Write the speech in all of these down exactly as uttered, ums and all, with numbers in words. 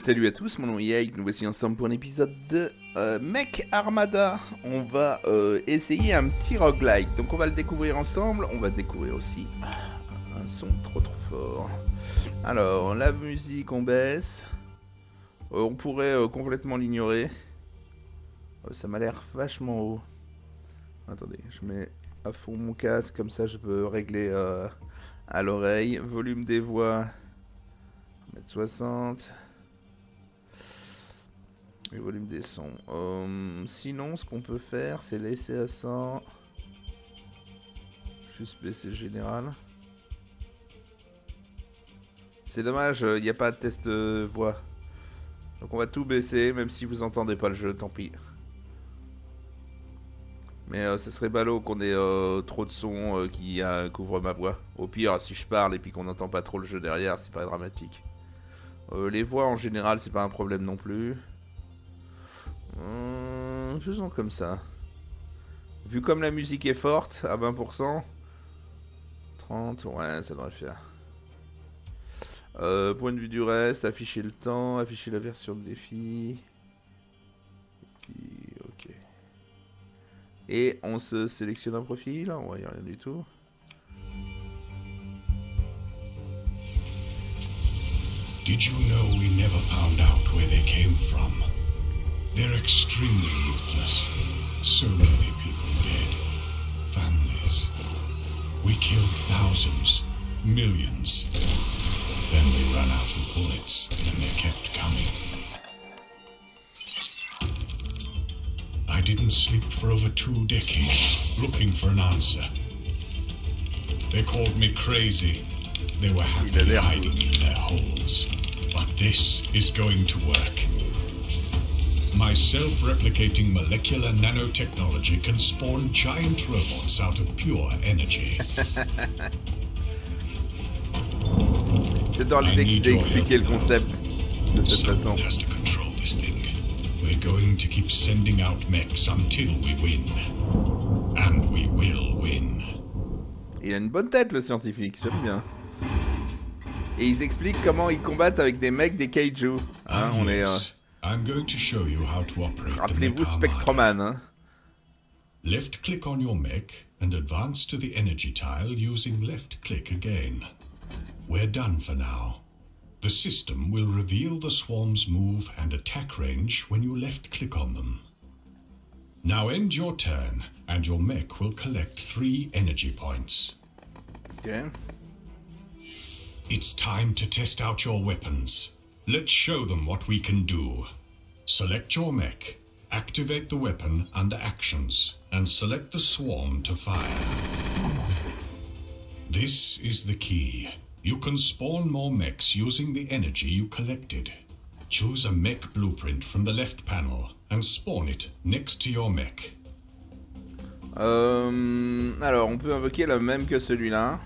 Salut à tous, mon nom est Yike, nous voici ensemble pour un épisode de euh, Mech Armada. On va euh, essayer un petit roguelike, donc on va le découvrir ensemble. On va découvrir aussi un son trop trop fort. Alors, la musique on baisse, euh, on pourrait euh, complètement l'ignorer. Euh, ça m'a l'air vachement haut. Attendez, je mets à fond mon casque, comme ça je peux régler euh, à l'oreille. Volume des voix, un mètre soixante. Le volume des sons. Euh, sinon, ce qu'on peut faire, c'est laisser à cent. Juste baisser général. C'est dommage, il n'y a pas de test euh, voix. Donc on va tout baisser, même si vous entendez pas le jeu, tant pis. Mais euh, ce serait ballot qu'on ait euh, trop de sons euh, qui euh, couvrent ma voix. Au pire, si je parle et puis qu'on n'entend pas trop le jeu derrière, c'est pas dramatique. Euh, les voix en général, c'est pas un problème non plus. Hum, faisons comme ça. Vu comme la musique est forte, à vingt pour cent, trente, ouais, ça devrait le faire. Euh, point de vue du reste, afficher le temps, afficher la version de défi. Et, ok. Et on se sélectionne un profil, on va y rien du tout. Did you know we never found out where they came from? They're extremely ruthless. So many people dead. Families. We killed thousands. Millions. Then we ran out of bullets, and they kept coming. I didn't sleep for over two decades, looking for an answer. They called me crazy. They were happily hiding in their holes. But this is going to work. My self-replicating molecular nanotechnology can spawn giant robots out of pure energy. J'adore l'idée qu'ils aient expliqué le concept de cette façon. Someone has to control this thing. We're going to keep sending out mechs until we win. And we will win. Il a une bonne tête, le scientifique, j'aime bien. Et ils expliquent comment ils combattent avec des mecs des kaiju. Hein, on est... Euh... I'm going to show you how to operate the Mech Armada. Left click on your mech and advance to the energy tile using left click again. We're done for now. The system will reveal the swarm's move and attack range when you left click on them. Now end your turn and your mech will collect three energy points. Yeah. It's time to test out your weapons. Let's show them what we can do. Select your mech, activate the weapon under Actions, and select the swarm to fire. This is the key. You can spawn more mechs using the energy you collected. Choose a mech blueprint from the left panel and spawn it next to your mech. Euh, alors, on peut invoquer le même que celui-là.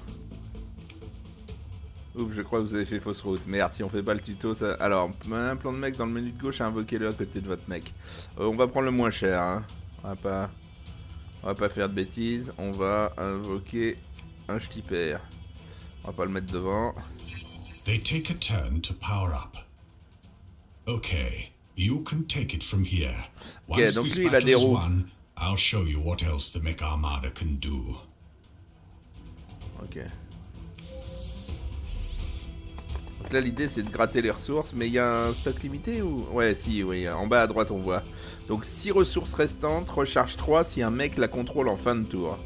Oups, je crois que vous avez fait fausse route. Merde, si on fait pas le tuto, ça... Alors, un plan de mec dans le menu de gauche, invoquez-le à côté de votre mec. Euh, on va prendre le moins cher, hein. On va pas... On va pas faire de bêtises. On va invoquer un ch'tipère. On va pas le mettre devant. They take a turn to power up. Okay, you can take it from here. Ok, donc lui, il a des roues. I'll show you what else the Mech Armada can do. Ok. Donc là l'idée c'est de gratter les ressources, mais il y a un stock limité ou... Ouais si, oui, en bas à droite on voit. Donc six ressources restantes, recharge trois si un mec la contrôle en fin de tour.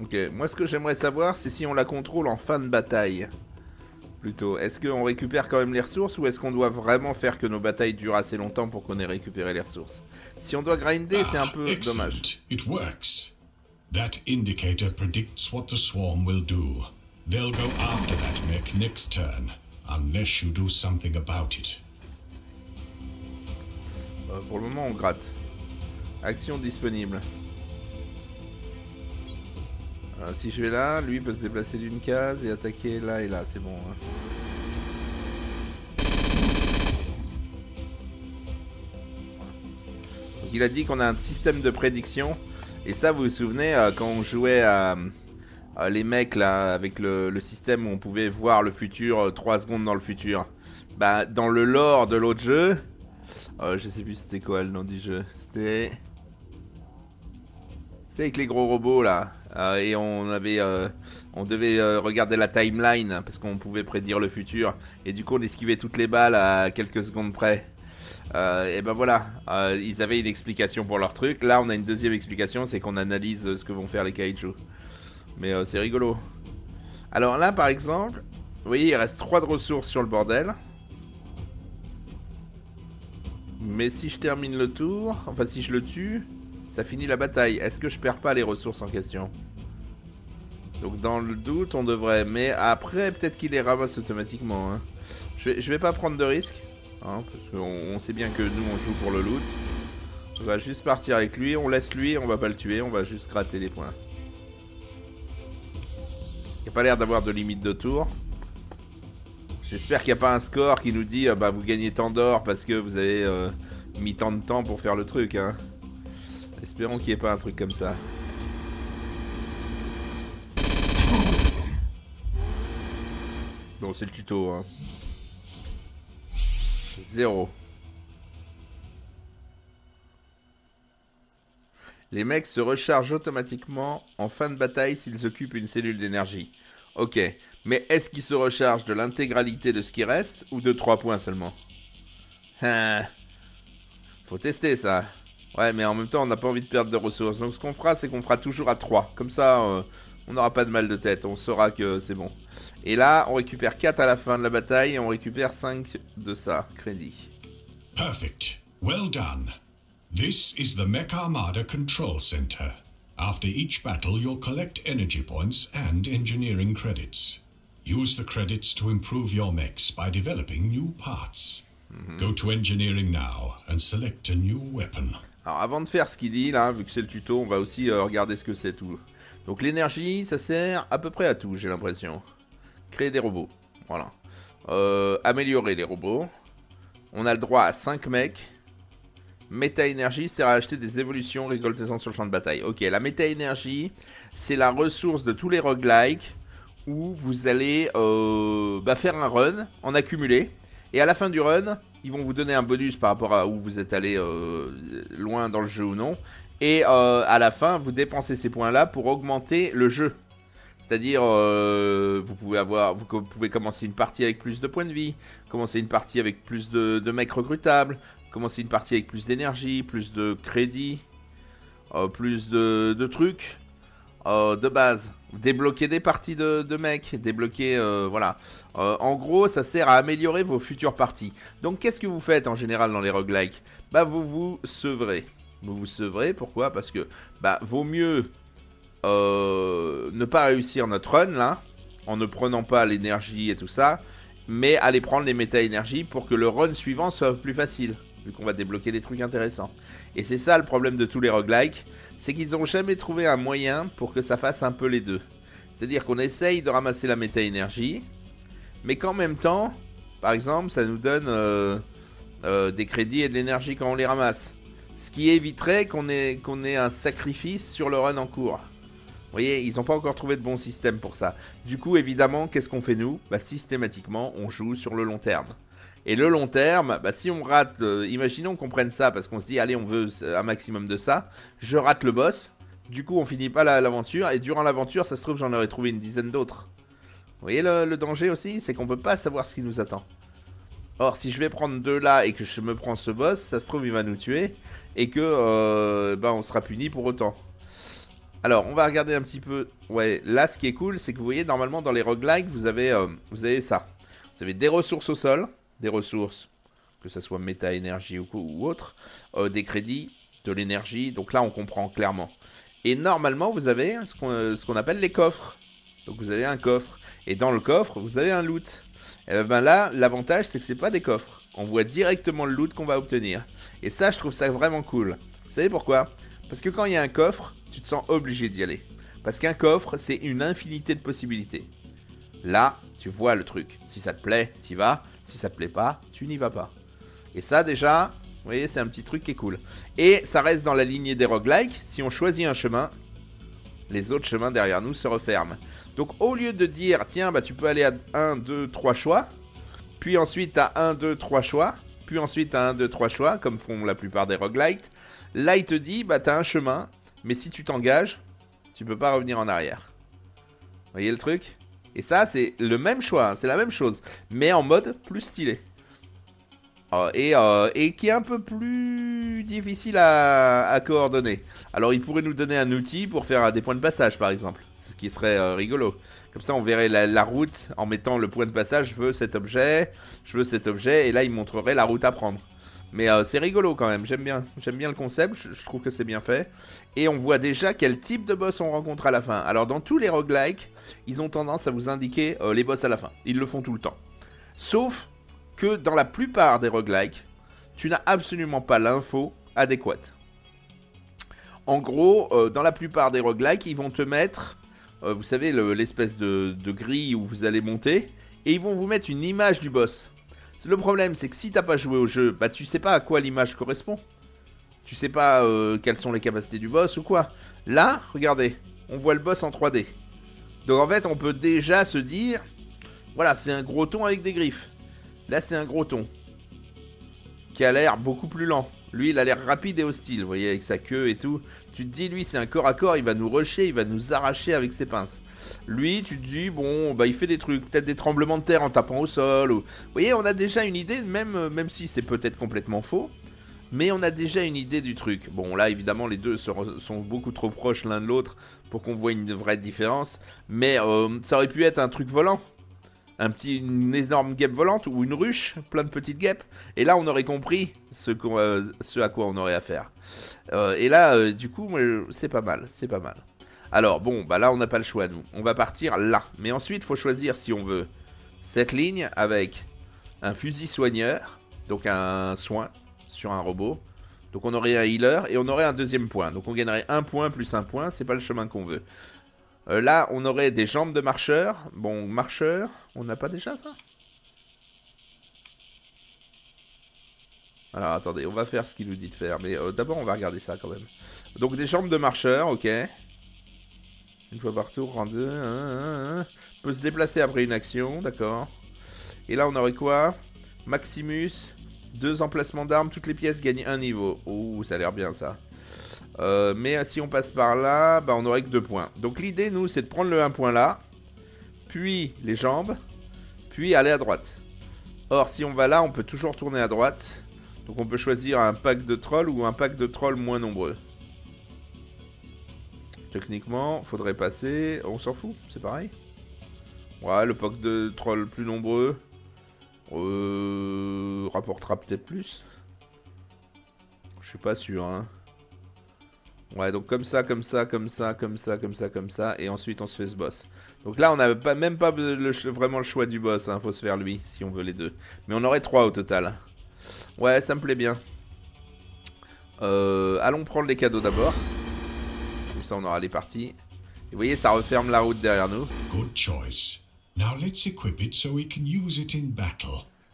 Ok, moi ce que j'aimerais savoir c'est si on la contrôle en fin de bataille. Plutôt, est-ce qu'on récupère quand même les ressources ou est-ce qu'on doit vraiment faire que nos batailles durent assez longtemps pour qu'on ait récupéré les ressources? Si on doit grinder c'est un peu excellent. Dommage. It works. That indicator predicts what the swarm will do. They'll go after that mech next turn, unless you do something about it. Euh, pour le moment, on gratte. Action disponible. Alors, si je vais là, lui peut se déplacer d'une case et attaquer là et là, c'est bon. Hein. Donc, il a dit qu'on a un système de prédiction. Et ça, vous vous souvenez, euh, quand on jouait à, euh, les mecs là avec le, le système où on pouvait voir le futur euh, trois secondes dans le futur. Bah dans le lore de l'autre jeu, euh, je sais plus c'était quoi le nom du jeu, c'était... C'était avec les gros robots là, euh, et on avait, euh, on devait euh, regarder la timeline parce qu'on pouvait prédire le futur. Et du coup on esquivait toutes les balles à quelques secondes près. Euh, et ben voilà, euh, ils avaient une explication pour leur truc. Là on a une deuxième explication, c'est qu'on analyse ce que vont faire les kaiju. Mais euh, c'est rigolo. Alors là par exemple, vous voyez il reste trois de ressources sur le bordel. Mais si je termine le tour, enfin si je le tue, ça finit la bataille. Est-ce que je perds pas les ressources en question? Donc dans le doute on devrait, mais après peut-être qu'il les ramasse automatiquement. Hein. Je, vais, je vais pas prendre de risque. Hein, parce qu'on on sait bien que nous on joue pour le loot. On va juste partir avec lui, on laisse lui, on va pas le tuer, on va juste gratter les points. Il n'y a pas l'air d'avoir de limite de tour. J'espère qu'il n'y a pas un score qui nous dit euh, bah vous gagnez tant d'or parce que vous avez euh, mis tant de temps pour faire le truc. Hein. Espérons qu'il n'y ait pas un truc comme ça. Bon, c'est le tuto, hein. Zéro. Les mecs se rechargent automatiquement en fin de bataille s'ils occupent une cellule d'énergie. Ok, mais est-ce qu'ils se rechargent de l'intégralité de ce qui reste ou de trois points seulement? Hein. Faut tester ça. Ouais, mais en même temps, on n'a pas envie de perdre de ressources. Donc, ce qu'on fera, c'est qu'on fera toujours à trois. Comme ça, euh, on n'aura pas de mal de tête. On saura que c'est bon. Et là, on récupère quatre à la fin de la bataille. Et on récupère cinq de ça, crédit. Perfect. Well done. This is the Mech Armada Control Center. After each battle, you'll collect energy points and engineering credits. Use the credits to improve your mechs by developing new parts. Mm-hmm. Go to engineering now and select a new weapon. Alors avant de faire ce qu'il dit là, vu que c'est le tuto, on va aussi euh, regarder ce que c'est tout. Donc l'énergie, ça sert à peu près à tout, j'ai l'impression. Créer des robots, voilà. Euh, améliorer les robots. On a le droit à cinq mecs. Méta-énergie sert à acheter des évolutions récoltées sur le champ de bataille. Ok, la méta-énergie, c'est la ressource de tous les roguelikes où vous allez euh, bah, faire un run, en accumuler. Et à la fin du run... ils vont vous donner un bonus par rapport à où vous êtes allé euh, loin dans le jeu ou non. Et euh, à la fin, vous dépensez ces points-là pour augmenter le jeu. C'est-à-dire, euh, vous pouvez avoir, vous pouvez commencer une partie avec plus de points de vie, commencer une partie avec plus de, de mecs recrutables, commencer une partie avec plus d'énergie, plus de crédit, euh, plus de, de trucs, euh, de base. Débloquer des parties de, de mecs, débloquer, euh, voilà. Euh, en gros, ça sert à améliorer vos futures parties. Donc, qu'est-ce que vous faites en général dans les roguelikes? Bah, vous vous sevrez. Vous vous sevrez, pourquoi? Parce que, bah, vaut mieux euh, ne pas réussir notre run, là, en ne prenant pas l'énergie et tout ça, mais aller prendre les méta-énergies pour que le run suivant soit plus facile, vu qu'on va débloquer des trucs intéressants. Et c'est ça le problème de tous les roguelikes, c'est qu'ils n'ont jamais trouvé un moyen pour que ça fasse un peu les deux. C'est-à-dire qu'on essaye de ramasser la méta-énergie, mais qu'en même temps, par exemple, ça nous donne euh, euh, des crédits et de l'énergie quand on les ramasse. Ce qui éviterait qu'on ait, qu'on ait un sacrifice sur le run en cours. Vous voyez, ils n'ont pas encore trouvé de bon système pour ça. Du coup, évidemment, qu'est-ce qu'on fait nous? Bah, systématiquement, on joue sur le long terme. Et le long terme, bah si on rate, euh, imaginons qu'on prenne ça parce qu'on se dit allez on veut un maximum de ça, je rate le boss, du coup on finit pas l'aventure et durant l'aventure ça se trouve j'en aurais trouvé une dizaine d'autres. Vous voyez le, le danger aussi, c'est qu'on peut pas savoir ce qui nous attend. Or si je vais prendre deux là et que je me prends ce boss, ça se trouve il va nous tuer et que euh, bah, on sera puni pour autant. Alors on va regarder un petit peu, ouais là ce qui est cool c'est que vous voyez normalement dans les roguelikes vous avez, euh, vous avez ça, vous avez des ressources au sol. Des ressources, que ce soit méta, énergie ou, ou autre, euh, des crédits, de l'énergie, donc là on comprend clairement. Et normalement vous avez ce qu'on euh, ce qu'on appelle les coffres. Donc vous avez un coffre, et dans le coffre vous avez un loot. Et ben là l'avantage c'est que c'est pas des coffres, on voit directement le loot qu'on va obtenir. Et ça je trouve ça vraiment cool. Vous savez pourquoi? Parce que quand il y a un coffre, tu te sens obligé d'y aller. Parce qu'un coffre c'est une infinité de possibilités. Là, tu vois le truc. Si ça te plaît, t'y vas. Si ça te plaît pas, tu n'y vas pas. Et ça, déjà, vous voyez, c'est un petit truc qui est cool. Et ça reste dans la lignée des roguelikes. Si on choisit un chemin, les autres chemins derrière nous se referment. Donc au lieu de dire, tiens, bah tu peux aller à un, deux, trois choix, puis ensuite à un, deux, trois choix, puis ensuite à un, deux, trois choix, comme font la plupart des roguelites, là il te dit, bah t'as un chemin, mais si tu t'engages, tu peux pas revenir en arrière. Vous voyez le truc? Et ça, c'est le même choix, hein, c'est la même chose, mais en mode plus stylé. Euh, et, euh, et qui est un peu plus difficile à, à coordonner. Alors, il pourrait nous donner un outil pour faire des points de passage, par exemple, ce qui serait euh, rigolo. Comme ça, on verrait la, la route en mettant le point de passage, je veux cet objet, je veux cet objet, et là, il montrerait la route à prendre. Mais euh, c'est rigolo quand même, j'aime bien, j'aime bien le concept, je, je trouve que c'est bien fait. Et on voit déjà quel type de boss on rencontre à la fin. Alors dans tous les roguelikes, ils ont tendance à vous indiquer euh, les boss à la fin. Ils le font tout le temps. Sauf que dans la plupart des roguelikes, tu n'as absolument pas l'info adéquate. En gros, euh, dans la plupart des roguelikes, ils vont te mettre, euh, vous savez, le, l'espèce de, de grille où vous allez monter. Et ils vont vous mettre une image du boss. Le problème, c'est que si t'as pas joué au jeu, bah tu sais pas à quoi l'image correspond. Tu sais pas euh, quelles sont les capacités du boss ou quoi. Là, regardez, on voit le boss en trois D. Donc en fait, on peut déjà se dire, voilà, c'est un gros ton avec des griffes. Là, c'est un gros ton qui a l'air beaucoup plus lent. Lui, il a l'air rapide et hostile, vous voyez, avec sa queue et tout. Tu te dis, lui, c'est un corps à corps, il va nous rusher, il va nous arracher avec ses pinces. Lui, tu te dis, bon, bah il fait des trucs, peut-être des tremblements de terre en tapant au sol. Ou... Vous voyez, on a déjà une idée, même, même si c'est peut-être complètement faux, mais on a déjà une idée du truc. Bon, là, évidemment, les deux sont beaucoup trop proches l'un de l'autre pour qu'on voit une vraie différence. Mais euh, ça aurait pu être un truc volant. Un petit, une énorme guêpe volante ou une ruche, plein de petites guêpes. Et là, on aurait compris ce, qu'on, euh, ce à quoi on aurait affaire. Euh, et là, euh, du coup, c'est pas mal, c'est pas mal. Alors, bon, bah là, on n'a pas le choix, nous. On va partir là. Mais ensuite, il faut choisir si on veut cette ligne avec un fusil soigneur, donc un soin sur un robot. Donc, on aurait un healer et on aurait un deuxième point. Donc, on gagnerait un point plus un point. C'est pas le chemin qu'on veut. Euh, là, on aurait des jambes de marcheur. Bon, marcheur, on n'a pas déjà ça? Alors, attendez, on va faire ce qu'il nous dit de faire. Mais euh, d'abord, on va regarder ça quand même. Donc, des jambes de marcheur, ok. Une fois par tour, rang deux. On peut se déplacer après une action, d'accord. Et là, on aurait quoi? Maximus, deux emplacements d'armes, toutes les pièces gagnent un niveau. Ouh, ça a l'air bien ça. Euh, mais si on passe par là, bah, on n'aurait que deux points. Donc l'idée, nous, c'est de prendre le un point là, puis les jambes, puis aller à droite. Or, si on va là, on peut toujours tourner à droite. Donc on peut choisir un pack de trolls ou un pack de trolls moins nombreux. Techniquement, faudrait passer... On s'en fout, c'est pareil. Ouais, le pack de trolls plus nombreux euh, rapportera peut-être plus. Je suis pas sûr, hein. Ouais, donc comme ça, comme ça, comme ça, comme ça, comme ça, comme ça, et ensuite on se fait ce boss. Donc là, on n'a pas, même pas le, vraiment le choix du boss, hein, faut se faire lui, si on veut les deux. Mais on aurait trois au total. Ouais, ça me plaît bien. Euh, allons prendre les cadeaux d'abord. Comme ça, on aura les parties. Et vous voyez, ça referme la route derrière nous.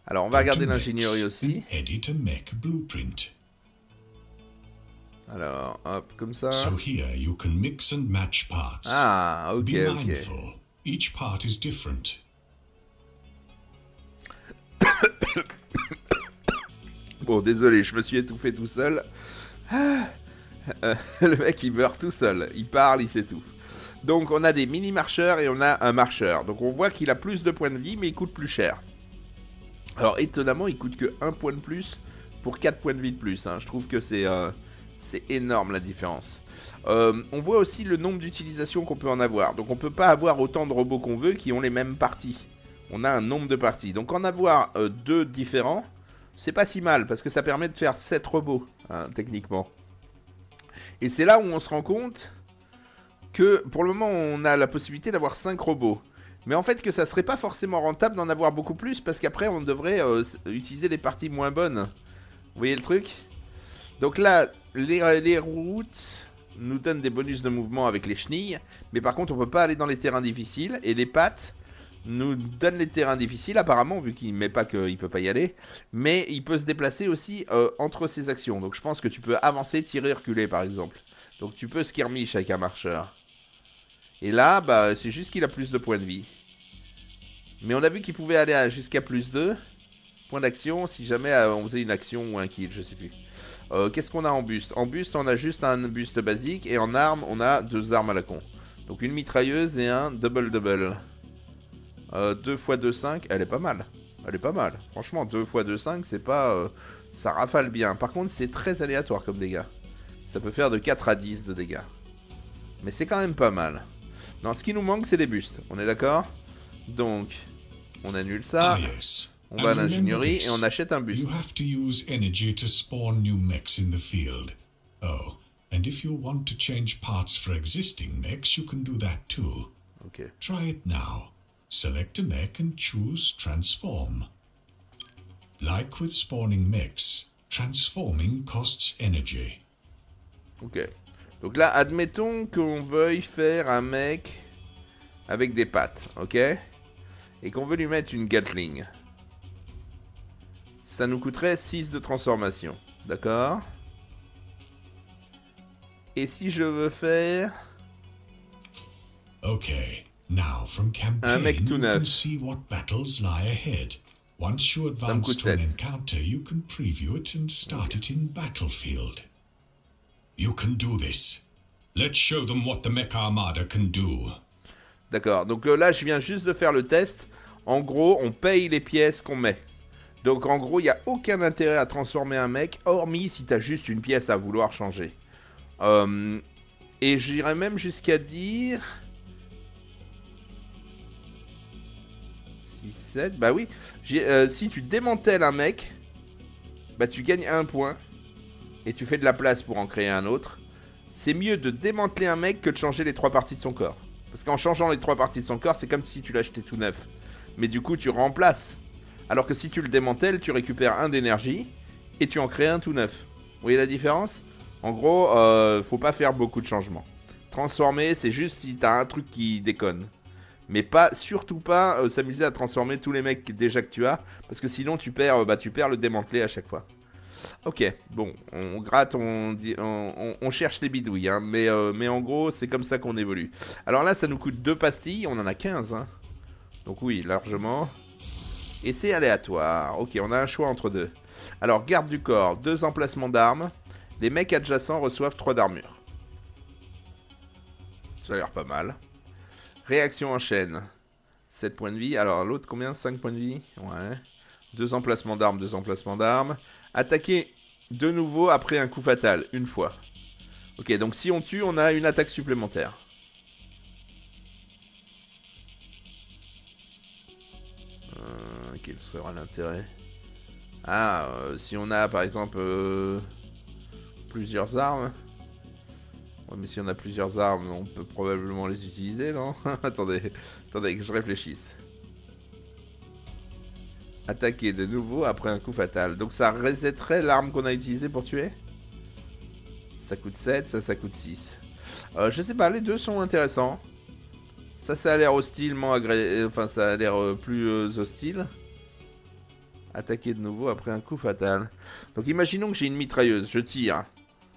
Alors, on va regarder l'ingénierie aussi. Alors, hop, comme ça. So here you can mix and match parts. Ah, ok, Be mindful. ok. Each part is different. Bon, désolé, je me suis étouffé tout seul. Le mec, il meurt tout seul. Il parle, il s'étouffe. Donc, on a des mini-marcheurs et on a un marcheur. Donc, on voit qu'il a plus de points de vie, mais il coûte plus cher. Alors, étonnamment, il coûte que un point de plus pour quatre points de vie de plus. Hein. Je trouve que c'est... Euh... C'est énorme la différence. Euh, on voit aussi le nombre d'utilisations qu'on peut en avoir. Donc on ne peut pas avoir autant de robots qu'on veut qui ont les mêmes parties. On a un nombre de parties. Donc en avoir euh, deux différents, c'est pas si mal. Parce que ça permet de faire sept robots, hein, techniquement. Et c'est là où on se rend compte que pour le moment on a la possibilité d'avoir cinq robots. Mais en fait que ça ne serait pas forcément rentable d'en avoir beaucoup plus. Parce qu'après on devrait euh, utiliser des parties moins bonnes. Vous voyez le truc ? Donc là, les, les routes nous donnent des bonus de mouvement avec les chenilles. Mais par contre, on ne peut pas aller dans les terrains difficiles. Et les pattes nous donnent les terrains difficiles, apparemment, vu qu'il ne met pas qu'il ne peut pas y aller. Mais il peut se déplacer aussi euh, entre ses actions. Donc je pense que tu peux avancer, tirer, reculer, par exemple. Donc tu peux skirmish avec un marcheur. Et là, bah, c'est juste qu'il a plus de points de vie. Mais on a vu qu'il pouvait aller jusqu'à plus deux. Points d'action, si jamais on faisait une action ou un kill, je sais plus. Euh, Qu'est-ce qu'on a en buste? En buste, on a juste un buste basique. Et en arme, on a deux armes à la con. Donc une mitrailleuse et un double-double. Euh, deux fois deux, cinq. Elle est pas mal. Elle est pas mal. Franchement, deux fois deux, cinq, c'est pas... Euh, ça rafale bien. Par contre, c'est très aléatoire comme dégâts. Ça peut faire de quatre à dix de dégâts. Mais c'est quand même pas mal. Non, ce qui nous manque, c'est des bustes. On est d'accord? Donc, on annule ça. Ah, yes. On va à l'ingénierie et on achète un buste. You have to use energy to spawn new mechs in the field. Oh, and if you want to change parts for existing mechs, you can do that too. Okay. Try it now. Select a mech and choose transform. Like with spawning mechs, transforming costs energy. Ok. Donc là, admettons qu'on veuille faire un mec avec des pattes, ok? Et qu'on veut lui mettre une Gatling. Ça nous coûterait six de transformation, d'accord? Et si je veux faire... Ok. Now from campaign, un mec tout neuf. Once you advance to an encounter, you can preview it and start okay. it in Battlefield. You can do this. Let's show them what the Mech Armada can do. D'accord. Donc euh, là, je viens juste de faire le test. En gros, on paye les pièces qu'on met. Donc en gros, il n'y a aucun intérêt à transformer un mec, hormis si tu as juste une pièce à vouloir changer. Euh, et j'irais même jusqu'à dire... six, sept, bah oui. Euh, si tu démantèles un mec, bah tu gagnes un point. Et tu fais de la place pour en créer un autre. C'est mieux de démanteler un mec que de changer les trois parties de son corps. Parce qu'en changeant les trois parties de son corps, c'est comme si tu l'achetais tout neuf. Mais du coup, tu remplaces. Alors que si tu le démantèles, tu récupères un d'énergie et tu en crées un tout neuf. Vous voyez la différence? En gros, euh, faut pas faire beaucoup de changements. Transformer, c'est juste si t'as un truc qui déconne. Mais pas, surtout pas euh, s'amuser à transformer tous les mecs déjà que tu as. Parce que sinon, tu perds, euh, bah, tu perds le démantelé à chaque fois. Ok, bon, on gratte, on, dit, on, on, on cherche les bidouilles, hein, mais, euh, mais en gros, c'est comme ça qu'on évolue. Alors là, ça nous coûte deux pastilles, on en a quinze, hein. Donc oui, largement. Et c'est aléatoire, ok, on a un choix entre deux. Alors, garde du corps, deux emplacements d'armes, les mecs adjacents reçoivent trois d'armure. Ça a l'air pas mal. Réaction en chaîne, sept points de vie, alors l'autre combien? cinq points de vie? Ouais. Deux emplacements d'armes, deux emplacements d'armes. Attaquer de nouveau après un coup fatal, une fois. Ok, donc si on tue, on a une attaque supplémentaire. Euh, quel sera l'intérêt? Ah, euh, si on a par exemple euh, plusieurs armes. Ouais, mais si on a plusieurs armes, on peut probablement les utiliser, non? Attendez, attendez que je réfléchisse. Attaquer de nouveau après un coup fatal. Donc ça resetterait l'arme qu'on a utilisée pour tuer. Ça coûte sept, ça, ça coûte six. Euh, je sais pas, les deux sont intéressants. Ça, ça a l'air hostilement agré... Enfin, ça a l'air euh, plus euh, hostile. Attaquer de nouveau après un coup fatal. Donc imaginons que j'ai une mitrailleuse, je tire.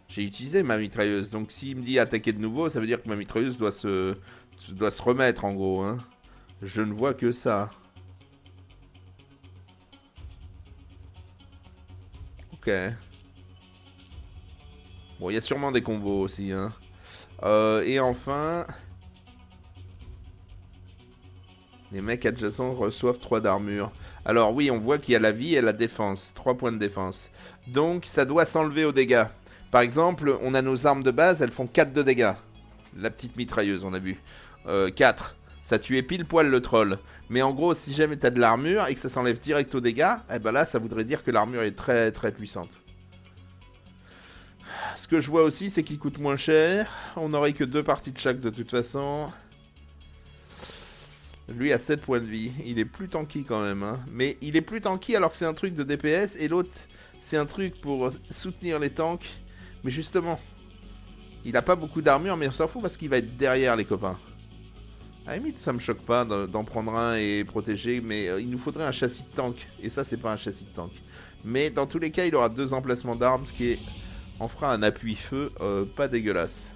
J'ai utilisé ma mitrailleuse, donc s'il me dit attaquer de nouveau, ça veut dire que ma mitrailleuse doit se, doit se remettre en gros. Hein. Je ne vois que ça. Ok. Bon, il y a sûrement des combos aussi, hein. Euh, et enfin... Les mecs adjacents reçoivent trois d'armure. Alors oui, on voit qu'il y a la vie et la défense. trois points de défense. Donc, ça doit s'enlever aux dégâts. Par exemple, on a nos armes de base, elles font quatre de dégâts. La petite mitrailleuse, on a vu. Euh, quatre. Ça tuait pile poil le troll. Mais en gros, si jamais t'as de l'armure et que ça s'enlève direct aux dégâts, eh ben là, ça voudrait dire que l'armure est très très puissante. Ce que je vois aussi, c'est qu'il coûte moins cher. On n'aurait que deux parties de chaque de toute façon. Lui a sept points de vie. Il est plus tanky quand même. Hein. Mais il est plus tanky alors que c'est un truc de D P S. Et l'autre, c'est un truc pour soutenir les tanks. Mais justement, il n'a pas beaucoup d'armure, mais on s'en fout parce qu'il va être derrière les copains. À la limite, ça me choque pas d'en prendre un et protéger, mais il nous faudrait un châssis de tank. Et ça, c'est pas un châssis de tank. Mais dans tous les cas, il aura deux emplacements d'armes, ce qui est... en fera un appui feu euh, pas dégueulasse.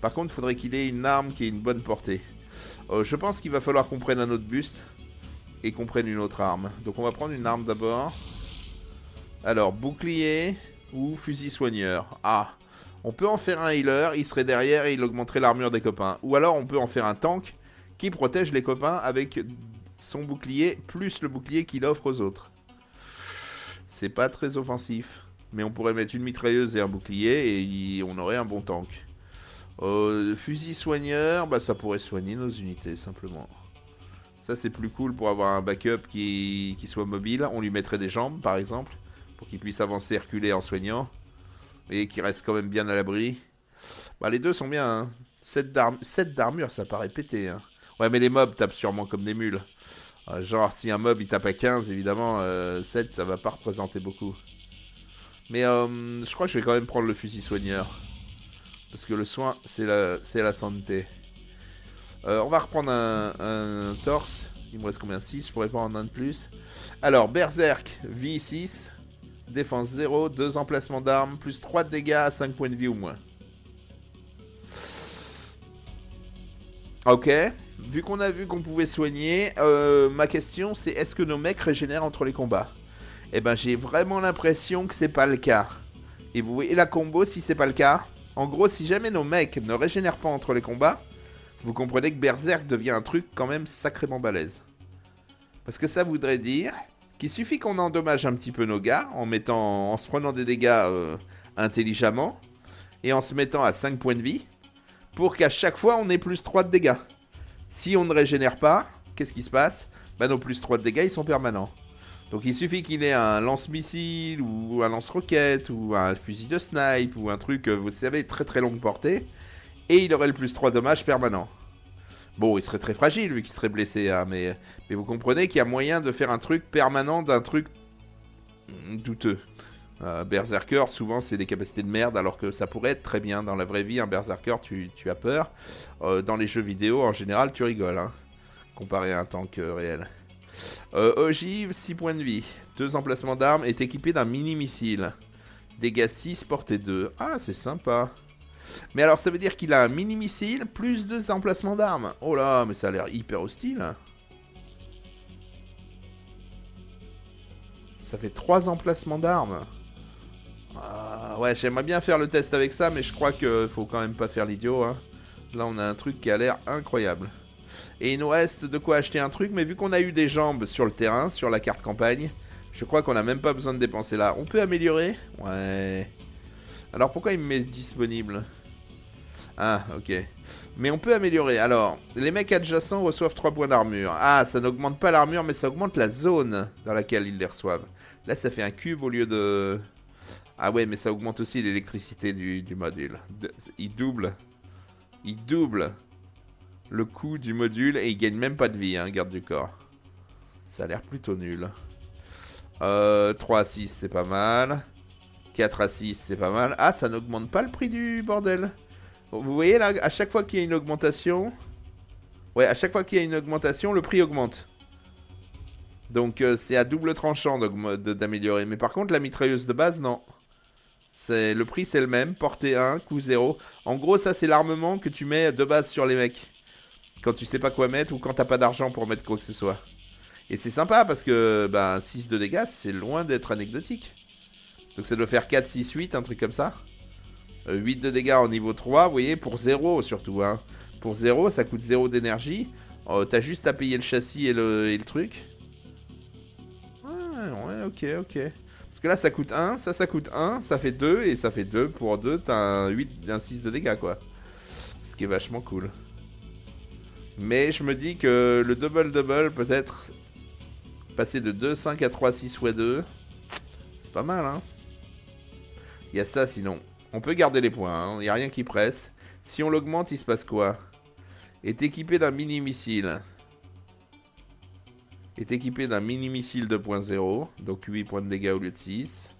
Par contre, il faudrait qu'il ait une arme qui ait une bonne portée. Euh, je pense qu'il va falloir qu'on prenne un autre buste et qu'on prenne une autre arme. Donc on va prendre une arme d'abord. Alors, bouclier ou fusil soigneur. Ah, on peut en faire un healer, il serait derrière et il augmenterait l'armure des copains. Ou alors on peut en faire un tank qui protège les copains avec son bouclier plus le bouclier qu'il offre aux autres. C'est pas très offensif. Mais on pourrait mettre une mitrailleuse et un bouclier et on aurait un bon tank. Euh, fusil soigneur, bah ça pourrait soigner nos unités simplement. Ça c'est plus cool pour avoir un backup qui, qui soit mobile. On lui mettrait des jambes par exemple pour qu'il puisse avancer, reculer en soignant et qu'il reste quand même bien à l'abri. Bah les deux sont bien, hein. sept d'armure, ça paraît pété, hein. Ouais mais les mobs tapent sûrement comme des mules. euh, Genre si un mob il tape à quinze évidemment, euh, sept ça va pas représenter beaucoup. Mais euh, je crois que je vais quand même prendre le fusil soigneur. Parce que le soin, c'est la, c'est la santé. Euh, on va reprendre un, un torse. Il me reste combien, six? Je pourrais pas en un de plus. Alors, Berserk, vie six. Défense zéro, deux emplacements d'armes, plus trois de dégâts à cinq points de vie ou moins. Ok. Vu qu'on a vu qu'on pouvait soigner, euh, ma question c'est est-ce que nos mecs régénèrent entre les combats? Eh ben j'ai vraiment l'impression que c'est pas le cas. Et vous voyez la combo si c'est pas le cas. En gros si jamais nos mecs ne régénèrent pas entre les combats, vous comprenez que Berserk devient un truc quand même sacrément balèze. Parce que ça voudrait dire qu'il suffit qu'on endommage un petit peu nos gars en, mettant, en se prenant des dégâts euh, intelligemment et en se mettant à cinq points de vie pour qu'à chaque fois on ait plus trois de dégâts. Si on ne régénère pas, qu'est-ce qui se passe? Ben nos plus trois de dégâts ils sont permanents. Donc il suffit qu'il ait un lance-missile ou un lance-roquette ou un fusil de snipe ou un truc, vous savez, très très longue portée. Et il aurait le plus trois dommages permanents. Bon, il serait très fragile vu qu'il serait blessé, hein, mais, mais vous comprenez qu'il y a moyen de faire un truc permanent d'un truc douteux. Euh, berserker, souvent c'est des capacités de merde alors que ça pourrait être très bien. Dans la vraie vie, un berserker, tu, tu as peur. Euh, dans les jeux vidéo, en général, tu rigoles, hein, comparé à un tank euh, réel. Euh, ogive, six points de vie, deux emplacements d'armes, est équipé d'un mini-missile. Dégâts six, portée deux. Ah, c'est sympa. Mais alors, ça veut dire qu'il a un mini-missile plus deux emplacements d'armes. Oh là, mais ça a l'air hyper hostile. Ça fait trois emplacements d'armes. Ah, ouais, j'aimerais bien faire le test avec ça, mais je crois qu'il faut quand même pas faire l'idiot, hein. Là, on a un truc qui a l'air incroyable. Et il nous reste de quoi acheter un truc, mais vu qu'on a eu des jambes sur le terrain, sur la carte campagne, je crois qu'on n'a même pas besoin de dépenser là. On peut améliorer? Ouais. Alors pourquoi il me met disponible? Ah, ok. Mais on peut améliorer. Alors, les mecs adjacents reçoivent trois points d'armure. Ah, ça n'augmente pas l'armure, mais ça augmente la zone dans laquelle ils les reçoivent. Là, ça fait un cube au lieu de... Ah ouais, mais ça augmente aussi l'électricité du, du module. De... Il double. Il double le coût du module et il gagne même pas de vie, hein, garde du corps. Ça a l'air plutôt nul. Euh, trois à six, c'est pas mal. quatre à six, c'est pas mal. Ah, ça n'augmente pas le prix du bordel. Vous voyez là, à chaque fois qu'il y a une augmentation... Ouais, à chaque fois qu'il y a une augmentation, le prix augmente. Donc euh, c'est à double tranchant d'améliorer. Mais par contre, la mitrailleuse de base, non. Le prix, c'est le même. Portée un, coût zéro. En gros, ça, c'est l'armement que tu mets de base sur les mecs. Quand tu sais pas quoi mettre ou quand t'as pas d'argent pour mettre quoi que ce soit. Et c'est sympa parce que ben, six de dégâts, c'est loin d'être anecdotique. Donc ça doit faire quatre, six, huit, un truc comme ça. Euh, huit de dégâts en niveau trois, vous voyez, pour zéro surtout. Hein. Pour zéro, ça coûte zéro d'énergie. Euh, t'as juste à payer le châssis et le, et le truc. Ouais, ouais, ok, ok. Parce que là, ça coûte un, ça, ça coûte un, ça fait deux, et ça fait deux. Pour deux, t'as un huit, un six de dégâts, quoi. Ce qui est vachement cool. Mais je me dis que le double-double, peut-être, passer de deux, cinq à trois, six ou à deux, c'est pas mal, hein. Il y a ça, sinon. On peut garder les points, hein. Il n'y a rien qui presse. Si on l'augmente, il se passe quoi? Est équipé d'un mini-missile. Est équipé d'un mini-missile deux point zéro, donc huit points de dégâts au lieu de six.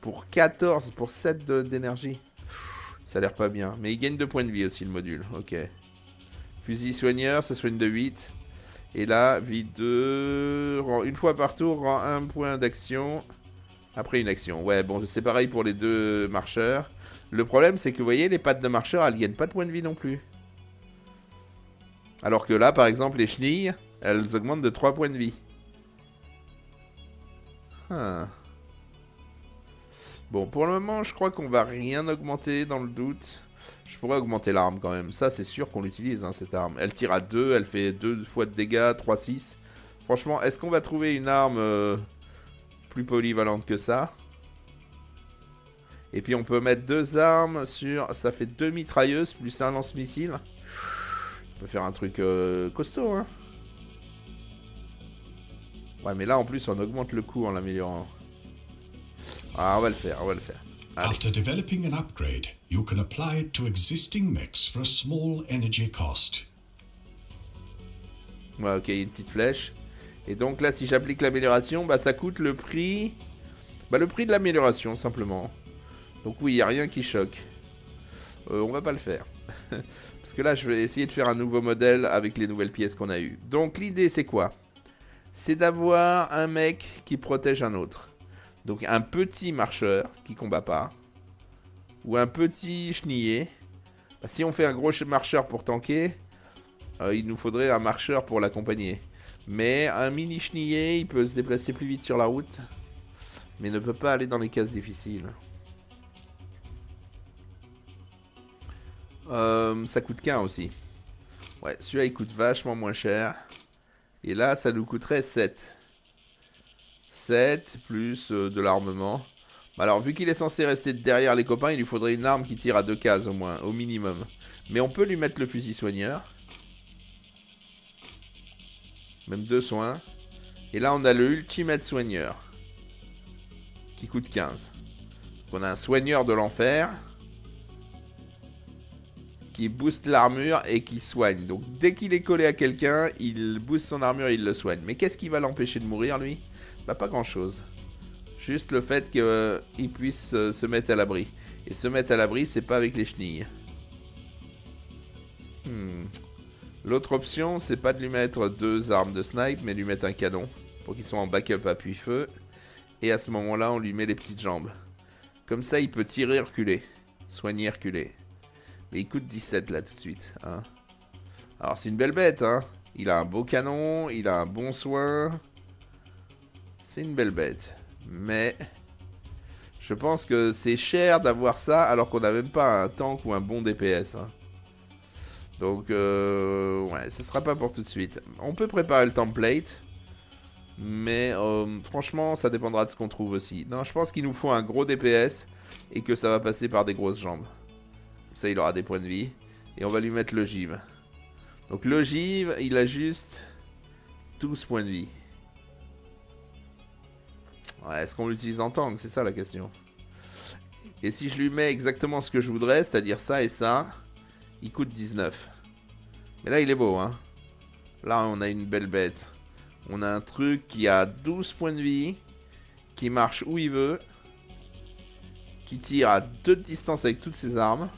Pour quatorze, pour sept d'énergie. Ça a l'air pas bien. Mais il gagne deux points de vie aussi, le module. Ok. Fusil soigneur, ça soigne de huit. Et là, vie deux... Une fois par tour, rend un point d'action. Après une action. Ouais, bon, c'est pareil pour les deux marcheurs. Le problème, c'est que vous voyez, les pattes de marcheur, elles gagnent pas de points de vie non plus. Alors que là, par exemple, les chenilles, elles augmentent de trois points de vie. Huh. Bon, pour le moment, je crois qu'on va rien augmenter dans le doute. Je pourrais augmenter l'arme quand même. Ça, c'est sûr qu'on l'utilise, hein, cette arme. Elle tire à deux, elle fait deux fois de dégâts, trois six. Franchement, est-ce qu'on va trouver une arme euh, plus polyvalente que ça? Et puis, on peut mettre deux armes sur... Ça fait deux mitrailleuses plus un lance-missile. On peut faire un truc euh, costaud, hein. Ouais, mais là, en plus, on augmente le coût en l'améliorant. Ah, on va le faire, on va le faire. Allez. After developing an upgrade, you can apply it to existing mechs for a small energy cost. Ouais, ok, une petite flèche. Et donc là, si j'applique l'amélioration, bah ça coûte le prix... Bah le prix de l'amélioration, simplement. Donc oui, il n'y a rien qui choque. Euh, on va pas le faire. Parce que là, je vais essayer de faire un nouveau modèle avec les nouvelles pièces qu'on a eues. Donc l'idée, c'est quoi? C'est d'avoir un mec qui protège un autre. Donc un petit marcheur qui combat pas. Ou un petit chenillet. Bah, si on fait un gros marcheur pour tanker, euh, il nous faudrait un marcheur pour l'accompagner. Mais un mini chenillet, il peut se déplacer plus vite sur la route. Mais ne peut pas aller dans les cases difficiles. Euh, ça coûte qu'un aussi. Ouais, celui-là il coûte vachement moins cher. Et là, ça nous coûterait sept. sept plus de l'armement. Alors vu qu'il est censé rester derrière les copains, il lui faudrait une arme qui tire à deux cases au moins, au minimum. Mais on peut lui mettre le fusil soigneur. Même deux soins. Et là on a le ultimate soigneur. Qui coûte quinze. Donc on a un soigneur de l'enfer. Qui booste l'armure et qui soigne. Donc dès qu'il est collé à quelqu'un, il booste son armure et il le soigne. Mais qu'est-ce qui va l'empêcher de mourir lui ? Bah pas grand chose. Juste le fait qu'il euh, puisse euh, se mettre à l'abri. Et se mettre à l'abri, c'est pas avec les chenilles. Hmm. L'autre option, c'est pas de lui mettre deux armes de snipe, mais lui mettre un canon. Pour qu'il soit en backup appui-feu. Et à ce moment-là, on lui met les petites jambes. Comme ça, il peut tirer et reculer. Soigner et reculer. Mais il coûte dix-sept là tout de suite. Hein. Alors c'est une belle bête, hein. Il a un beau canon, il a un bon soin. C'est une belle bête, mais je pense que c'est cher d'avoir ça alors qu'on n'a même pas un tank ou un bon D P S. Hein. Donc, euh, ouais, ce sera pas pour tout de suite. On peut préparer le template, mais euh, franchement, ça dépendra de ce qu'on trouve aussi. Non, je pense qu'il nous faut un gros D P S et que ça va passer par des grosses jambes. Ça, il aura des points de vie et on va lui mettre l'ogive. Donc l'ogive, il a juste douze points de vie. Ouais, est-ce qu'on l'utilise en tank? C'est ça la question. Et si je lui mets exactement ce que je voudrais, c'est-à-dire ça et ça, il coûte dix-neuf. Mais là, il est beau, hein. Là, on a une belle bête. On a un truc qui a douze points de vie, qui marche où il veut, qui tire à deux de distance avec toutes ses armes,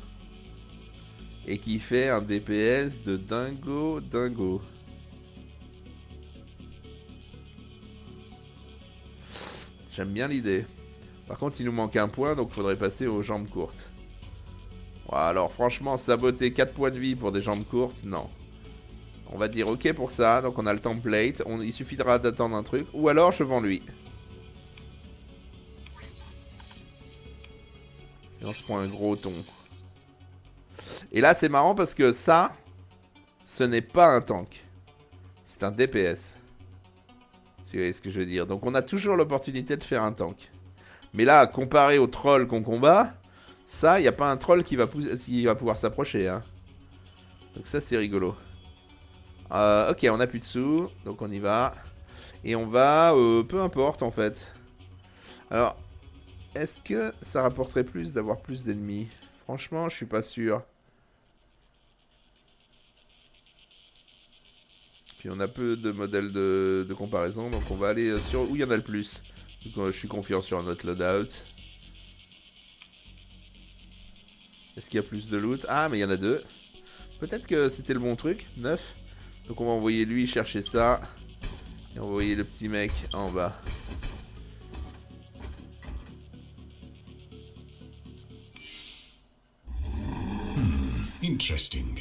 et qui fait un D P S de dingo dingo. J'aime bien l'idée. Par contre, il nous manque un point, donc il faudrait passer aux jambes courtes. Ouais, alors franchement, saboter quatre points de vie pour des jambes courtes, non. On va dire ok pour ça, donc on a le template. On, il suffira d'attendre un truc, ou alors je vends lui. Et on se prend un gros ton. Et là, c'est marrant parce que ça, ce n'est pas un tank. C'est un D P S. Vous voyez ce que je veux dire. Donc on a toujours l'opportunité de faire un tank. Mais là, comparé au troll qu'on combat, ça, il n'y a pas un troll qui va, qui va pouvoir s'approcher. Hein. Donc ça, c'est rigolo. Euh, ok, on n'a plus de sous. Donc on y va. Et on va... Euh, peu importe, en fait. Alors, est-ce que ça rapporterait plus d'avoir plus d'ennemis? Franchement, je suis pas sûr. Puis on a peu de modèles de, de comparaison, donc on va aller sur où il y en a le plus. Donc, je suis confiant sur notre loadout. Est-ce qu'il y a plus de loot? Ah, mais il y en a deux. Peut-être que c'était le bon truc, neuf. Donc on va envoyer lui chercher ça. Et on va envoyer le petit mec en bas. Interesting.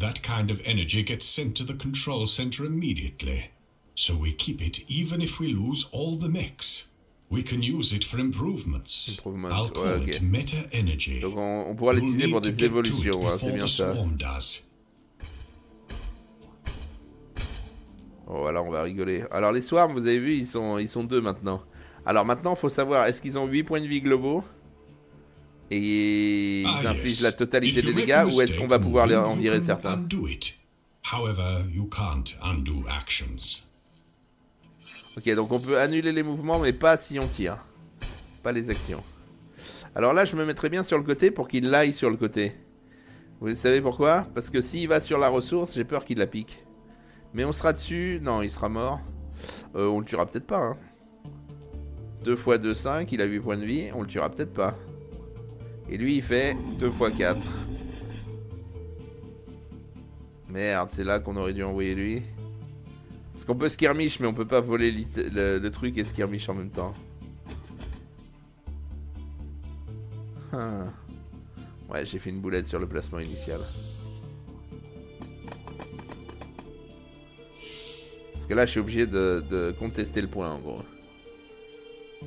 That kind of energy gets sent to the control center immediately. So we keep it even if we lose all the mechs. We can use it for improvements. Improvements. I'll call ouais, okay. it meta energy. Donc on, on pourra l'utiliser pour des évolutions, ouais, c'est bien ça. Does. Oh, alors on va rigoler. Alors les swarms, vous avez vu, ils sont, ils sont deux maintenant. Alors maintenant, faut savoir, est-ce qu'ils ont huit points de vie globaux et ils ah, infligent yes. la totalité des dégâts, ou est-ce qu'on va pouvoir les en virer certains? However, you can't undo actions. Ok, donc on peut annuler les mouvements, mais pas si on tire. Pas les actions. Alors là, je me mettrais bien sur le côté pour qu'il aille sur le côté. Vous savez pourquoi? Parce que s'il va sur la ressource, j'ai peur qu'il la pique. Mais on sera dessus. Non, il sera mort. Euh, on le tuera peut-être pas. Hein. deux fois deux, cinq. Il a huit points de vie. On le tuera peut-être pas. Et lui, il fait deux fois quatre. Merde, c'est là qu'on aurait dû envoyer lui. Parce qu'on peut skirmish, mais on peut pas voler le, le truc et skirmish en même temps. Hum. Ouais, j'ai fait une boulette sur le placement initial. Parce que là, je suis obligé de, de contester le point, en gros.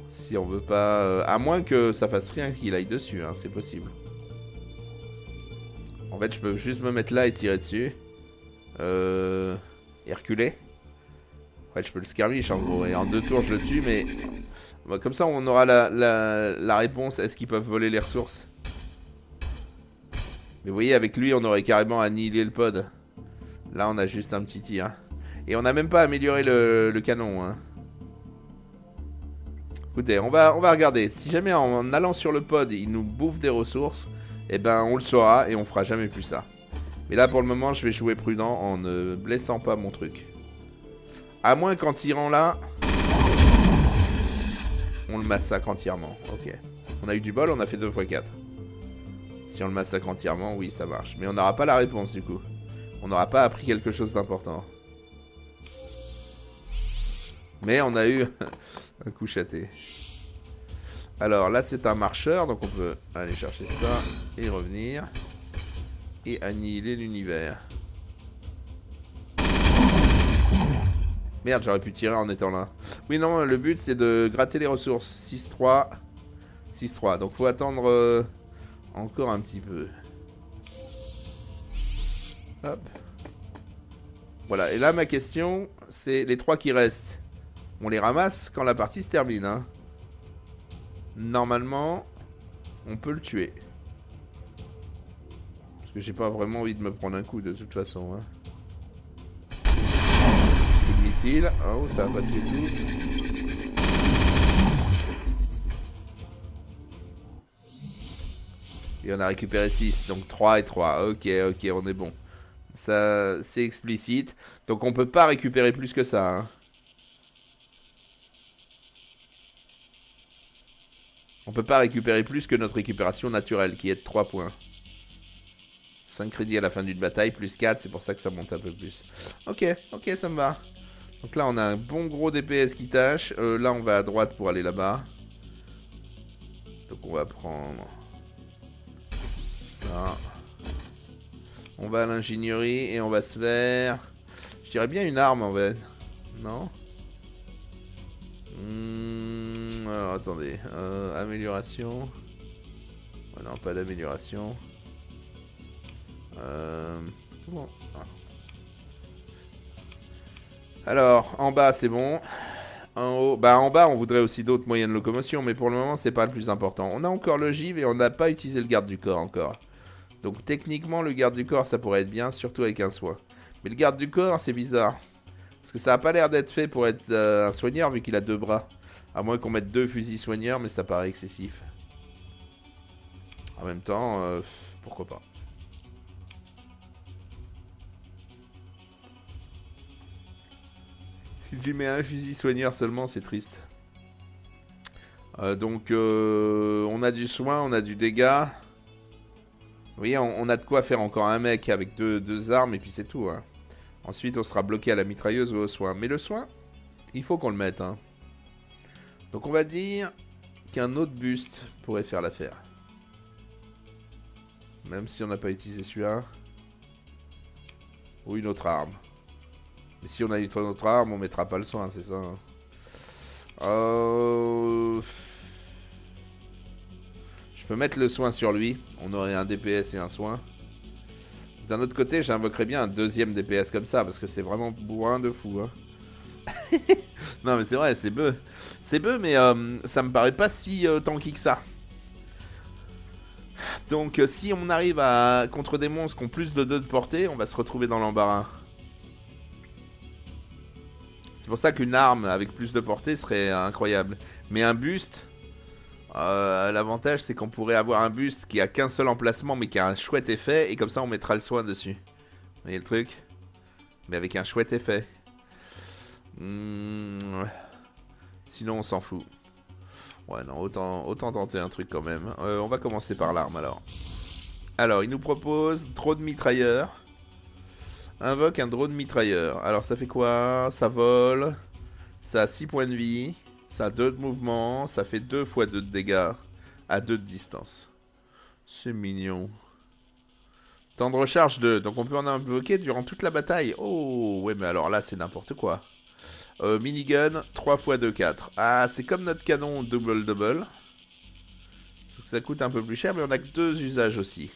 Si on veut pas... Euh, à moins que ça fasse rien qu'il aille dessus, hein, c'est possible. En fait, je peux juste me mettre là et tirer dessus. Euh... Et reculer. Ouais, je peux le skirmish en gros. Et en deux tours, je le tue, mais... Bah, comme ça, on aura la, la, la réponse. Est-ce qu'ils peuvent voler les ressources? Mais vous voyez, avec lui, on aurait carrément annihilé le pod. Là, on a juste un petit tir. Hein. Et on n'a même pas amélioré le, le canon, hein. Écoutez, on va, on va regarder. Si jamais en allant sur le pod, il nous bouffe des ressources, eh ben on le saura et on fera jamais plus ça. Mais là pour le moment, je vais jouer prudent en ne blessant pas mon truc. À moins qu'en tirant là, on le massacre entièrement. Ok. On a eu du bol, on a fait deux fois quatre. Si on le massacre entièrement, oui ça marche. Mais on n'aura pas la réponse du coup. On n'aura pas appris quelque chose d'important. Mais on a eu... un coup châté. Alors là c'est un marcheur, donc on peut aller chercher ça et revenir et annihiler l'univers. Merde, j'aurais pu tirer en étant là. Oui non, le but c'est de gratter les ressources. six trois, six trois, donc faut attendre euh, encore un petit peu. Hop. Voilà, et là ma question c'est les trois qui restent. On les ramasse quand la partie se termine. Hein. Normalement, on peut le tuer. Parce que j'ai pas vraiment envie de me prendre un coup de toute façon. Hein. Coup de missile. Oh, ça va pas tuer tout. Et on a récupéré six. Donc trois et trois. Ok, ok, on est bon. Ça, c'est explicite. Donc on peut pas récupérer plus que ça. Hein. On peut pas récupérer plus que notre récupération naturelle qui est de trois points. cinq crédits à la fin d'une bataille, plus quatre, c'est pour ça que ça monte un peu plus. Ok, ok, ça me va. Donc là on a un bon gros D P S qui tâche. Euh, là on va à droite pour aller là-bas. Donc on va prendre... ça. On va à l'ingénierie et on va se faire... Je dirais bien une arme en fait. Non ? Mmh, alors attendez, euh, amélioration. Oh non, pas d'amélioration. Euh, comment ah. Alors, en bas c'est bon. En haut, bah en bas on voudrait aussi d'autres moyens de locomotion, mais pour le moment c'est pas le plus important. On a encore le givre et on n'a pas utilisé le garde du corps encore. Donc techniquement le garde du corps ça pourrait être bien, surtout avec un soin. Mais le garde du corps c'est bizarre. Parce que ça a pas l'air d'être fait pour être euh, un soigneur vu qu'il a deux bras. À moins qu'on mette deux fusils soigneurs, mais ça paraît excessif. En même temps, euh, pourquoi pas. Si tu mets un fusil soigneur seulement, c'est triste. Euh, donc, euh, on a du soin, on a du dégât. Vous voyez, on, on a de quoi faire encore un mec avec deux, deux armes et puis c'est tout, hein. Ensuite, on sera bloqué à la mitrailleuse ou au soin. Mais le soin, il faut qu'on le mette. Hein. Donc on va dire qu'un autre buste pourrait faire l'affaire. Même si on n'a pas utilisé celui-là. Ou une autre arme. Mais si on a une autre arme, on mettra pas le soin, c'est ça. Euh... Je peux mettre le soin sur lui. On aurait un D P S et un soin. D'un autre côté, j'invoquerais bien un deuxième D P S comme ça, parce que c'est vraiment bourrin de fou, hein. Non mais c'est vrai, c'est bœuf. C'est bœuf, mais euh, ça me paraît pas si euh, tanky que ça. Donc euh, si on arrive à contre des monstres qui ont plus de deux de portée, on va se retrouver dans l'embarras. C'est pour ça qu'une arme avec plus de portée serait euh, incroyable. Mais un buste, euh, l'avantage c'est qu'on pourrait avoir un buste qui a qu'un seul emplacement mais qui a un chouette effet. Et comme ça on mettra le soin dessus. Vous voyez le truc? Mais avec un chouette effet. Mmh. Sinon on s'en fout. Ouais non, autant, autant tenter un truc quand même. euh, On va commencer par l'arme alors. Alors il nous propose drone mitrailleur. Invoque un drone mitrailleur. Alors ça fait quoi? Ça vole. Ça a six points de vie. Ça a deux de mouvement. Ça fait deux fois deux de dégâts à deux de distance. C'est mignon. Temps de recharge deux. Donc on peut en invoquer durant toute la bataille. Oh ouais mais alors là c'est n'importe quoi. Euh, minigun, trois fois deux, quatre. Ah, c'est comme notre canon double-double. Sauf que ça coûte un peu plus cher, mais on a que deux usages aussi.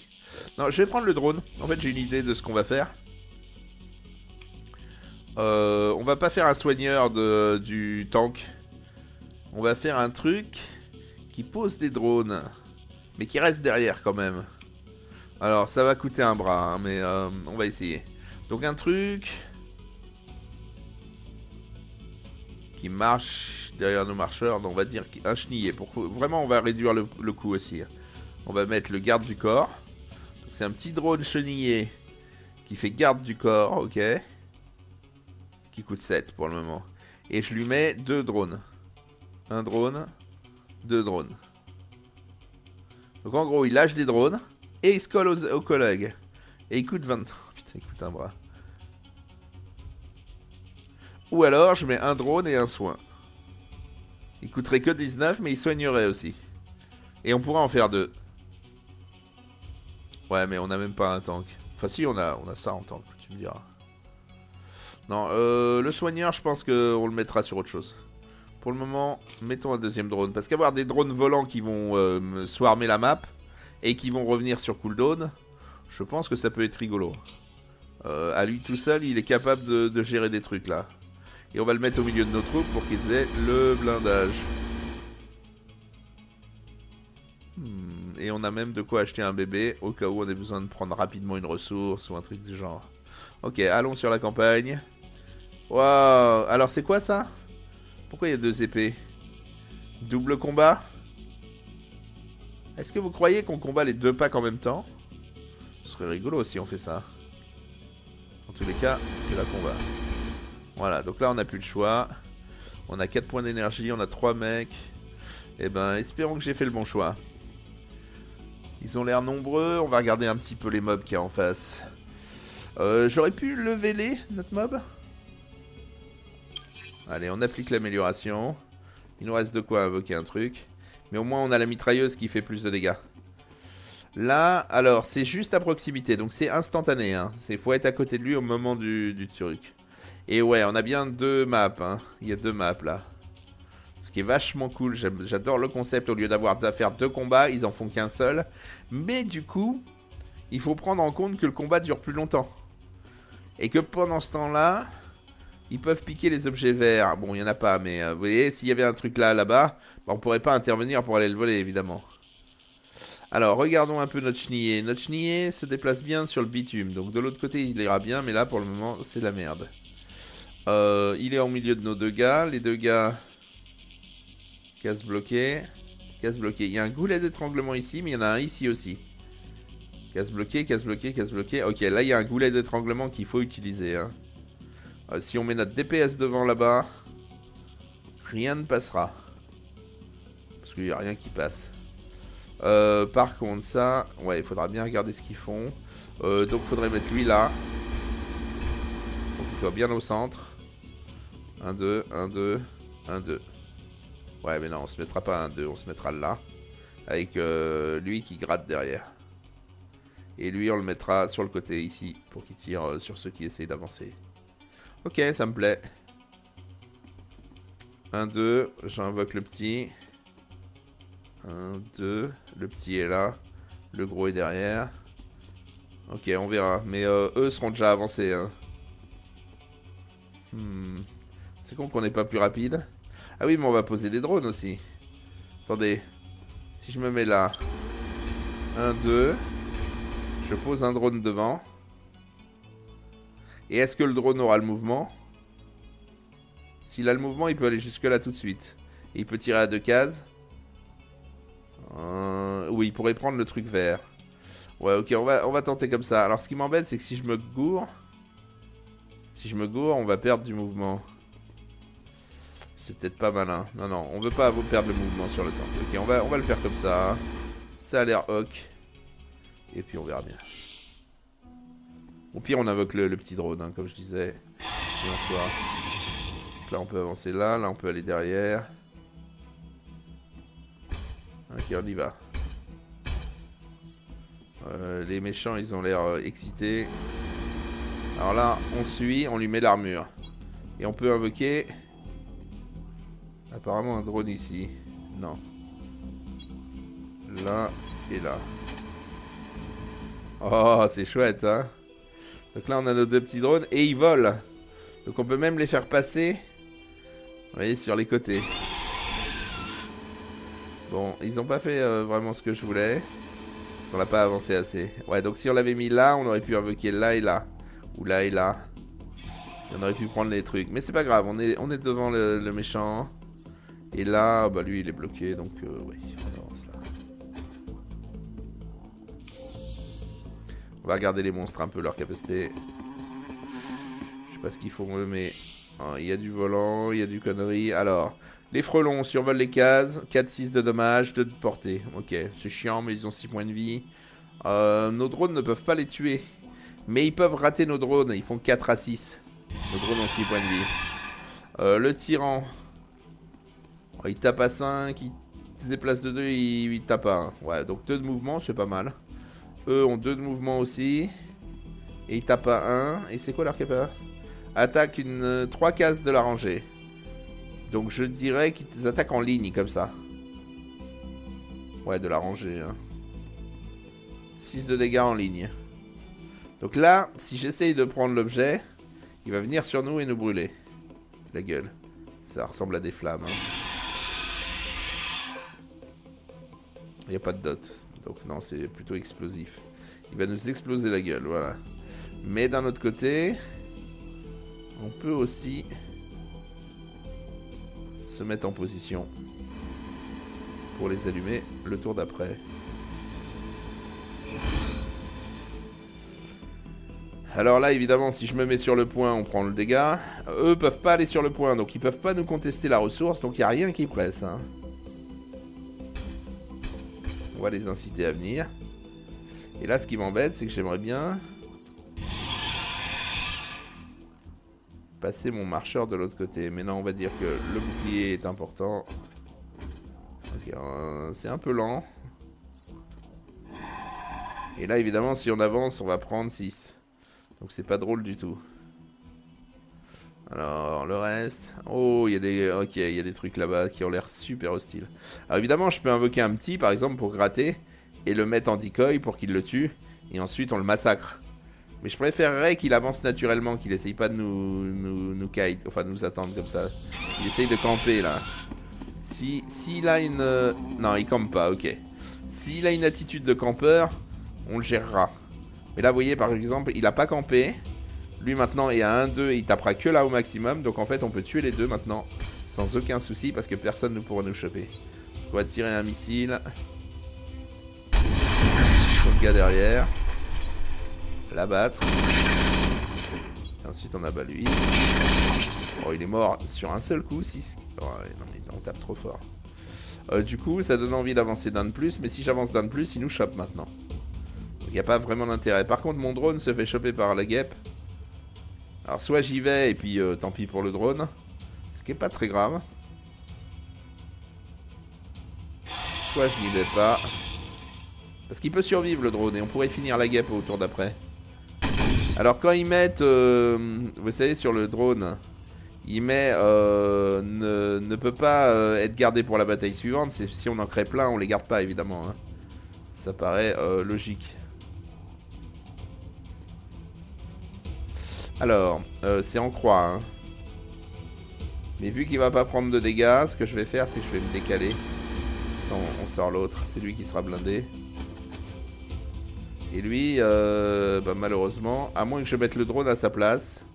Non, je vais prendre le drone. En fait, j'ai une idée de ce qu'on va faire. Euh, on va pas faire un soigneur de, du tank. On va faire un truc qui pose des drones, mais qui reste derrière quand même. Alors, ça va coûter un bras, hein, mais euh, on va essayer. Donc, un truc... qui marche derrière nos marcheurs, donc on va dire un chenillet. Pour... Vraiment, on va réduire le, le coût aussi. On va mettre le garde du corps. C'est un petit drone chenillet qui fait garde du corps, ok. Qui coûte sept pour le moment. Et je lui mets deux drones. Un drone, deux drones. Donc en gros, il lâche des drones et il se colle aux, aux collègues. Et il coûte vingt... Oh, putain, il coûte un bras. Ou alors je mets un drone et un soin. Il coûterait que dix-neuf mais il soignerait aussi. Et on pourra en faire deux. Ouais mais on a même pas un tank. Enfin si on a, on a ça en tank, tu me diras. Non, euh, le soigneur je pense qu'on le mettra sur autre chose. Pour le moment, mettons un deuxième drone. Parce qu'avoir des drones volants qui vont euh, swarmer la map et qui vont revenir sur cooldown, je pense que ça peut être rigolo. Euh, à lui tout seul, il est capable de, de gérer des trucs là. Et on va le mettre au milieu de nos troupes pour qu'ils aient le blindage. Hmm, et on a même de quoi acheter un bébé au cas où on ait besoin de prendre rapidement une ressource ou un truc du genre. Ok, allons sur la campagne. Waouh, alors c'est quoi ça? Pourquoi il y a deux épées? Double combat? Est-ce que vous croyez qu'on combat les deux packs en même temps? Ce serait rigolo si on fait ça. En tous les cas, c'est la combat. Voilà, donc là on n'a plus le choix. On a quatre points d'énergie, on a trois mecs. Et ben, espérons que j'ai fait le bon choix. Ils ont l'air nombreux. On va regarder un petit peu les mobs qu'il y a en face. Euh, J'aurais pu lever les, notre mob. Allez, on applique l'amélioration. Il nous reste de quoi invoquer un truc. Mais au moins on a la mitrailleuse qui fait plus de dégâts. Là, alors, c'est juste à proximité. Donc c'est instantané, hein. Il faut être à côté de lui au moment du, du truc. Et ouais, on a bien deux maps, hein. Il y a deux maps là. Ce qui est vachement cool, j'adore le concept. Au lieu d'avoir à faire deux combats, ils en font qu'un seul. Mais du coup, il faut prendre en compte que le combat dure plus longtemps. Et que pendant ce temps-là, ils peuvent piquer les objets verts. Bon, il n'y en a pas, mais euh, vous voyez, s'il y avait un truc là, là-bas, bah, on ne pourrait pas intervenir pour aller le voler, évidemment. Alors, regardons un peu notre chenillet. Notre chenillet se déplace bien sur le bitume. Donc de l'autre côté, il ira bien, mais là, pour le moment, c'est la merde. Euh, il est au milieu de nos deux gars. Les deux gars casse bloqué. Casse bloqué. Il y a un goulet d'étranglement ici, mais il y en a un ici aussi. Casse bloqué, casse bloqué, casse bloqué. Ok, là il y a un goulet d'étranglement qu'il faut utiliser, hein. euh, Si on met notre D P S devant là-bas, rien ne passera. Parce qu'il n'y a rien qui passe. euh, Par contre ça, ouais, il faudra bien regarder ce qu'ils font. euh, Donc il faudrait mettre lui là, soit bien au centre. Un, deux, un, deux, un, deux. Ouais mais non, on se mettra pas un, deux, on se mettra là. Avec euh, lui qui gratte derrière. Et lui, on le mettra sur le côté ici pour qu'il tire sur ceux qui essayent d'avancer. Ok, ça me plaît. un, deux, j'invoque le petit. un, deux, le petit est là. Le gros est derrière. Ok, on verra. Mais euh, eux seront déjà avancés. Hein. Hmm. C'est con qu'on n'est pas plus rapide. Ah oui, mais on va poser des drones aussi. Attendez. Si je me mets là. un, deux. Je pose un drone devant. Et est-ce que le drone aura le mouvement? S'il a le mouvement, il peut aller jusque là tout de suite. Et il peut tirer à deux cases. Euh... Oui, il pourrait prendre le truc vert. Ouais, ok, on va, on va tenter comme ça. Alors, ce qui m'embête, c'est que si je me gourre... Si je me gourre, on va perdre du mouvement. C'est peut-être pas malin. Non, non, on veut pas perdre le mouvement sur le temps. Ok, on va, on va le faire comme ça. Ça a l'air hoc. Et puis on verra bien. Au pire, on invoque le, le petit drone, hein, comme je disais. Donc là, on peut avancer là. Là, on peut aller derrière. Ok, on y va. Euh, les méchants, ils ont l'air euh, excités. Alors là, on suit, on lui met l'armure. Et on peut invoquer... Apparemment, un drone ici. Non. Là et là. Oh, c'est chouette, hein. Donc là, on a nos deux petits drones et ils volent. Donc on peut même les faire passer, vous voyez, sur les côtés. Bon, ils n'ont pas fait euh, vraiment ce que je voulais. Parce qu'on n'a pas avancé assez. Ouais, donc si on l'avait mis là, on aurait pu invoquer là et là. Ou là et là. Et on aurait pu prendre les trucs. Mais c'est pas grave, on est, on est devant le, le méchant. Et là, bah lui, il est bloqué, donc euh, oui, on avance là. On va regarder les monstres un peu, leur capacité. Je sais pas ce qu'il faut, mais... Oh, il y a du volant, il y a du connerie. Alors, les frelons survolent les cases. quatre six de dommages, deux de portée. Ok, c'est chiant, mais ils ont six points de vie. Euh, nos drones ne peuvent pas les tuer. Mais ils peuvent rater nos drones. Ils font quatre à six. Nos drones ont six points de vie. Euh, le tyran. Oh, il tape à cinq. Il se déplace de deux, il, il tape à un. Ouais, donc deux de mouvement, c'est pas mal. Eux ont deux de mouvement aussi. Et ils tapent à un. Et c'est quoi leur capa? Attaque une euh, trois cases de la rangée. Donc je dirais qu'ils attaquent en ligne comme ça. Ouais, de la rangée. Hein. six de dégâts en ligne. Donc là, si j'essaye de prendre l'objet, il va venir sur nous et nous brûler. La gueule. Ça ressemble à des flammes. Hein. Il n'y a pas de dot. Donc non, c'est plutôt explosif. Il va nous exploser la gueule, voilà. Mais d'un autre côté, on peut aussi se mettre en position pour les allumer le tour d'après. Alors là, évidemment, si je me mets sur le point, on prend le dégât. Eux peuvent pas aller sur le point, donc ils peuvent pas nous contester la ressource, donc il n'y a rien qui presse, hein. On va les inciter à venir. Et là, ce qui m'embête, c'est que j'aimerais bien passer mon marcheur de l'autre côté. Mais non, on va dire que le bouclier est important. Ok, euh, c'est un peu lent. Et là, évidemment, si on avance, on va prendre six. Donc c'est pas drôle du tout. Alors, le reste... Oh, il y a des... Ok, il y a des trucs là-bas qui ont l'air super hostiles. Alors évidemment, je peux invoquer un petit, par exemple, pour gratter, et le mettre en decoy pour qu'il le tue, et ensuite on le massacre. Mais je préférerais qu'il avance naturellement, qu'il essaye pas de nous... nous, nous kite, enfin, nous attendre comme ça. Il essaye de camper, là. Si... S'il a une... Non, il campe pas, ok. S'il a une attitude de campeur, on le gérera. Mais là, vous voyez, par exemple, il a pas campé... Lui maintenant est à un deux et il tapera que là au maximum. Donc en fait on peut tuer les deux maintenant sans aucun souci parce que personne ne pourra nous choper. On va tirer un missile sur le gars derrière. L'abattre. Et ensuite on abat lui. Oh, il est mort sur un seul coup. six. Oh, non mais on tape trop fort. Euh, du coup ça donne envie d'avancer d'un de plus. Mais si j'avance d'un de plus il nous chope maintenant. Il n'y a pas vraiment d'intérêt. Par contre mon drone se fait choper par la guêpe. Alors soit j'y vais et puis euh, tant pis pour le drone. Ce qui est pas très grave. Soit je n'y vais pas. Parce qu'il peut survivre le drone et on pourrait finir la guêpe au tour d'après. Alors quand ils mettent, euh, vous savez sur le drone, il met euh, ne, ne peut pas euh, être gardé pour la bataille suivante. Si on en crée plein, on les garde pas évidemment. Hein. Ça paraît euh, logique. Alors, euh, c'est en croix. Hein. Mais vu qu'il va pas prendre de dégâts, ce que je vais faire, c'est que je vais me décaler. Ça, on, on sort l'autre. C'est lui qui sera blindé. Et lui, euh, bah malheureusement, à moins que je mette le drone à sa place.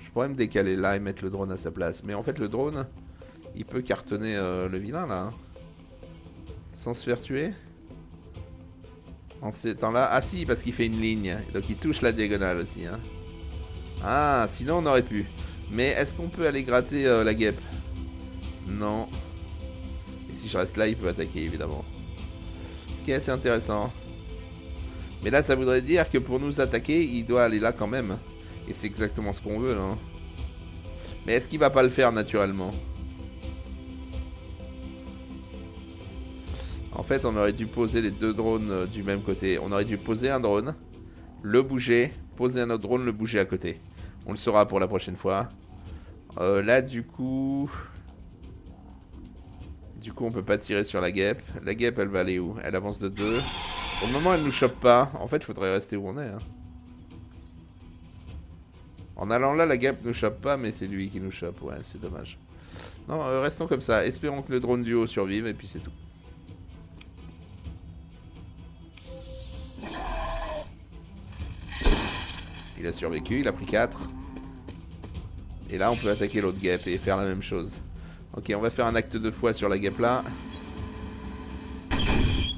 Je pourrais me décaler là et mettre le drone à sa place. Mais en fait, le drone, il peut cartonner euh, le vilain là. Hein, sans se faire tuer. En s'étant là. Ah si, parce qu'il fait une ligne. Donc il touche la diagonale aussi. Hein. Ah, sinon on aurait pu. Mais est-ce qu'on peut aller gratter euh, la guêpe? Non. Et si je reste là, il peut attaquer évidemment. Ok, c'est intéressant. Mais là, ça voudrait dire que pour nous attaquer, il doit aller là quand même. Et c'est exactement ce qu'on veut, hein. Mais est-ce qu'il va pas le faire naturellement? En fait, on aurait dû poser les deux drones du même côté. On aurait dû poser un drone, le bouger, poser un autre drone, le bouger à côté. On le saura pour la prochaine fois. Euh, là, du coup... Du coup, on peut pas tirer sur la guêpe. La guêpe, elle va aller où? Elle avance de deux. Pour le moment, elle nous chope pas. En fait, il faudrait rester où on est. Hein. En allant là, la guêpe nous chope pas, mais c'est lui qui nous chope. Ouais, c'est dommage. Non, euh, restons comme ça. Espérons que le drone du haut survive, et puis c'est tout. Il a survécu, il a pris quatre. Et là, on peut attaquer l'autre guêpe et faire la même chose. Ok, on va faire un acte de foi sur la guêpe là.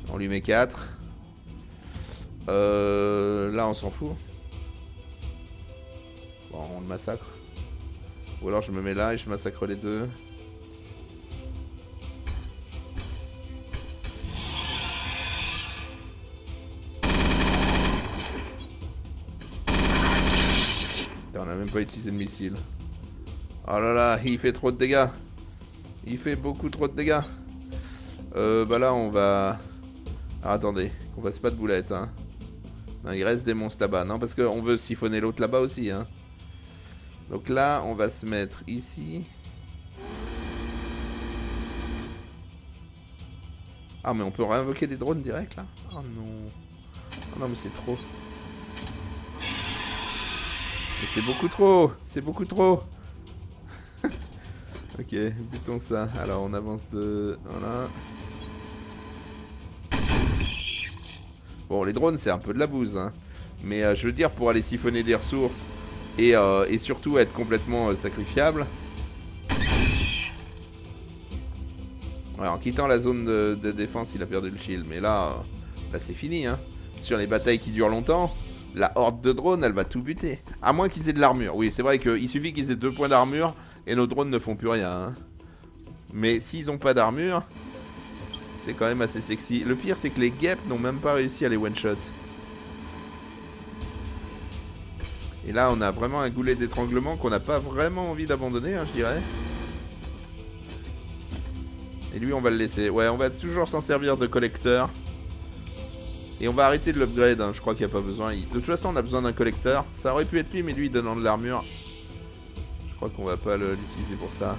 On lui met quatre. Euh, là, on s'en fout. Bon, on le massacre. Ou alors je me mets là et je massacre les deux. Putain, on a même pas utilisé de missile. Oh là là, il fait trop de dégâts. Il fait beaucoup trop de dégâts. Euh, bah là, on va... Ah, attendez, qu'on fasse pas de boulettes. Hein. Non, il reste des monstres là-bas. Non, parce qu'on veut siphonner l'autre là-bas aussi. Hein. Donc là, on va se mettre ici. Ah, mais on peut réinvoquer des drones direct, là? Oh non. Oh non, mais c'est trop. Mais c'est beaucoup trop. C'est beaucoup trop. Ok, butons ça. Alors on avance de... Voilà. Bon, les drones, c'est un peu de la bouse. Hein. Mais euh, je veux dire, pour aller siphonner des ressources et, euh, et surtout être complètement euh, sacrifiable. Ouais, en quittant la zone de, de défense, il a perdu le shield. Mais là, euh, là c'est fini. Hein. Sur les batailles qui durent longtemps, la horde de drones, elle va tout buter. À moins qu'ils aient de l'armure. Oui, c'est vrai qu'il suffit qu'ils aient deux points d'armure... Et nos drones ne font plus rien. Hein. Mais s'ils n'ont pas d'armure, c'est quand même assez sexy. Le pire, c'est que les guêpes n'ont même pas réussi à les one-shot. Et là, on a vraiment un goulet d'étranglement qu'on n'a pas vraiment envie d'abandonner, hein, je dirais. Et lui, on va le laisser. Ouais, on va toujours s'en servir de collecteur. Et on va arrêter de l'upgrade. Hein. Je crois qu'il n'y a pas besoin. De toute façon, on a besoin d'un collecteur. Ça aurait pu être lui, mais lui, donnant de l'armure... Je crois qu'on va pas l'utiliser pour ça.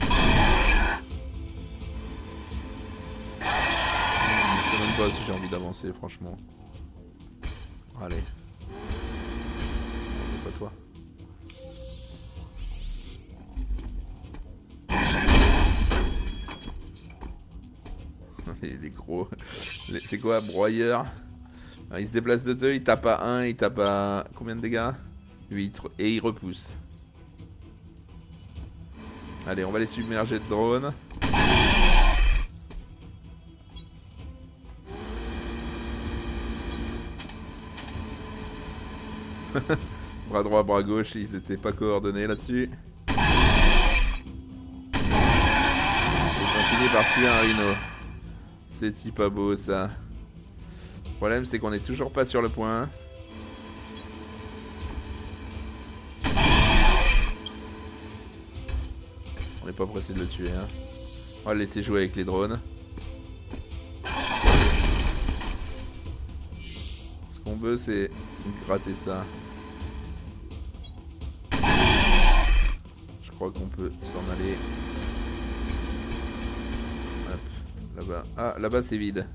Je sais même pas si j'ai envie d'avancer, franchement. Allez. C'est pas toi. Il est gros. C'est quoi, broyeur? Il se déplace de deux, il tape à un, il tape à... Combien de dégâts? huit. Et il repousse. Allez, on va les submerger de drones. Bras droit, bras gauche, ils n'étaient pas coordonnés là-dessus. Ils ont fini par tuer un rhino. C'est-il pas beau, ça? Le problème, c'est qu'on n'est toujours pas sur le point. n'est pas pressé de le tuer. Hein. On va le laisser jouer avec les drones. Ce qu'on veut, c'est gratter ça. Je crois qu'on peut s'en aller. Hop, là-bas. Ah, là-bas c'est vide.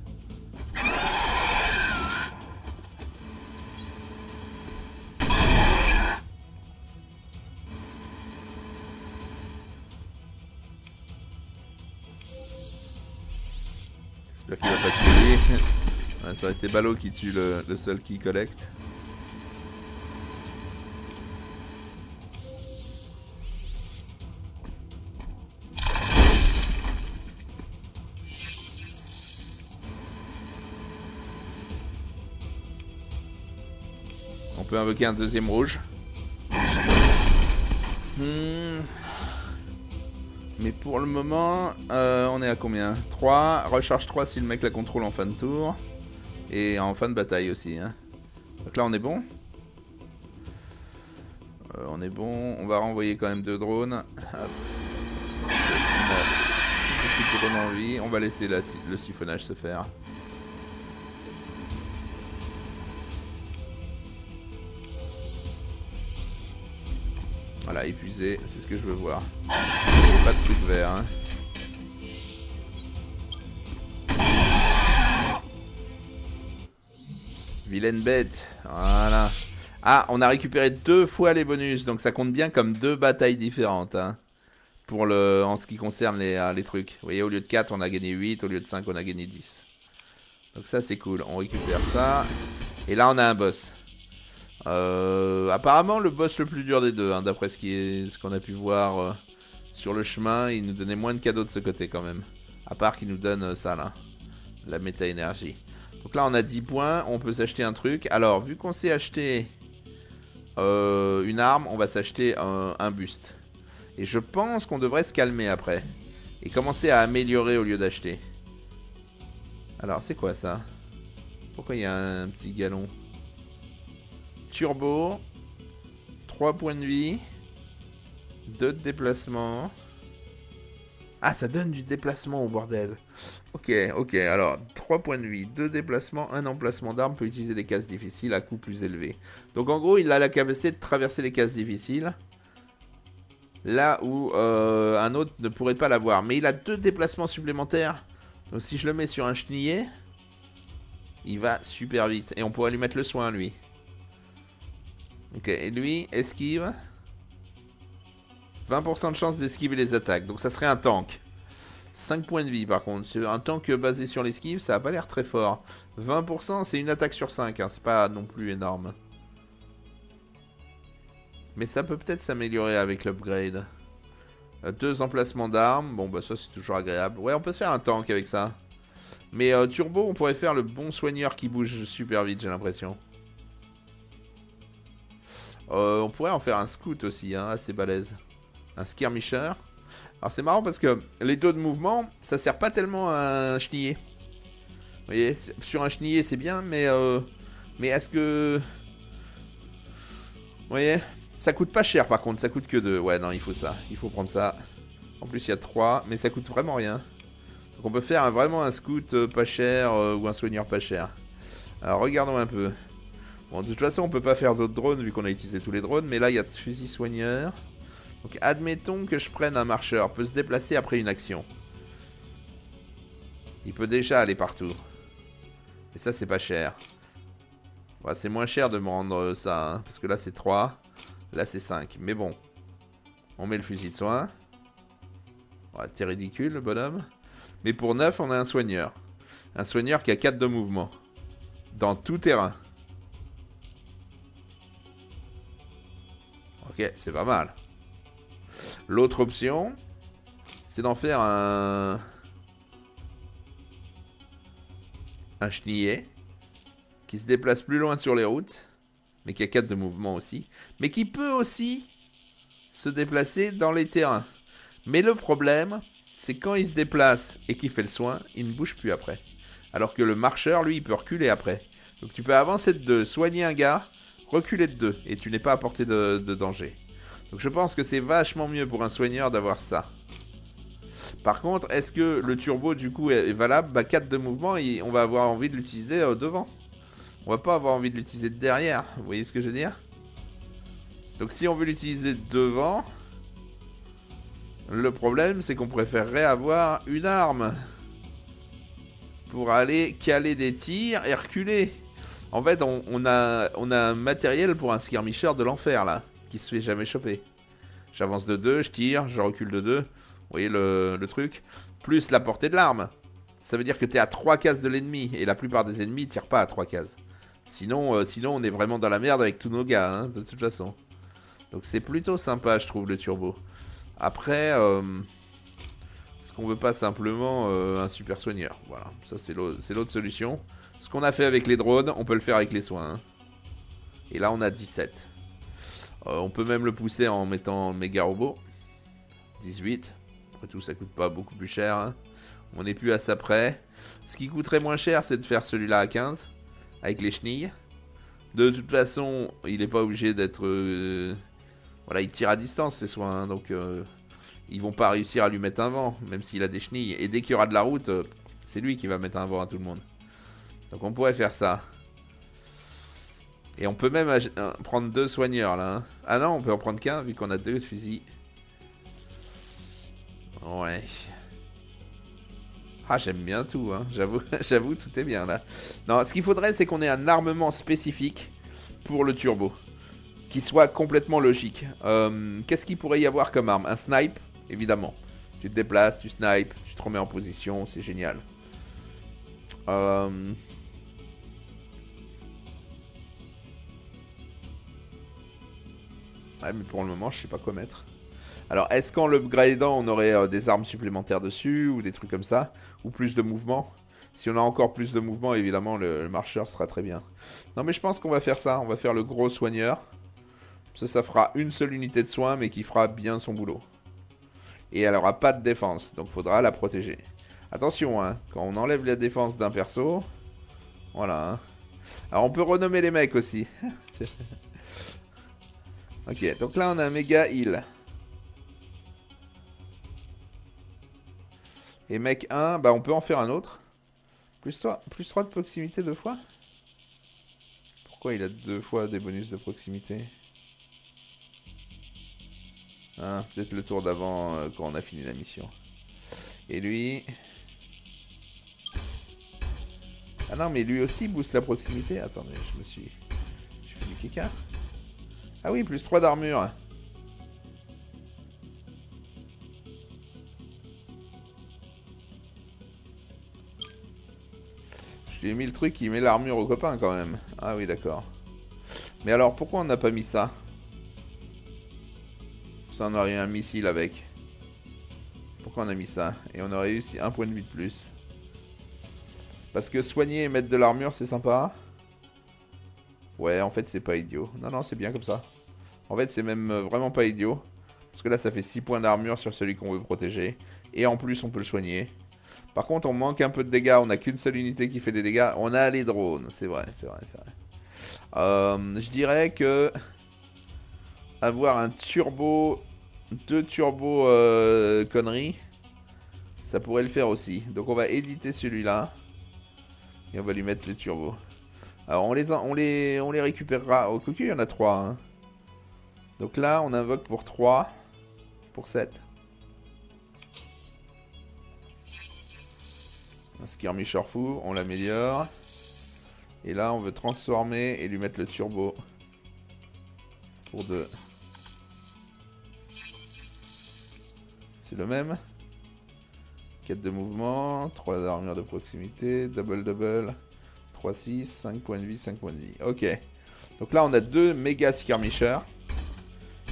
J'espère qu'il va pas tuer. Ouais, ça aurait été ballot qui tue le, le seul qui collecte. On peut invoquer un deuxième rouge. Hmm. Mais pour le moment, euh, on est à combien? trois, recharge trois si le mec la contrôle en fin de tour. Et en fin de bataille aussi. Hein. Donc là on est bon. Euh, on est bon, on va renvoyer quand même deux drones. Hop. On va laisser la, le siphonnage se faire. Voilà, épuisé, c'est ce que je veux voir. Pas de truc vert. Hein. Vilaine bête. Voilà. Ah, on a récupéré deux fois les bonus, donc ça compte bien comme deux batailles différentes. Hein, pour le, en ce qui concerne les, les trucs. Vous voyez, au lieu de quatre, on a gagné huit, au lieu de cinq, on a gagné dix. Donc ça, c'est cool. On récupère ça. Et là, on a un boss. Euh, apparemment le boss le plus dur des deux, hein, d'après ce qui est, ce qu'on a pu voir euh, sur le chemin, il nous donnait moins de cadeaux de ce côté quand même. À part qu'il nous donne euh, ça là, la méta-énergie. Donc là on a dix points, on peut s'acheter un truc. Alors vu qu'on s'est acheté euh, une arme, on va s'acheter un, un buste. Et je pense qu'on devrait se calmer après. Et commencer à améliorer au lieu d'acheter. Alors c'est quoi ça? Pourquoi il y a un, un petit galon? Turbo, trois points de vie, deux de déplacement. Ah, ça donne du déplacement au bordel. Ok, ok, alors trois points de vie, deux déplacements, un emplacement d'armes, peut utiliser des cases difficiles à coût plus élevé. Donc en gros, il a la capacité de traverser les cases difficiles. Là où euh, un autre ne pourrait pas l'avoir. Mais il a deux déplacements supplémentaires. Donc si je le mets sur un chenillet, il va super vite. Et on pourrait lui mettre le soin, lui. Ok, et lui, esquive. vingt pour cent de chance d'esquiver les attaques. Donc ça serait un tank. cinq points de vie par contre. Un tank basé sur l'esquive, ça a pas l'air très fort. vingt pour cent, c'est une attaque sur cinq. Hein. C'est pas non plus énorme. Mais ça peut peut-être s'améliorer avec l'upgrade. Euh, deux emplacements d'armes. Bon, bah ça, c'est toujours agréable. Ouais, on peut faire un tank avec ça. Mais euh, turbo, on pourrait faire le bon soigneur qui bouge super vite, j'ai l'impression. Euh, on pourrait en faire un scout aussi, hein, assez balèze. Un skirmisher. Alors c'est marrant parce que les deux de mouvement, ça sert pas tellement à un chenillet. Vous voyez, sur un chenillet c'est bien, mais euh, mais est-ce que... Vous voyez, ça coûte pas cher par contre, ça coûte que deux. Ouais non, il faut ça, il faut prendre ça. En plus il y a trois, mais ça coûte vraiment rien. Donc on peut faire hein, vraiment un scout euh, pas cher euh, ou un soigneur pas cher. Alors regardons un peu. Bon, de toute façon, on peut pas faire d'autres drones vu qu'on a utilisé tous les drones. Mais là, il y a fusil soigneur. Donc, admettons que je prenne un marcheur. Il peut se déplacer après une action. Il peut déjà aller partout. Et ça, c'est pas cher. Ouais, c'est moins cher de me rendre ça. Hein, parce que là, c'est trois. Là, c'est cinq. Mais bon. On met le fusil de soin. Ouais, c'est ridicule, le bonhomme. Mais pour neuf, on a un soigneur. Un soigneur qui a quatre de mouvement. Dans tout terrain. Ok, c'est pas mal. L'autre option, c'est d'en faire un... un chenillet qui se déplace plus loin sur les routes, mais qui a quatre de mouvement aussi, mais qui peut aussi se déplacer dans les terrains. Mais le problème, c'est quand il se déplace et qu'il fait le soin, il ne bouge plus après. Alors que le marcheur, lui, il peut reculer après. Donc tu peux avancer de deux, soigner un gars... Reculer de deux et tu n'es pas à portée de, de danger. Donc je pense que c'est vachement mieux pour un soigneur d'avoir ça. Par contre, est-ce que le turbo du coup est valable? Bah quatre de mouvement et on va avoir envie de l'utiliser euh, devant. On va pas avoir envie de l'utiliser derrière. Vous voyez ce que je veux dire? Donc si on veut l'utiliser devant, le problème c'est qu'on préférerait avoir une arme pour aller caler des tirs et reculer. En fait on, on, a, on a un matériel pour un skirmisher de l'enfer là, qui se fait jamais choper. J'avance de deux, je tire, je recule de deux. Vous voyez le, le truc? Plus la portée de l'arme. Ça veut dire que t'es à trois cases de l'ennemi. Et la plupart des ennemis tirent pas à trois cases. Sinon, euh, sinon on est vraiment dans la merde avec tous nos gars, hein, de toute façon. Donc c'est plutôt sympa je trouve le turbo. Après, euh, est-ce qu'on veut pas simplement euh, un super soigneur? Voilà, ça c'est l'autre solution. Ce qu'on a fait avec les drones, on peut le faire avec les soins. Hein. Et là on a dix-sept. Euh, on peut même le pousser en mettant méga robot. dix-huit. Après tout ça coûte pas beaucoup plus cher. Hein. On n'est plus à ça près. Ce qui coûterait moins cher c'est de faire celui-là à quinze. Avec les chenilles. De toute façon il n'est pas obligé d'être... Euh... Voilà, il tire à distance ces soins, hein, donc euh, ils vont pas réussir à lui mettre un vent, même s'il a des chenilles. Et dès qu'il y aura de la route, euh, c'est lui qui va mettre un vent à tout le monde. Donc on pourrait faire ça. Et on peut même euh, prendre deux soigneurs là. Hein. Ah non, on peut en prendre qu'un vu qu'on a deux fusils. Ouais. Ah j'aime bien tout, hein. J'avoue, j'avoue tout est bien là. Non, ce qu'il faudrait c'est qu'on ait un armement spécifique pour le turbo. Qui soit complètement logique. Euh, Qu'est-ce qu'il pourrait y avoir comme arme? Un snipe, évidemment. Tu te déplaces, tu snipes, tu te remets en position, c'est génial. Euh... Ouais, mais pour le moment, je sais pas quoi mettre. Alors, est-ce qu'en l'upgradant, on aurait euh, des armes supplémentaires dessus ou des trucs comme ça? Ou plus de mouvement? Si on a encore plus de mouvement, évidemment, le, le marcheur sera très bien. Non, mais je pense qu'on va faire ça. On va faire le gros soigneur. Ça, ça fera une seule unité de soin, mais qui fera bien son boulot. Et elle n'aura pas de défense, donc faudra la protéger. Attention, hein, quand on enlève la défense d'un perso, voilà. Hein. Alors, on peut renommer les mecs aussi. Ok, donc là, on a un méga heal. Et mec un, bah, on peut en faire un autre. Plus trois, plus trois de proximité deux fois. Pourquoi il a deux fois des bonus de proximité? Hein, peut-être le tour d'avant euh, quand on a fini la mission. Et lui... Ah non, mais lui aussi booste la proximité. Attendez, je me suis... J'ai fait du kéka. Ah oui, plus trois d'armure. Je lui ai mis le truc qui met l'armure au copain quand même. Ah oui, d'accord. Mais alors, pourquoi on n'a pas mis ça? Ça, on aurait eu un missile avec. Pourquoi on a mis ça? Et on aurait eu aussi un point de vie de plus. Parce que soigner et mettre de l'armure, c'est sympa. Ouais, en fait, c'est pas idiot. Non, non, c'est bien comme ça. En fait, c'est même vraiment pas idiot. Parce que là, ça fait six points d'armure sur celui qu'on veut protéger. Et en plus, on peut le soigner. Par contre, on manque un peu de dégâts. On n'a qu'une seule unité qui fait des dégâts. On a les drones. C'est vrai, c'est vrai, c'est vrai. Euh, je dirais que... Avoir un turbo, deux turbos euh, conneries, ça pourrait le faire aussi. Donc on va éditer celui-là et on va lui mettre le turbo. Alors on les, a, on les, on les récupérera. Au cocu, il y en a trois. Hein. Donc là, on invoque pour trois, pour sept. Un skirmisher fou, on l'améliore. Et là, on veut transformer et lui mettre le turbo pour deux. C'est le même. quatre de mouvement, trois d'armure de proximité, double double, trois six, cinq points de vie, cinq points de vie. Ok. Donc là on a deux méga skirmishers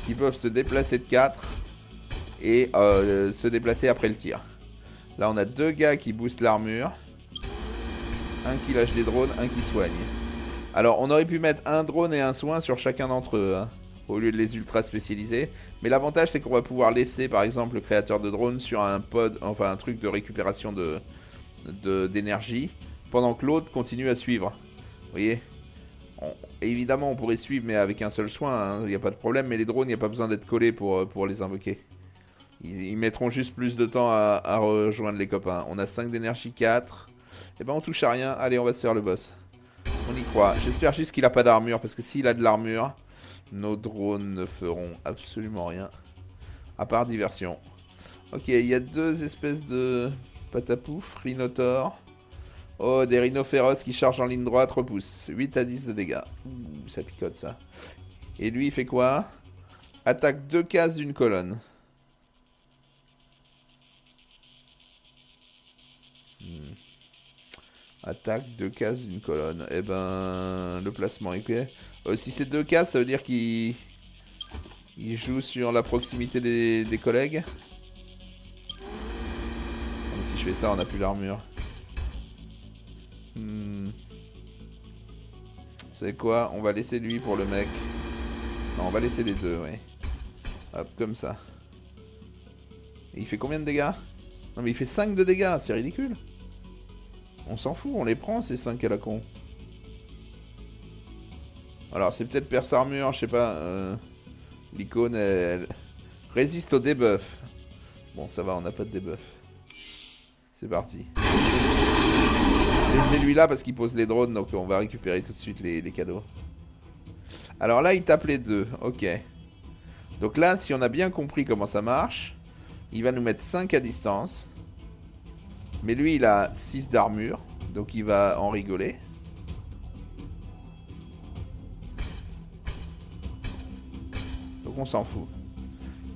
qui peuvent se déplacer de quatre et euh, se déplacer après le tir. Là on a deux gars qui boostent l'armure. Un qui lâche les drones, un qui soigne. Alors on aurait pu mettre un drone et un soin sur chacun d'entre eux. Hein. Au lieu de les ultra spécialiser. Mais l'avantage c'est qu'on va pouvoir laisser par exemple le créateur de drone sur un pod, enfin un truc de récupération de d'énergie, pendant que l'autre continue à suivre. Vous voyez, on, évidemment on pourrait suivre mais avec un seul soin, il hein, n'y a pas de problème. Mais les drones il n'y a pas besoin d'être collés pour, pour les invoquer. Ils, ils mettront juste plus de temps à, à rejoindre les copains. On a cinq d'énergie, quatre. Et ben on touche à rien. Allez, on va se faire le boss. On y croit. J'espère juste qu'il a pas d'armure. Parce que s'il a de l'armure, nos drones ne feront absolument rien. À part diversion. Ok, il y a deux espèces de patapouf, rhinotaures. Oh, des rhinos féroces qui chargent en ligne droite, repoussent. huit à dix de dégâts. Ouh, ça picote ça. Et lui, il fait quoi? Attaque deux cases d'une colonne. Hmm. Attaque deux cases d'une colonne. Eh ben, le placement, ok. Euh, si c'est deux cases, ça veut dire qu'il il joue sur la proximité des, des collègues. Oh, mais si je fais ça, on n'a plus l'armure. Hmm. C'est quoi? On va laisser lui pour le mec. Non, on va laisser les deux, ouais. Hop, comme ça. Et il fait combien de dégâts? Non, mais il fait cinq de dégâts, c'est ridicule. On s'en fout, on les prend ces cinq à la con. Alors, c'est peut-être perse armure, je sais pas. Euh, L'icône, elle, elle résiste au debuff. Bon, ça va, on n'a pas de debuff. C'est parti. Laissez-lui là parce qu'il pose les drones, donc on va récupérer tout de suite les, les cadeaux. Alors là, il tape les deux, ok. Donc là, si on a bien compris comment ça marche, il va nous mettre cinq à distance. Mais lui, il a six d'armure, donc il va en rigoler. Donc on s'en fout.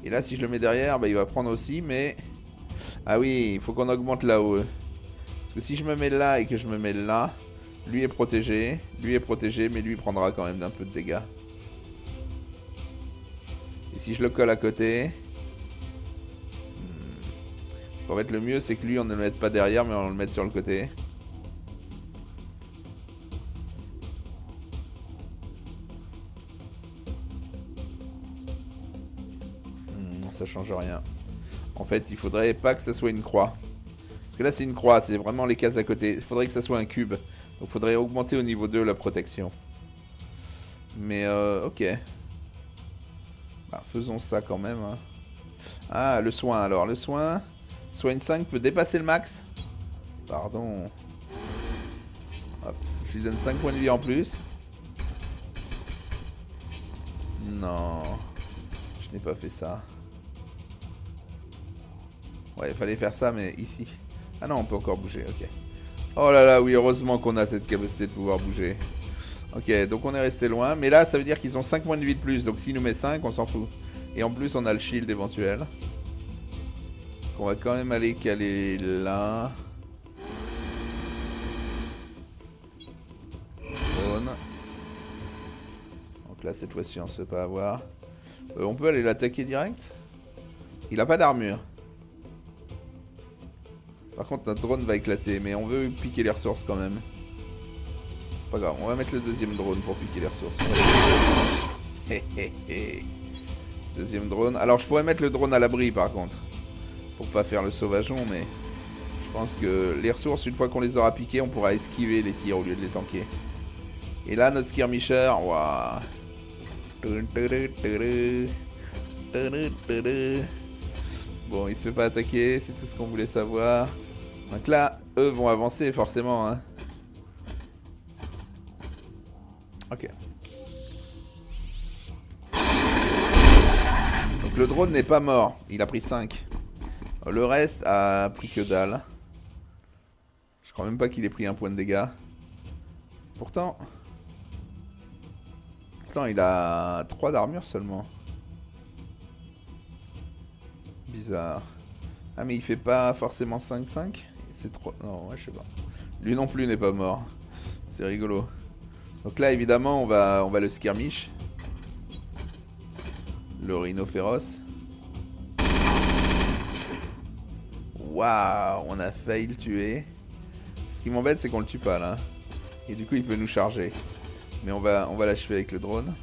Et là, si je le mets derrière, bah, il va prendre aussi, mais... Ah oui, il faut qu'on augmente là-haut. Que si je me mets là et que je me mets là, lui est protégé, lui est protégé, mais lui prendra quand même d'un peu de dégâts. Et si je le colle à côté... Hmm. En fait, le mieux, c'est que lui, on ne le mette pas derrière, mais on le mette sur le côté. Hmm, ça change rien. En fait, il faudrait pas que ça soit une croix. Parce que là c'est une croix, c'est vraiment les cases à côté. Il faudrait que ça soit un cube. Donc faudrait augmenter au niveau deux la protection. Mais euh, ok. Bah, faisons ça quand même. Hein. Ah, le soin alors. Le soin. Soigne cinq peut dépasser le max. Pardon. Hop, je lui donne cinq points de vie en plus. Non. Je n'ai pas fait ça. Ouais, il fallait faire ça, mais ici. Ah non, on peut encore bouger, ok. Oh là là, oui, heureusement qu'on a cette capacité de pouvoir bouger. Ok, donc on est resté loin. Mais là, ça veut dire qu'ils ont cinq points de vie de plus. Donc s'il nous met cinq, on s'en fout. Et en plus, on a le shield éventuel. On va quand même aller caler là. Drone. Donc là, cette fois-ci, on ne se fait pas avoir. Euh, on peut aller l'attaquer direct. Il n'a pas d'armure. Par contre, notre drone va éclater, mais on veut piquer les ressources quand même. Pas grave, on va mettre le deuxième drone pour piquer les ressources. Hé hé hé. Deuxième drone. Alors, je pourrais mettre le drone à l'abri par contre. Pour pas faire le sauvageon, mais... Je pense que les ressources, une fois qu'on les aura piquées, on pourra esquiver les tirs au lieu de les tanker. Et là, notre skirmisher... Waouh. Bon, il se fait pas attaquer, c'est tout ce qu'on voulait savoir. Donc là, eux vont avancer forcément. Hein. Ok. Donc le drone n'est pas mort, il a pris cinq. Le reste a pris que dalle. Je crois même pas qu'il ait pris un point de dégâts. Pourtant... Pourtant il a trois d'armure seulement. Bizarre. Ah mais il fait pas forcément cinq cinq. C'est trop... Non, ouais, je sais pas. Lui non plus n'est pas mort. C'est rigolo. Donc là évidemment on va, on va le skirmish. Le rhino féroce. Waouh, on a failli le tuer. Ce qui m'embête c'est qu'on le tue pas là. Et du coup il peut nous charger. Mais on va, on va l'achever avec le drone.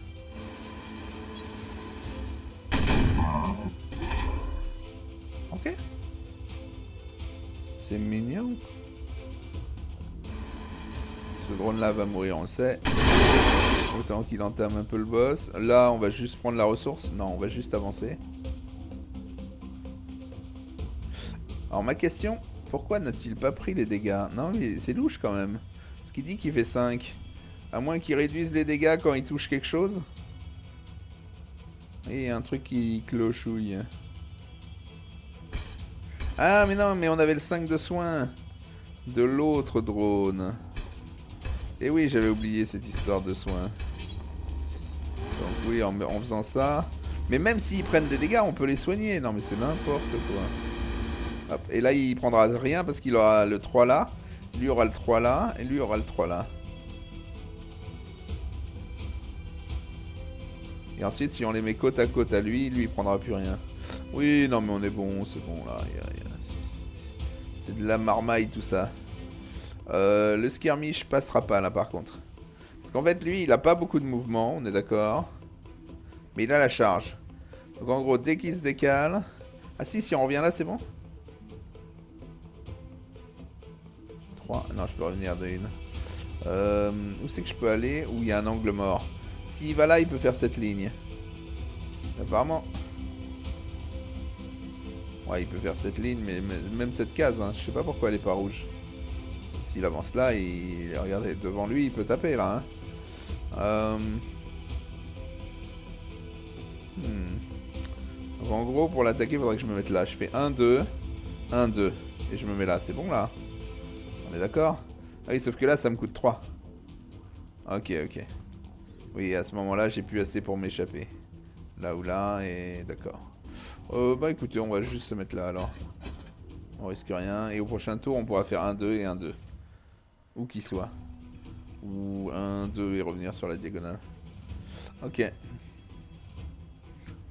C'est mignon. Ce drone là va mourir, on le sait. Autant qu'il entame un peu le boss. Là on va juste prendre la ressource. Non, on va juste avancer. Alors ma question, pourquoi n'a-t-il pas pris les dégâts? Non mais c'est louche quand même. Ce qu'il dit qu'il fait cinq. À moins qu'il réduise les dégâts quand il touche quelque chose. Et un truc qui clochouille. Ah mais non, mais on avait le cinq de soin de l'autre drone. Et oui, j'avais oublié cette histoire de soin. Donc oui, en, en faisant ça... Mais même s'ils prennent des dégâts, on peut les soigner. Non mais c'est n'importe quoi. Hop. Et là, il prendra rien parce qu'il aura le trois là. Lui aura le trois là. Et lui aura le trois là. Et ensuite, si on les met côte à côte à lui, lui, il prendra plus rien. Oui, non mais on est bon, c'est bon là. C'est de la marmaille tout ça. Euh, le skirmish passera pas là par contre. Parce qu'en fait, lui, il a pas beaucoup de mouvement, on est d'accord. Mais il a la charge. Donc en gros, dès qu'il se décale... Ah si, si on revient là, c'est bon. trois... Non, je peux revenir de une. Euh, où c'est que je peux aller? Où il y a un angle mort. S'il va là, il peut faire cette ligne. Apparemment. Ouais, il peut faire cette ligne, mais même cette case. Hein. Je sais pas pourquoi elle est pas rouge. S'il avance là, il... Regardez, devant lui, il peut taper là. Hein. Euh... Hmm. Donc en gros, pour l'attaquer, il faudrait que je me mette là. Je fais un, deux, un, deux. Et je me mets là. C'est bon là? On est d'accord? Ah oui, sauf que là, ça me coûte trois. Ok, ok. Oui, à ce moment-là, j'ai plus assez pour m'échapper. Là ou là, et d'accord. Euh, bah écoutez, on va juste se mettre là alors. On risque rien. Et au prochain tour, on pourra faire un, deux et un, deux. Où qu'il soit. Ou un, deux et revenir sur la diagonale. Ok.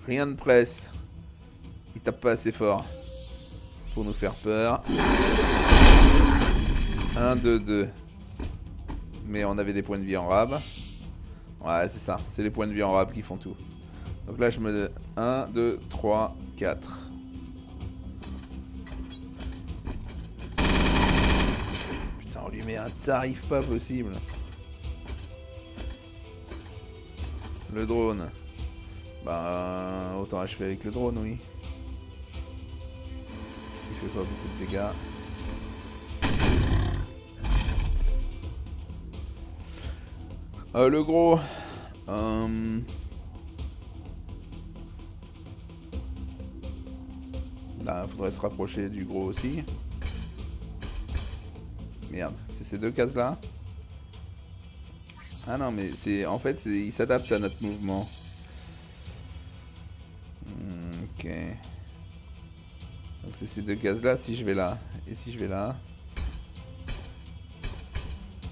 Rien ne presse. Il tape pas assez fort pour nous faire peur. un, deux, deux. Mais on avait des points de vie en rab. Ouais, c'est ça. C'est les points de vie en rab qui font tout. Donc là, je me... un, deux, trois, quatre. Putain, on lui met un tarif pas possible. Le drone. Bah, autant achever avec le drone, oui. Parce qu'il fait pas beaucoup de dégâts. Euh, le gros. Euh... Là, faudrait se rapprocher du gros aussi. Merde, c'est ces deux cases là. Ah non, mais c'est. En fait, il s'adapte à notre mouvement. Ok. Donc c'est ces deux cases là, si je vais là, et si je vais là.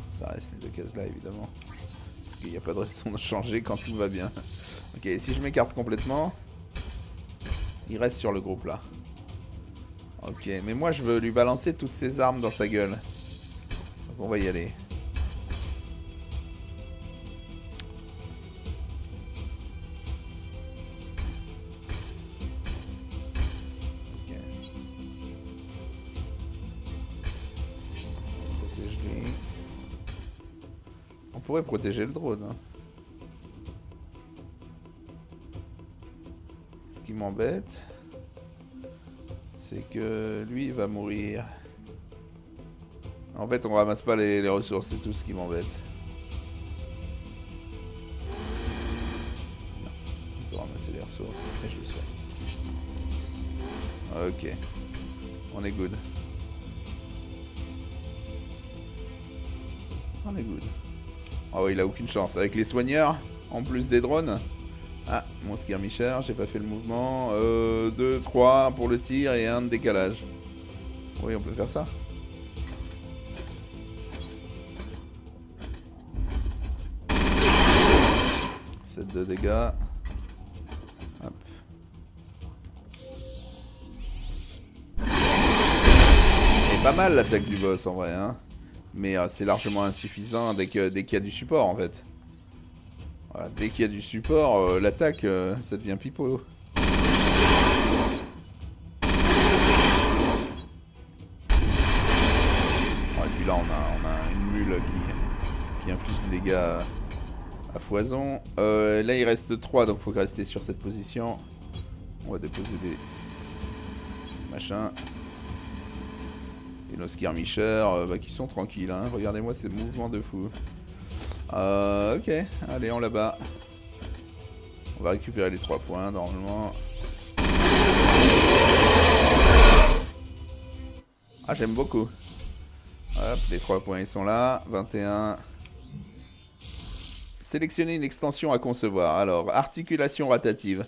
Ça reste les deux cases là évidemment. Parce qu'il n'y a pas de raison de changer quand tout va bien. Ok, et si je m'écarte complètement, il reste sur le groupe là. Ok, mais moi je veux lui balancer toutes ses armes dans sa gueule. Donc on va y aller. On pourrait protéger le drone. Hein. Ce qui m'embête, c'est que lui il va mourir. En fait, on ramasse pas les, les ressources, c'est tout ce qui m'embête. Non, on peut ramasser les ressources, après je le souhaite. Ok, on est good. On est good. Oh il a aucune chance, avec les soigneurs, en plus des drones. Ah, mon skirmisher, j'ai pas fait le mouvement. deux, trois pour le tir et un de décalage. Oui, on peut faire ça. sept de dégâts. Hop. C'est pas mal l'attaque du boss en vrai, hein. Mais euh, c'est largement insuffisant dès qu'il dès qu'il y a du support en fait. Voilà, dès qu'il y a du support, euh, l'attaque, euh, ça devient pipeau. Ouais, et puis là, on a, on a une mule qui, qui inflige des dégâts à, à foison. Euh, là, il reste trois, donc il faut rester sur cette position. On va déposer des machins. nos skirmishers euh, bah, qui sont tranquilles, hein. Regardez-moi ces mouvements de fou. Euh, ok, allez, on la bat. On va récupérer les trois points, normalement. Ah, j'aime beaucoup. Hop, les trois points, ils sont là. vingt et un. Sélectionnez une extension à concevoir. Alors, articulation rotative.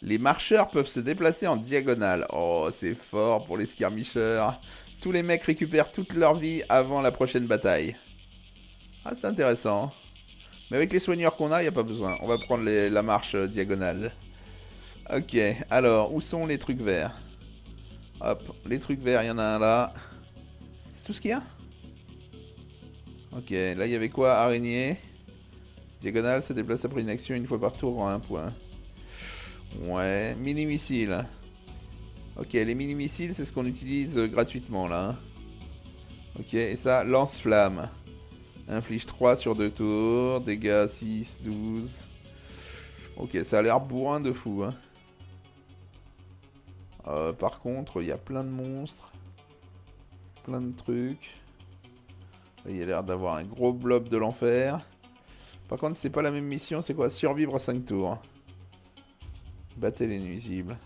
Les marcheurs peuvent se déplacer en diagonale. Oh, c'est fort pour les skirmishers. Tous les mecs récupèrent toute leur vie avant la prochaine bataille. Ah, c'est intéressant. Mais avec les soigneurs qu'on a, il n'y a pas besoin. On va prendre les, la marche diagonale. Ok, alors, où sont les trucs verts? Hop, les trucs verts, il y en a un là. C'est tout ce qu'il y a? Ok, là, il y avait quoi? Araignée. Diagonale, se déplace après une action une fois par tour en un point. Ouais, mini-missiles. Ok, les mini-missiles, c'est ce qu'on utilise gratuitement, là. Ok, et ça, lance-flamme. Inflige trois sur deux tours, dégâts six, douze. Ok, ça a l'air bourrin de fou, hein. Euh, par contre, il y a plein de monstres. Plein de trucs. Il y a l'air d'avoir un gros blob de l'enfer. Par contre, c'est pas la même mission, c'est quoi? Survivre à cinq tours. Battez les nuisibles.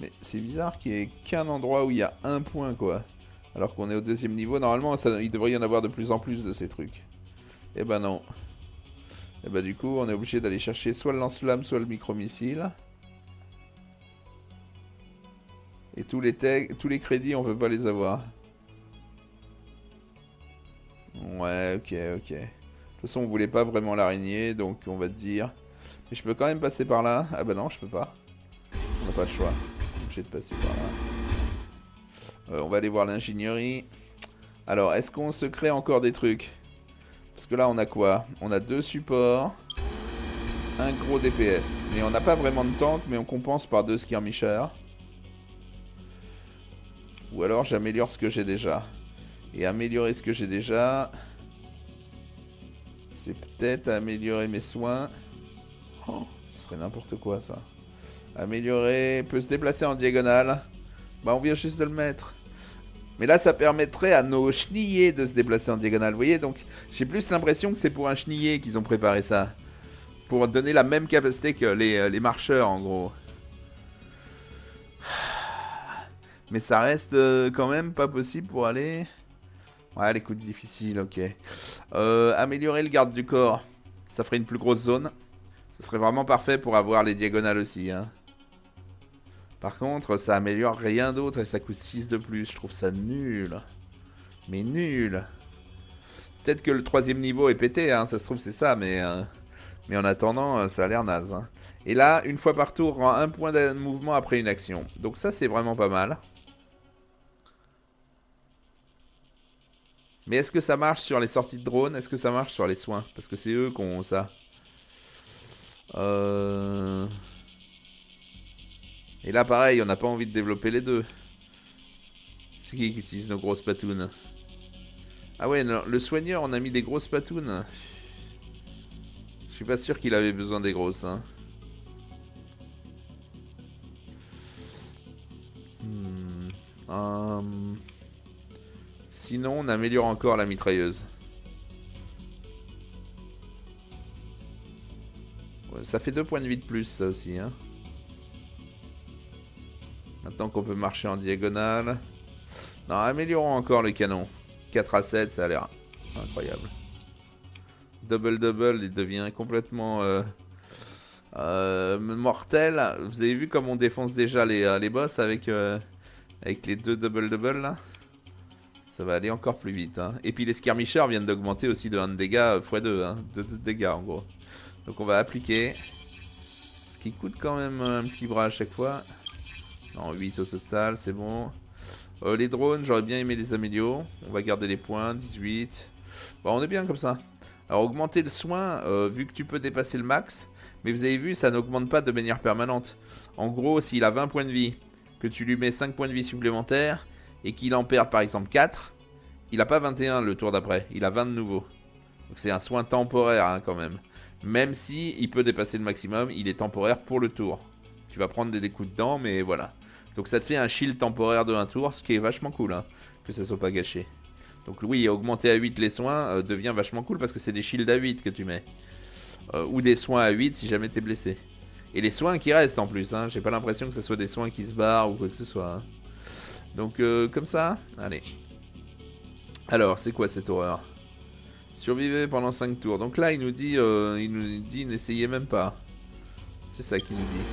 Mais c'est bizarre qu'il n'y ait qu'un endroit où il y a un point, quoi. Alors qu'on est au deuxième niveau, normalement, ça, il devrait y en avoir de plus en plus de ces trucs. Eh ben non. Eh ben du coup, on est obligé d'aller chercher soit le lance-flamme, soit le micro-missile. Et tous les, tous les crédits, on peut pas les avoir. Ouais, ok, ok. De toute façon, on voulait pas vraiment l'araignée, donc on va dire... Mais je peux quand même passer par là. Ah bah non, je peux pas. On n'a pas le choix. On est obligé de passer par là. Euh, on va aller voir l'ingénierie. Alors, est-ce qu'on se crée encore des trucs? Parce que là, on a quoi? On a deux supports. Un gros D P S. Mais on n'a pas vraiment de tank, mais on compense par deux skirmishers. Ou alors, j'améliore ce que j'ai déjà. Et améliorer ce que j'ai déjà... C'est peut-être améliorer mes soins... Oh, ce serait n'importe quoi ça. Améliorer, peut se déplacer en diagonale. Bah on vient juste de le mettre. Mais là ça permettrait à nos chenillés de se déplacer en diagonale. Vous voyez, donc j'ai plus l'impression que c'est pour un chenillé qu'ils ont préparé ça. Pour donner la même capacité que les, les marcheurs en gros. Mais ça reste quand même pas possible pour aller... Ouais, les coups difficiles, ok. Euh, améliorer le garde du corps. Ça ferait une plus grosse zone. Ce serait vraiment parfait pour avoir les diagonales aussi, hein. Par contre, ça améliore rien d'autre et ça coûte six de plus. Je trouve ça nul. Mais nul. Peut-être que le troisième niveau est pété, hein. Ça se trouve, c'est ça, mais... Euh... Mais en attendant, ça a l'air naze, hein. Et là, une fois par tour, rend un point de mouvement après une action. Donc ça, c'est vraiment pas mal. Mais est-ce que ça marche sur les sorties de drone? Est-ce que ça marche sur les soins? Parce que c'est eux qui ont ça. Euh... Et là pareil, on n'a pas envie de développer les deux. C'est qui qui utilise nos grosses patounes? Ah ouais, non, le soigneur, on a mis des grosses patounes. Je suis pas sûr qu'il avait besoin des grosses, hein. Hmm. Um... Sinon, on améliore encore la mitrailleuse. Ça fait deux points de vie de plus, ça aussi, hein. Maintenant qu'on peut marcher en diagonale. Non, améliorons encore le canon. quatre à sept, ça a l'air incroyable. Double double, il devient complètement euh, euh, mortel. Vous avez vu comme on défonce déjà les, euh, les boss avec, euh, avec les deux double double, là. Ça va aller encore plus vite, hein. Et puis les skirmishers viennent d'augmenter aussi de un de dégâts euh, fois deux, hein. deux de dégâts, en gros. Donc on va appliquer, ce qui coûte quand même un petit bras à chaque fois. Non, huit au total, c'est bon. Euh, les drones, j'aurais bien aimé les améliorer. On va garder les points, dix-huit. Bon, on est bien comme ça. Alors augmenter le soin, euh, vu que tu peux dépasser le max. Mais vous avez vu, ça n'augmente pas de manière permanente. En gros, s'il a vingt points de vie, que tu lui mets cinq points de vie supplémentaires, et qu'il en perd par exemple quatre, il n'a pas vingt et un le tour d'après, il a vingt de nouveau. Donc c'est un soin temporaire, hein, quand même. Même si il peut dépasser le maximum, il est temporaire pour le tour. Tu vas prendre des coups dedans, mais voilà. Donc ça te fait un shield temporaire de un tour, ce qui est vachement cool, hein, que ça soit pas gâché. Donc oui, augmenter à huit les soins euh, devient vachement cool parce que c'est des shields à huit que tu mets. Euh, ou des soins à huit si jamais t'es blessé. Et les soins qui restent en plus, hein. J'ai pas l'impression que ce soit des soins qui se barrent ou quoi que ce soit. Hein. Donc euh, comme ça, allez. Alors, c'est quoi cette horreur? Survivez pendant cinq tours. Donc là, il nous dit, euh, il nous dit n'essayez même pas. C'est ça qu'il nous dit.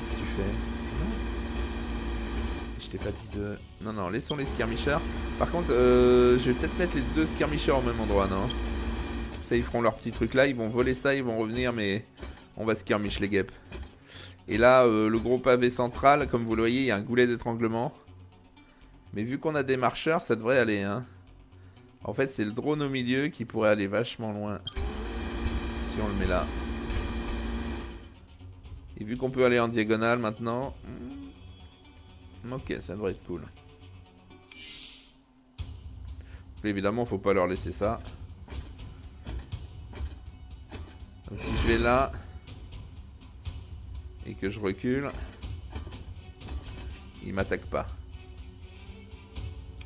Qu'est-ce que tu fais? Je t'ai pas dit de... Non, non, laissons les skirmishers. Par contre, euh, je vais peut-être mettre les deux skirmishers au même endroit, non? Ça, ils feront leur petit truc là, ils vont voler ça, ils vont revenir, mais on va skirmish les guêpes. Et là, euh, le gros pavé central, comme vous le voyez, il y a un goulet d'étranglement. Mais vu qu'on a des marcheurs, ça devrait aller, hein. En fait, c'est le drone au milieu qui pourrait aller vachement loin. Si on le met là. Et vu qu'on peut aller en diagonale maintenant... Ok, ça devrait être cool. Mais évidemment, faut pas leur laisser ça. Donc, si je vais là et que je recule, ils m'attaquent pas.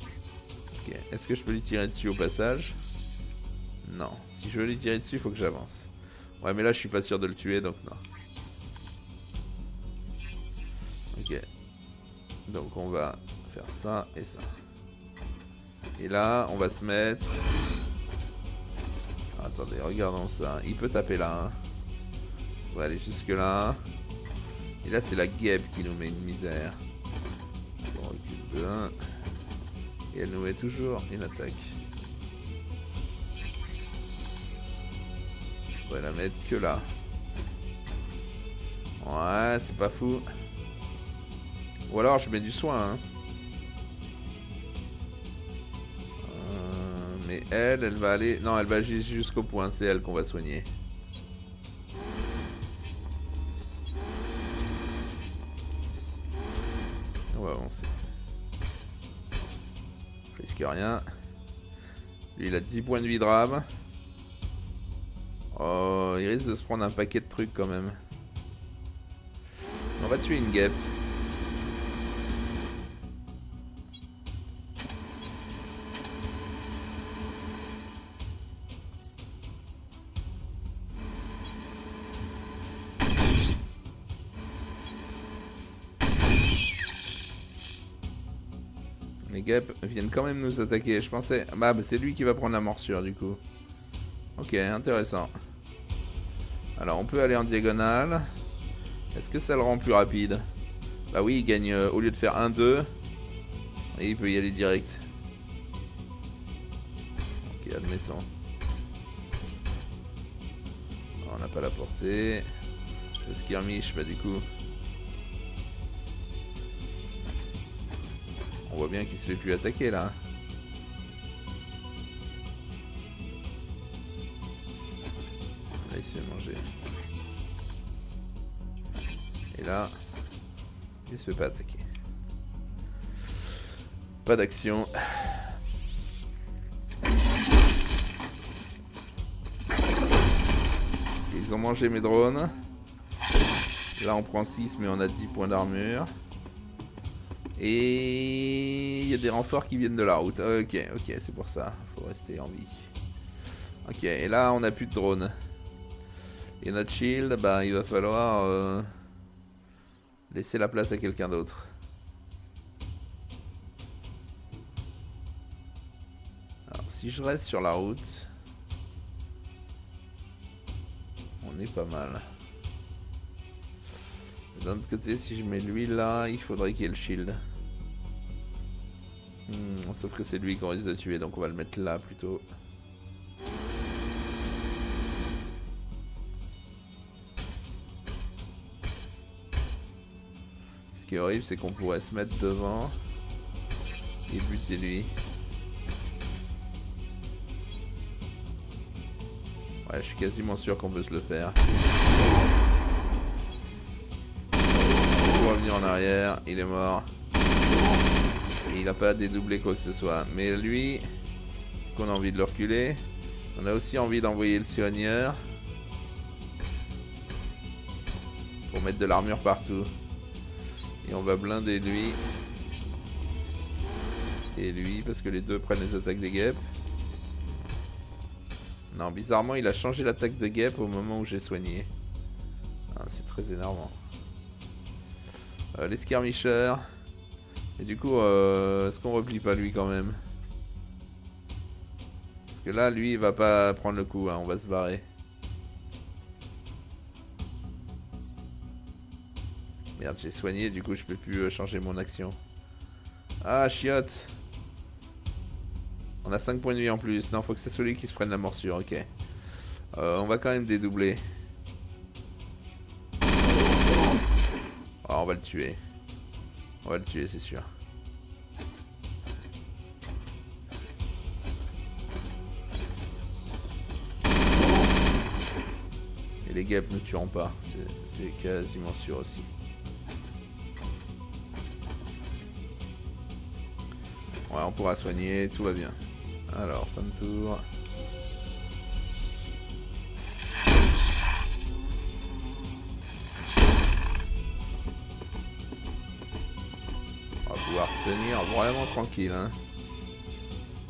Ok, est-ce que je peux lui tirer dessus au passage? Non. Si je veux lui tirer dessus, il faut que j'avance. Ouais, mais là, je suis pas sûr de le tuer, donc non. Ok. Donc on va faire ça et ça. Et là, on va se mettre... Attendez, regardons ça. Il peut taper là. Hein. On va aller jusque là. Et là, c'est la guêpe qui nous met une misère. On recule de un. Et elle nous met toujours une attaque. On va la mettre que là. Ouais, c'est pas fou. Ou alors je mets du soin. Hein. Euh, mais elle, elle va aller... Non, elle va jusqu'au point. C'est elle qu'on va soigner. On va avancer. Je risque rien. Lui, il a dix points de vie de rame. Oh, il risque de se prendre un paquet de trucs quand même. On va tuer une guêpe. Les guêpes viennent quand même nous attaquer. Je pensais... Bah, bah c'est lui qui va prendre la morsure du coup. Ok, intéressant. Alors on peut aller en diagonale. Est-ce que ça le rend plus rapide? Bah oui, il gagne euh, au lieu de faire un deux. Et il peut y aller direct. Ok, admettons. On n'a pas la portée. Le skirmish, bah du coup... On voit bien qu'il se fait plus attaquer là. Là il se fait manger. Et là, il se fait pas attaquer. Pas d'action. Ils ont mangé mes drones. Là on prend six mais on a dix points d'armure. Et il y a des renforts qui viennent de la route. Ok, ok, c'est pour ça. Faut rester en vie. Ok, et là on n'a plus de drone. Et notre shield, bah il va falloir euh, laisser la place à quelqu'un d'autre. Alors si je reste sur la route, on est pas mal. D'un autre côté, si je mets lui là, il faudrait qu'il y ait le shield. Hmm, sauf que c'est lui qu'on risque de tuer, donc on va le mettre là plutôt. Ce qui est horrible, c'est qu'on pourrait se mettre devant et buter lui. Ouais, je suis quasiment sûr qu'on peut se le faire. Revenu en arrière, il est mort. Et il n'a pas dédoublé quoi que ce soit. Mais lui, qu'on a envie de le reculer. On a aussi envie d'envoyer le soigneur. Pour mettre de l'armure partout. Et on va blinder lui. Et lui, parce que les deux prennent les attaques des guêpes. Non, bizarrement, il a changé l'attaque de guêpe au moment où j'ai soigné. Ah, c'est très énervant. Euh, l'escarmicheur. Et du coup, euh, est-ce qu'on replie pas lui quand même? Parce que là, lui, il va pas prendre le coup, hein, on va se barrer. Merde, j'ai soigné, du coup, je peux plus changer mon action. Ah, chiotte! On a cinq points de vie en plus. Non, faut que c'est celui qui se prenne la morsure, ok. Euh, on va quand même dédoubler. Oh, on va le tuer. On va le tuer, c'est sûr. Et les guêpes ne tueront pas. C'est quasiment sûr aussi. Ouais, on pourra soigner, tout va bien. Alors, fin de tour. On va pouvoir tenir vraiment tranquille, hein.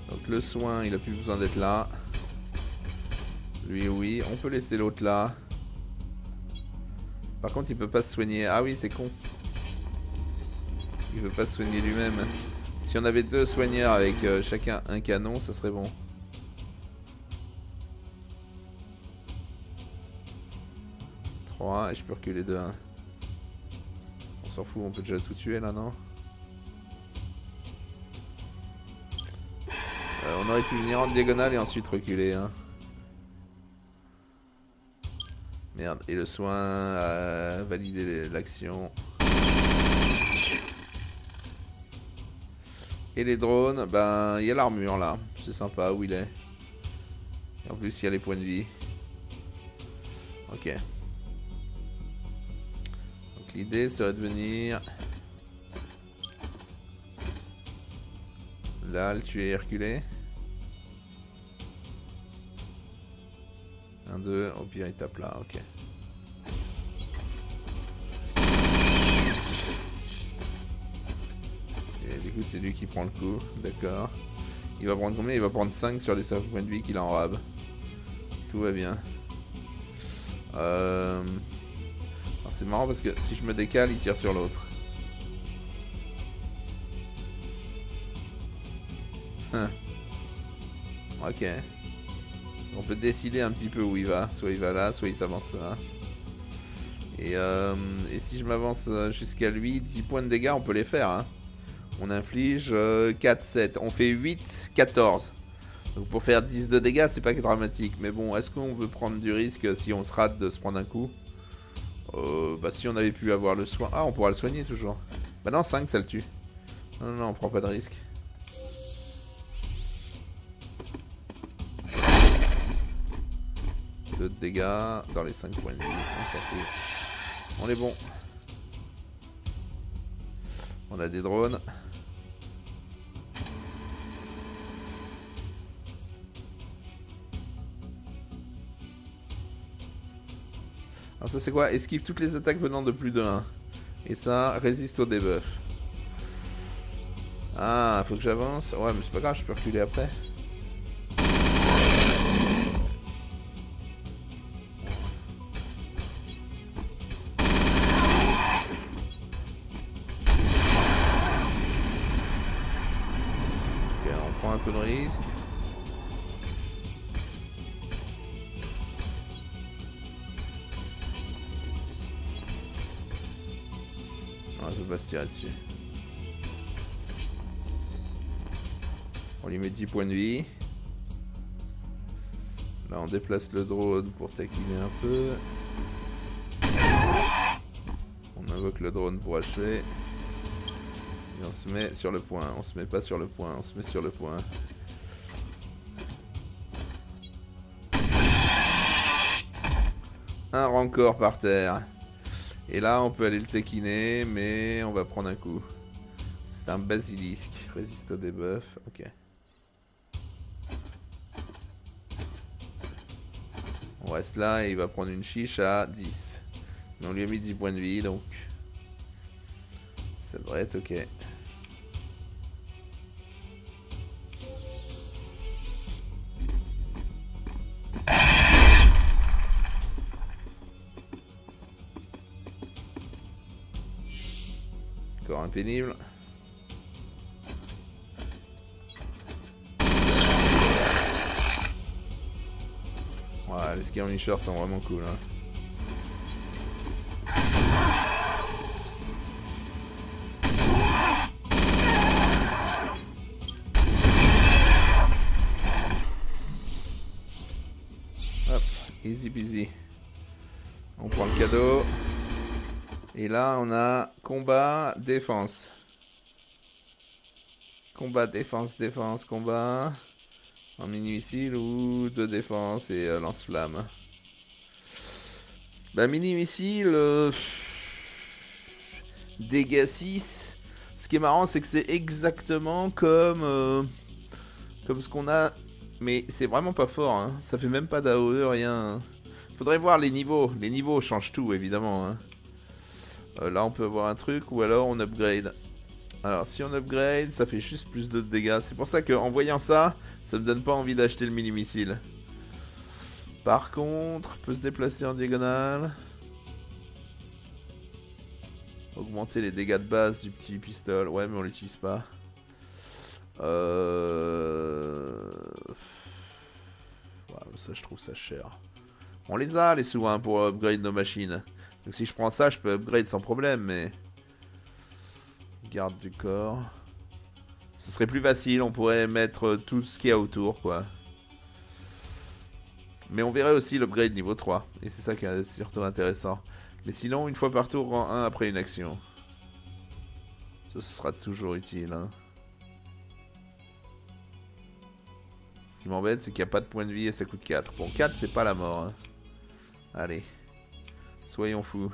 Donc le soin, il a plus besoin d'être là. Lui, oui. On peut laisser l'autre là. Par contre, il peut pas se soigner. Ah oui, c'est con. Il veut pas se soigner lui-même. Si on avait deux soigneurs avec euh, chacun un canon, ça serait bon. trois, et je peux reculer de un. On s'en fout, on peut déjà tout tuer là, non? euh, On aurait pu venir en diagonale et ensuite reculer, hein. Merde, et le soin a validé l'action. Et les drones, ben il y a l'armure là, c'est sympa où il est. Et en plus il y a les points de vie. Ok. Donc l'idée serait de venir là, le tuer et reculer. un, deux, au pire il tape là, ok. Du coup c'est lui qui prend le coup, d'accord. Il va prendre combien? Il va prendre cinq sur les cinq points de vie qu'il a en rab. Tout va bien. Euh... C'est marrant parce que si je me décale, il tire sur l'autre. Hein. Ok. On peut décider un petit peu où il va. Soit il va là, soit il s'avance là. Et, euh... Et si je m'avance jusqu'à lui, dix points de dégâts, on peut les faire, hein. On inflige euh, quatre, sept. On fait huit, quatorze. Donc pour faire dix de dégâts, c'est pas dramatique. Mais bon, est-ce qu'on veut prendre du risque si on se rate de se prendre un coup? euh, Bah si on avait pu avoir le soin... Ah, on pourra le soigner toujours. Bah non, cinq, ça le tue. Non, non, non, on prend pas de risque. deux de dégâts dans les cinq points de vie. On s'en fout. On est bon. On a des drones. Alors ça c'est quoi? Esquive toutes les attaques venant de plus de un. Et ça résiste au debuff. Ah, faut que j'avance. Ouais, mais c'est pas grave, je peux reculer après. Ok, on prend un peu de risque. On va se tirer dessus. On lui met dix points de vie. Là on déplace le drone pour taquiner un peu. On invoque le drone pour achever. Et on se met sur le point. On se met pas sur le point, on se met sur le point. Un rancor par terre. Et là, on peut aller le taquiner, mais on va prendre un coup. C'est un basilisque. Résiste au debuff. Ok. On reste là et il va prendre une chiche à dix. Mais on lui a mis dix points de vie, donc... ça devrait être ok. Encore un pénible. Voilà, les skirmishers sont vraiment cool hein. Easy peasy. On prend le cadeau. Et là on a combat, défense. Combat, défense, défense, combat. Un mini-missile ou deux défenses et euh, lance-flamme. Bah mini-missile. Euh, dégâts six. Ce qui est marrant c'est que c'est exactement comme, euh, comme ce qu'on a. Mais c'est vraiment pas fort, hein. Ça fait même pas d'A O E, rien. Faudrait voir les niveaux. Les niveaux changent tout, évidemment. Hein. Euh, là, on peut avoir un truc, ou alors on upgrade. Alors, si on upgrade, ça fait juste plus de dégâts. C'est pour ça qu'en voyant ça, ça me donne pas envie d'acheter le mini-missile. Par contre, on peut se déplacer en diagonale. Augmenter les dégâts de base du petit pistolet. Ouais, mais on l'utilise pas. Euh... Wow, ça je trouve ça cher. On les a les sous hein, pour upgrade nos machines. Donc si je prends ça je peux upgrade sans problème mais... Garde du corps. Ce serait plus facile, on pourrait mettre tout ce qu'il y a autour quoi. Mais on verrait aussi l'upgrade niveau trois. Et c'est ça qui est surtout intéressant. Mais sinon une fois par tour rang un après une action. Ça ce sera toujours utile hein. Ce qui m'embête, c'est qu'il n'y a pas de point de vie et ça coûte quatre. Bon, quatre, c'est pas la mort. Hein. Allez. Soyons fous.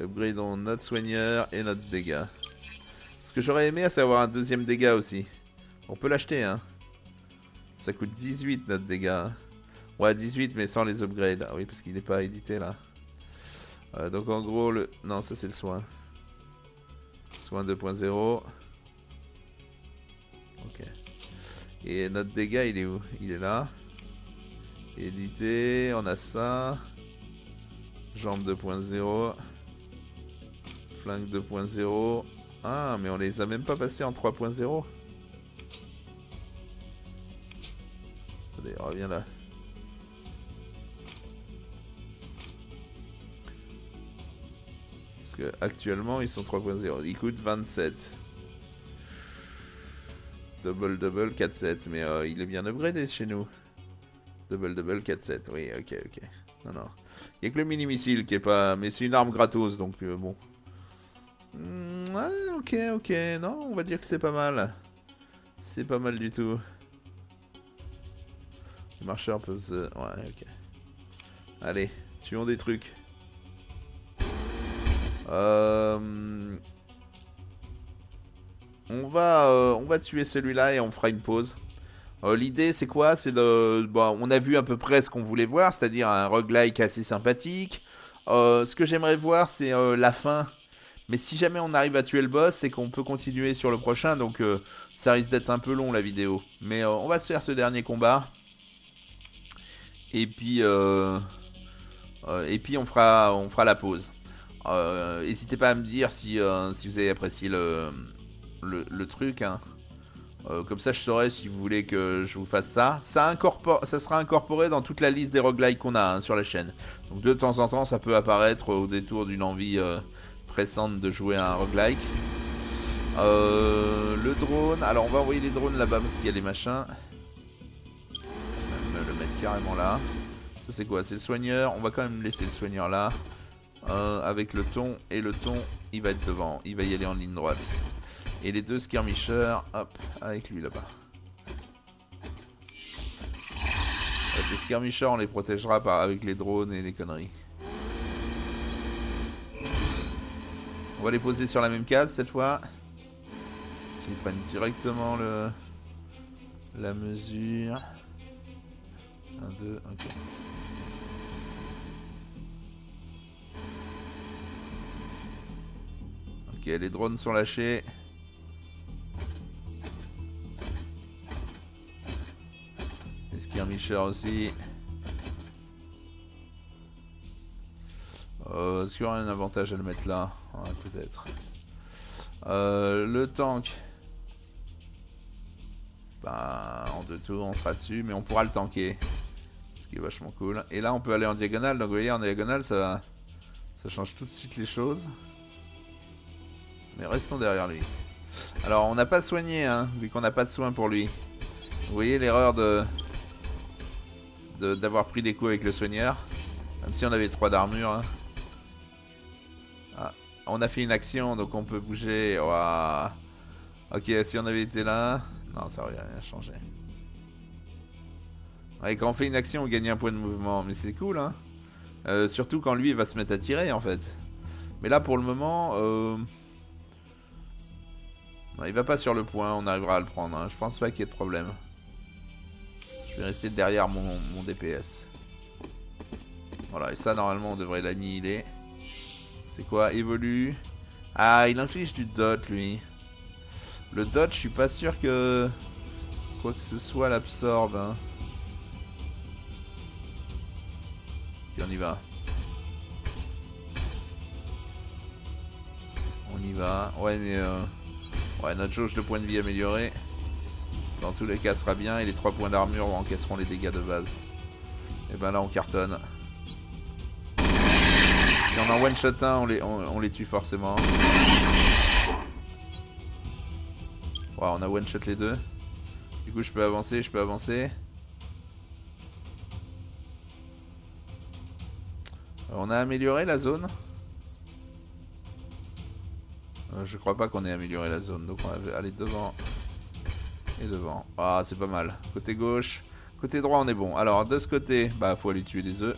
Upgradons notre soigneur et notre dégât. Ce que j'aurais aimé, c'est avoir un deuxième dégât aussi. On peut l'acheter, hein. Ça coûte dix-huit, notre dégât. Ouais, dix-huit, mais sans les upgrades. Ah oui, parce qu'il n'est pas édité, là. Euh, donc, en gros, le... Non, ça, c'est le soin. Soin deux point zéro. Ok. Et notre dégât il est où? Il est là. Édité, on a ça. Jambe deux point zéro. Flingue deux point zéro. Ah mais on les a même pas passés en trois point zéro. Allez, reviens là. Parce que actuellement ils sont trois point zéro. Ils coûtent vingt-sept. Double double quatre sept, mais euh, il est bien upgradé chez nous. Double double quatre sept, oui ok ok. Non non, il n'y a que le mini missile qui est pas... Mais c'est une arme gratos donc euh, bon. Mmh, ah, ok ok, non on va dire que c'est pas mal. C'est pas mal du tout. Le marcheur peut se... Ouais ok. Allez, tuons des trucs. Euh... On va, euh, on va tuer celui-là et on fera une pause. Euh, L'idée c'est quoi? C'est de... Bon, on a vu à peu près ce qu'on voulait voir, c'est-à-dire un roguelike assez sympathique. Euh, ce que j'aimerais voir c'est euh, la fin. Mais si jamais on arrive à tuer le boss, c'est qu'on peut continuer sur le prochain. Donc euh, ça risque d'être un peu long la vidéo. Mais euh, on va se faire ce dernier combat. Et puis, euh... Euh, et puis on fera, on fera la pause. Euh, n'hésitez pas à me dire si, euh, si vous avez apprécié le... Le, le truc hein. euh, Comme ça je saurais si vous voulez que je vous fasse ça. Ça, incorpore, ça sera incorporé dans toute la liste des roguelikes qu'on a hein, sur la chaîne. Donc de temps en temps ça peut apparaître au détour d'une envie euh, pressante de jouer à un roguelike. euh, Le drone. Alors on va envoyer les drones là-bas parce qu'il y a les machins. On va même le mettre carrément là. Ça c'est quoi? C'est le soigneur. On va quand même laisser le soigneur là. euh, Avec le ton. Et le ton il va être devant. Il va y aller en ligne droite. Et les deux skirmishers, hop, avec lui là-bas. Les skirmishers, on les protégera par, avec les drones et les conneries. On va les poser sur la même case cette fois. Ils prennent directement le, la mesure. un, deux, ok. Ok, les drones sont lâchés. Les skirmishers aussi. Euh, Est-ce qu'il y aura un avantage à le mettre là? Ouais, peut-être. Euh, le tank. Bah, en deux tours, on sera dessus, mais on pourra le tanker. Ce qui est vachement cool. Et là, on peut aller en diagonale. Donc, vous voyez, en diagonale, ça, ça change tout de suite les choses. Mais restons derrière lui. Alors, on n'a pas soigné, hein, vu qu'on n'a pas de soin pour lui. Vous voyez l'erreur de d'avoir de, pris des coups avec le soigneur. Même si on avait trois d'armure. Hein. Ah, on a fait une action, donc on peut bouger. Ouah. Ok, si on avait été là... Non, ça aurait rien changé. Ouais, quand on fait une action, on gagne un point de mouvement. Mais c'est cool, hein. Euh, surtout quand lui, il va se mettre à tirer, en fait. Mais là, pour le moment... Euh... Non, il va pas sur le point, on arrivera à le prendre. Hein. Je pense pas qu'il y ait de problème. Je vais rester derrière mon, mon D P S. Voilà, et ça, normalement, on devrait l'annihiler. C'est quoi? Évolue. Ah, il inflige du dot, lui. Le dot, je suis pas sûr que... quoi que ce soit l'absorbe. Hein. Puis on y va. On y va. Ouais, mais... Euh... Ouais, notre jauge de points de vie améliorée. Dans tous les cas, sera bien. Et les trois points d'armure encaisseront les dégâts de base. Et ben là, on cartonne. Si on en one shot un, on les, on, on les tue forcément. Ouais, on a one shot les deux. Du coup, je peux avancer, je peux avancer. Alors, on a amélioré la zone. Je crois pas qu'on ait amélioré la zone, donc on va aller devant et devant. Ah, c'est pas mal. Côté gauche, côté droit, on est bon. Alors, de ce côté, bah, faut aller tuer des œufs.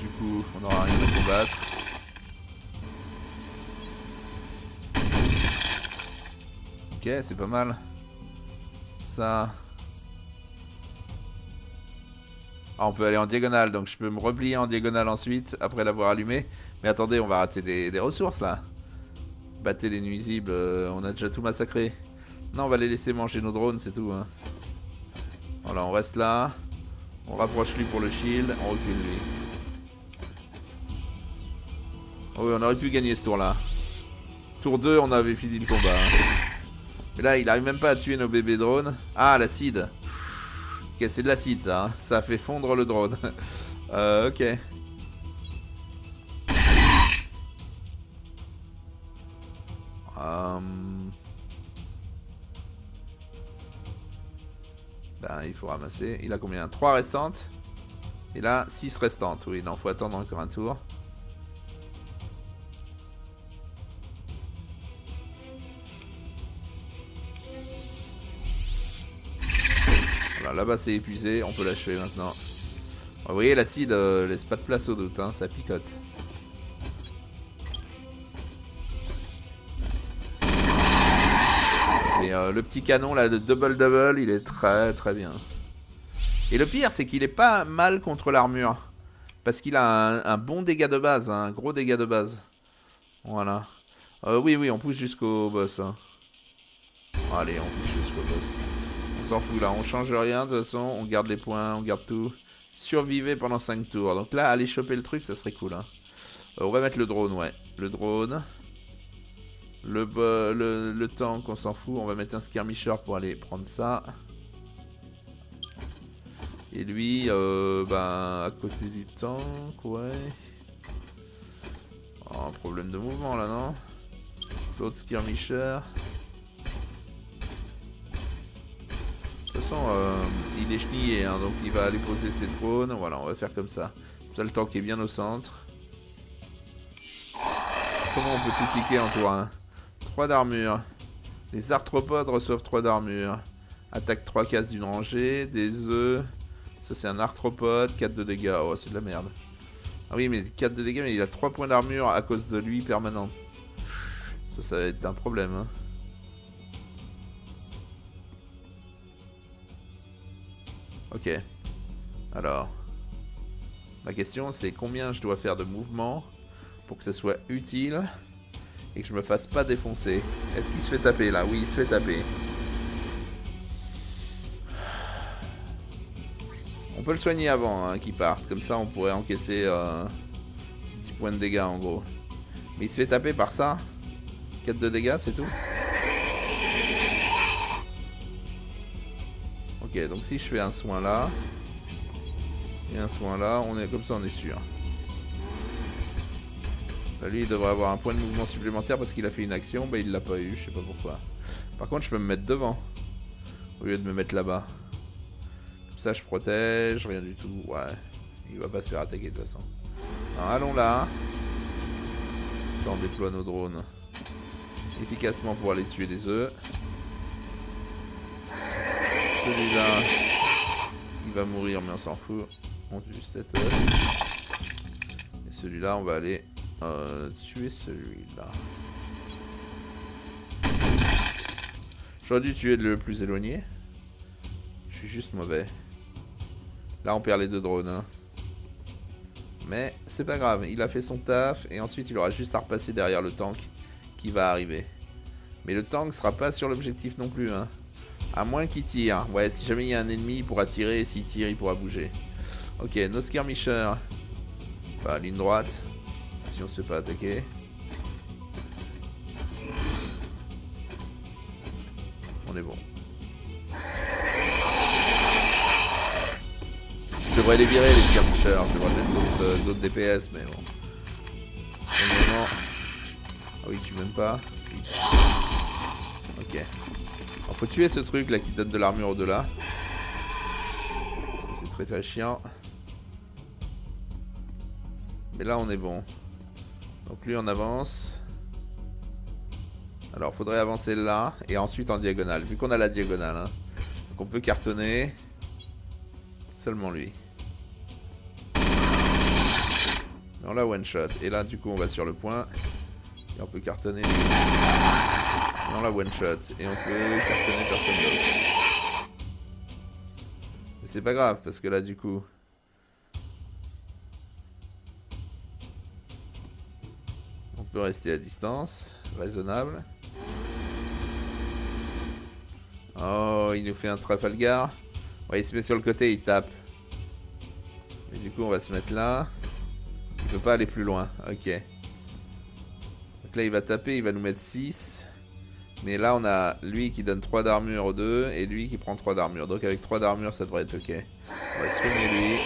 Du coup, on aura rien à combattre. Ok, c'est pas mal. Ça. Ah, on peut aller en diagonale, donc je peux me replier en diagonale ensuite, après l'avoir allumé. Mais attendez, on va rater des, des ressources là. Battez les nuisibles, euh, on a déjà tout massacré. Non, on va les laisser manger nos drones, c'est tout. Hein. Voilà, on reste là. On rapproche lui pour le shield, on recule lui. Oh oui, on aurait pu gagner ce tour-là. Tour deux, on avait fini le combat. Hein. Mais là, il arrive même pas à tuer nos bébés drones. Ah, l'acide. Ok, c'est de l'acide, ça. Hein. Ça fait fondre le drone. euh, ok. Ben, il faut ramasser. Il a combien? Trois restantes. Et là, six restantes. Oui, non, faut attendre encore un tour. Voilà, là-bas, c'est épuisé. On peut l'achever maintenant. Vous voyez, l'acide euh, laisse pas de place au doute. Hein, ça picote. Mais euh, le petit canon là de double double, il est très très bien. Et le pire, c'est qu'il est pas mal contre l'armure. Parce qu'il a un, un bon dégât de base, hein, un gros dégât de base. Voilà. Euh, oui, oui, on pousse jusqu'au boss. Hein. Allez, on pousse jusqu'au boss. On s'en fout là, on change rien. De toute façon, on garde les points, on garde tout. Survivez pendant cinq tours. Donc là, aller choper le truc, ça serait cool. Hein. Euh, on va mettre le drone, ouais. Le drone... Le, le, le tank, on s'en fout. On va mettre un skirmisher pour aller prendre ça. Et lui, euh, ben, à côté du tank, ouais. Oh, problème de mouvement là, non? L'autre skirmisher. De toute façon, euh, il est chenillé, hein, donc il va aller poser ses drones. Voilà, on va faire comme ça. Comme ça, le tank est bien au centre. Comment on peut tout cliquer en tour un? trois d'armure. Les arthropodes reçoivent trois d'armure. Attaque trois cases d'une rangée. Des œufs. Ça, c'est un arthropode. quatre de dégâts. Oh, c'est de la merde. Ah oui, mais quatre de dégâts, mais il a trois points d'armure à cause de lui permanent. Ça, ça va être un problème. Hein. Ok. Alors. Ma question, c'est combien je dois faire de mouvements pour que ça soit utile ? et que je me fasse pas défoncer. Est-ce qu'il se fait taper là? Oui, il se fait taper. On peut le soigner avant hein, qu'il parte, comme ça on pourrait encaisser euh, dix points de dégâts en gros. Mais il se fait taper par ça. quatre de dégâts, c'est tout. Ok, donc si je fais un soin là, et un soin là, on est comme ça on est sûr. Bah, lui il devrait avoir un point de mouvement supplémentaire parce qu'il a fait une action, bah il l'a pas eu, je sais pas pourquoi. Par contre je peux me mettre devant, au lieu de me mettre là-bas. Comme ça je protège, rien du tout, ouais. Il va pas se faire attaquer de toute façon. Alors, allons là. Comme ça on déploie nos drones efficacement pour aller tuer des œufs. Celui-là, il va mourir, mais on s'en fout. On tue sept œufs. Et celui-là, on va aller euh, tuer celui-là. J'aurais dû tuer le plus éloigné. Je suis juste mauvais. Là, on perd les deux drones. Hein. Mais c'est pas grave, il a fait son taf. Et ensuite, il aura juste à repasser derrière le tank qui va arriver. Mais le tank sera pas sur l'objectif non plus. Hein. À moins qu'il tire. Ouais, si jamais il y a un ennemi, il pourra tirer. Et s'il tire, il pourra bouger. Ok, nos skirmishers. Enfin, ligne droite. Si on se fait pas attaquer. On est bon. Je devrais les virer, les skirmishers. Je devrais mettre d'autres D P S, mais bon. Pour le moment... Ah oui, tu m'aimes pas. Ok. Alors, faut tuer ce truc là qui donne de l'armure au-delà. Parce que c'est très très chiant. Mais là on est bon. Donc lui on avance. Alors faudrait avancer là et ensuite en diagonale. Vu qu'on a la diagonale. Hein. Donc on peut cartonner. Seulement lui. Mais on l'a one shot. Et là du coup on va sur le point. Et on peut cartonner lui. On la one shot et on peut cartonner personne d'autre. Mais c'est pas grave parce que là du coup. On peut rester à distance, raisonnable. Oh, il nous fait un Trafalgar. Ouais, il se met sur le côté, il tape. Et du coup, on va se mettre là. Il peut pas aller plus loin, ok. Donc là, il va taper, il va nous mettre six. Mais là on a lui qui donne trois d'armure aux deux et lui qui prend trois d'armure. Donc avec trois d'armure ça devrait être ok. On va soigner lui.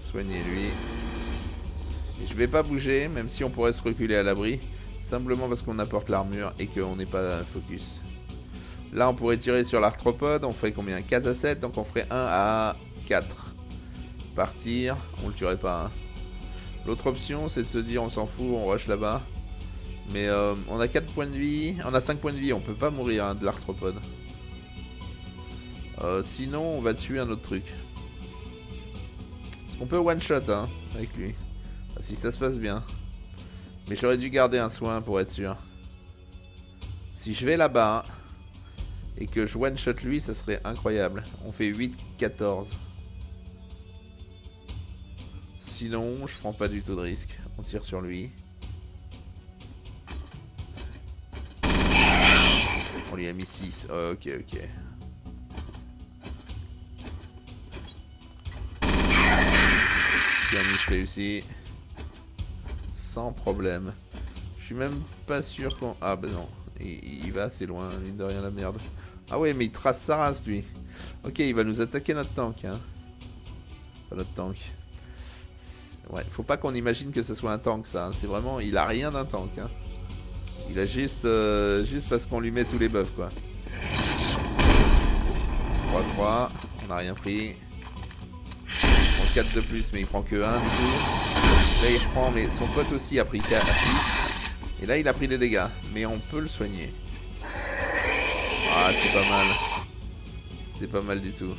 Soigner lui. Et je vais pas bouger même si on pourrait se reculer à l'abri. Simplement parce qu'on apporte l'armure et qu'on n'est pas focus. Là on pourrait tirer sur l'arthropode. On ferait combien? Quatre à sept. Donc on ferait un à quatre. Partir. On le tuerait pas hein. L'autre option c'est de se dire on s'en fout, on rush là-bas. Mais euh, on a quatre points de vie, on a cinq points de vie, on peut pas mourir hein, de l'arthropode. Euh, sinon on va tuer un autre truc. Parce qu'on peut one shot hein, avec lui. Enfin, si ça se passe bien. Mais j'aurais dû garder un soin pour être sûr. Si je vais là-bas et que je one shot lui, ça serait incroyable. On fait huit, quatorze. Sinon je prends pas du tout de risque. On tire sur lui. On lui a mis six. Oh, ok, ok. Skirmish réussi. Sans problème. Je suis même pas sûr qu'on... Ah bah non. Il, il va assez loin, mine de rien la merde. Ah ouais, mais il trace sa race lui. Ok, il va nous attaquer notre tank. Hein. Enfin, notre tank. Ouais, faut pas qu'on imagine que ce soit un tank ça. Hein. C'est vraiment... Il a rien d'un tank. Hein. Il a juste, euh, juste parce qu'on lui met tous les buffs quoi. trois à trois, on n'a rien pris. Il prend quatre de plus mais il prend que un. Là il reprend, mais son pote aussi a pris quatre. Et là il a pris des dégâts, mais on peut le soigner. Ah c'est pas mal. C'est pas mal du tout.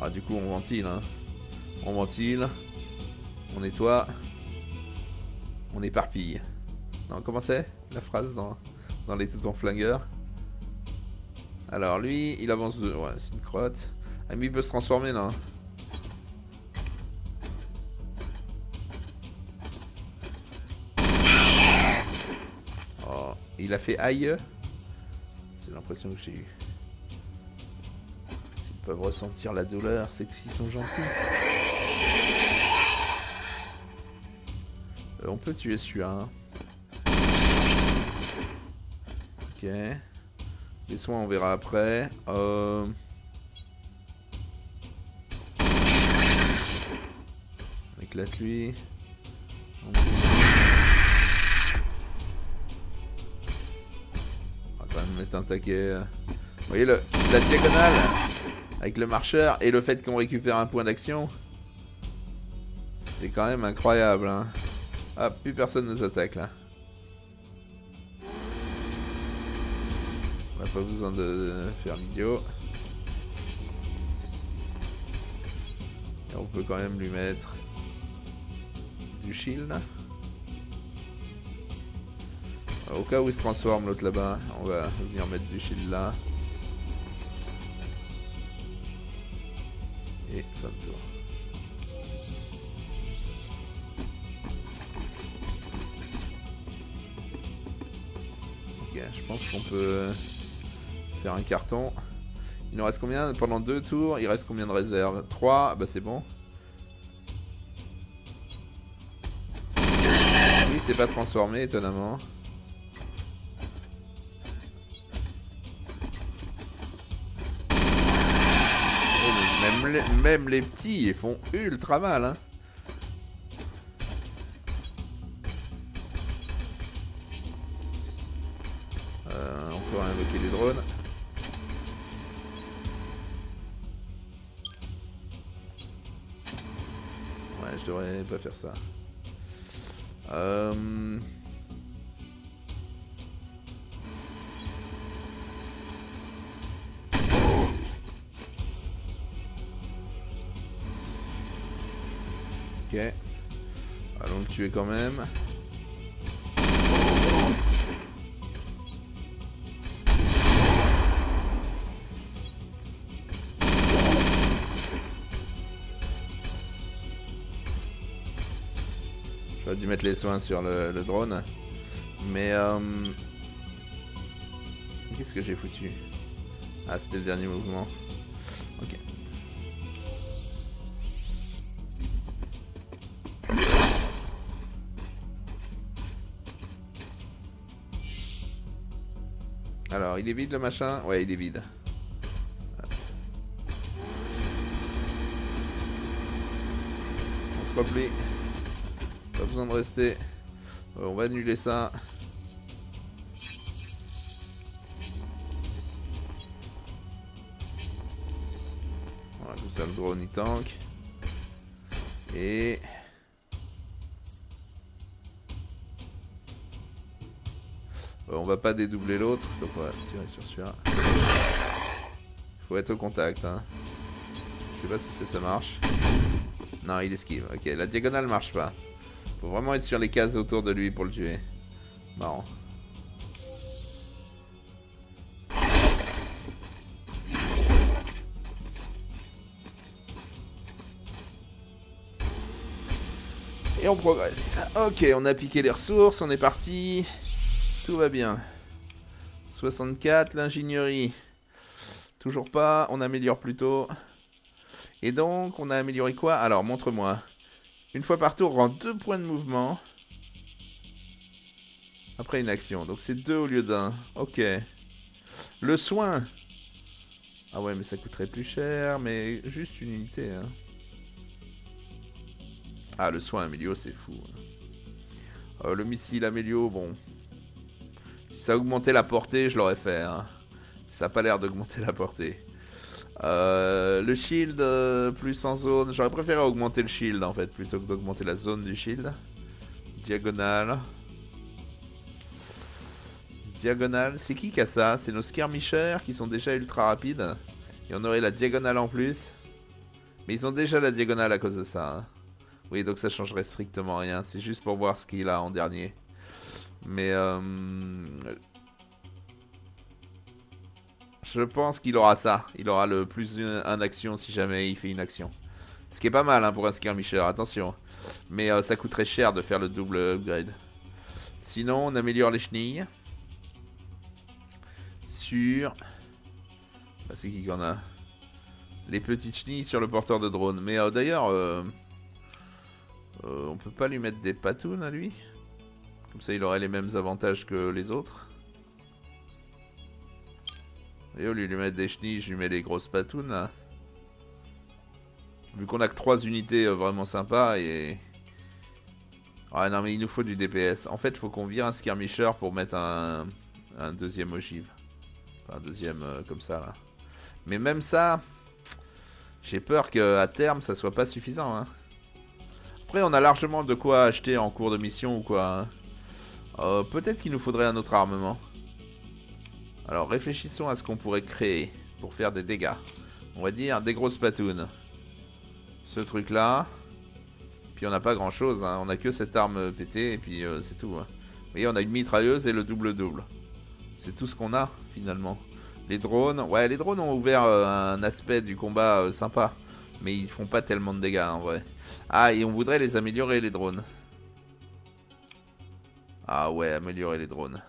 Ah du coup on ventile hein. On ventile. On nettoie. On éparpille. Non, comment c'est la phrase dans, dans les toutons flingueurs? Alors lui, il avance de... Ouais, c'est une crotte. Ah, mais il peut se transformer, non? il a fait aïe. C'est l'impression que j'ai eue. S'ils peuvent ressentir la douleur, c'est qu'ils sont gentils. Euh, on peut tuer celui-là. Hein. Ok. Les soins, on verra après. Euh... On éclate lui. On... on va quand même mettre un taquet. Vous voyez le... la diagonale avec le marcheur et le fait qu'on récupère un point d'action. C'est quand même incroyable. Hein. Ah, plus personne nous attaque là. On n'a pas besoin de faire l'idiot. Et on peut quand même lui mettre du shield. Au cas où il se transforme l'autre là-bas, on va venir mettre du shield là. Et fin de tour. Ok, je pense qu'on peut... faire un carton. Il nous reste combien? Pendant deux tours, il reste combien de réserves? Trois, bah c'est bon. Lui c'est pas transformé étonnamment. Oh, même, les, même les petits ils font ultra mal hein. Euh, on peut invoquer les drones. Je devrais pas faire ça. Euh... Ok. Allons le tuer quand même. J'aurais dû mettre les soins sur le, le drone. Mais euh... qu'est-ce que j'ai foutu? Ah, c'était le dernier mouvement. Ok. Alors, il est vide le machin? Ouais, il est vide. On se replie. Pas besoin de rester. Euh, on va annuler ça. Voilà, comme ça le drone il tank. Et... Euh, on va pas dédoubler l'autre. Donc on va tirer sur celui-là. Faut être au contact. Hein. Je sais pas si ça marche. Non, il esquive. Ok, la diagonale marche pas. Faut vraiment être sur les cases autour de lui pour le tuer. Marrant. Et on progresse. Ok, on a piqué les ressources, on est parti. Tout va bien. soixante-quatre, l'ingénierie. Toujours pas, on améliore plutôt. Et donc, on a amélioré quoi? Alors, montre-moi. Une fois par tour, rend deux points de mouvement. Après une action. Donc c'est deux au lieu d'un. Ok. Le soin. Ah ouais, mais ça coûterait plus cher. Mais juste une unité. Hein. Ah, le soin amélio, c'est fou. Euh, le missile amélio, bon. Si ça augmentait la portée, je l'aurais fait. Hein. Ça n'a pas l'air d'augmenter la portée. Euh, le shield euh, plus en zone. J'aurais préféré augmenter le shield en fait plutôt que d'augmenter la zone du shield. Diagonale. Diagonale. C'est qui qui a ça? C'est nos skirmishers qui sont déjà ultra rapides. Et on aurait la diagonale en plus. Mais ils ont déjà la diagonale à cause de ça. Hein. Oui, donc ça changerait strictement rien. C'est juste pour voir ce qu'il a en dernier. Mais euh... je pense qu'il aura ça. Il aura le plus un action si jamais il fait une action. Ce qui est pas mal hein, pour un skirmisher, attention. Mais euh, ça coûterait cher de faire le double upgrade. Sinon, on améliore les chenilles. sur... Bah, c'est qui qu'on a? Les petites chenilles sur le porteur de drone. Mais euh, d'ailleurs, euh, euh, on peut pas lui mettre des patounes à lui? Comme ça, il aurait les mêmes avantages que les autres. Et au lieu de lui mettre des chenilles, je lui mets les grosses patounes. Là. Vu qu'on a que trois unités vraiment sympas et... Ah non, mais il nous faut du D P S. En fait, il faut qu'on vire un skirmisher pour mettre un, un deuxième ogive. Enfin, un deuxième euh, comme ça, là. Mais même ça, j'ai peur qu'à terme, ça soit pas suffisant. Hein. Après, on a largement de quoi acheter en cours de mission ou quoi. Hein. Euh, peut-être qu'il nous faudrait un autre armement. Alors, réfléchissons à ce qu'on pourrait créer pour faire des dégâts. On va dire des grosses patounes. Ce truc-là... Puis on n'a pas grand chose, hein. On a que cette arme pétée et puis euh, c'est tout. Hein. Vous voyez, on a une mitrailleuse et le double-double. C'est tout ce qu'on a finalement. Les drones, ouais, les drones ont ouvert euh, un aspect du combat euh, sympa. Mais ils font pas tellement de dégâts en vrai. Ah, et on voudrait les améliorer les drones. Ah ouais, améliorer les drones.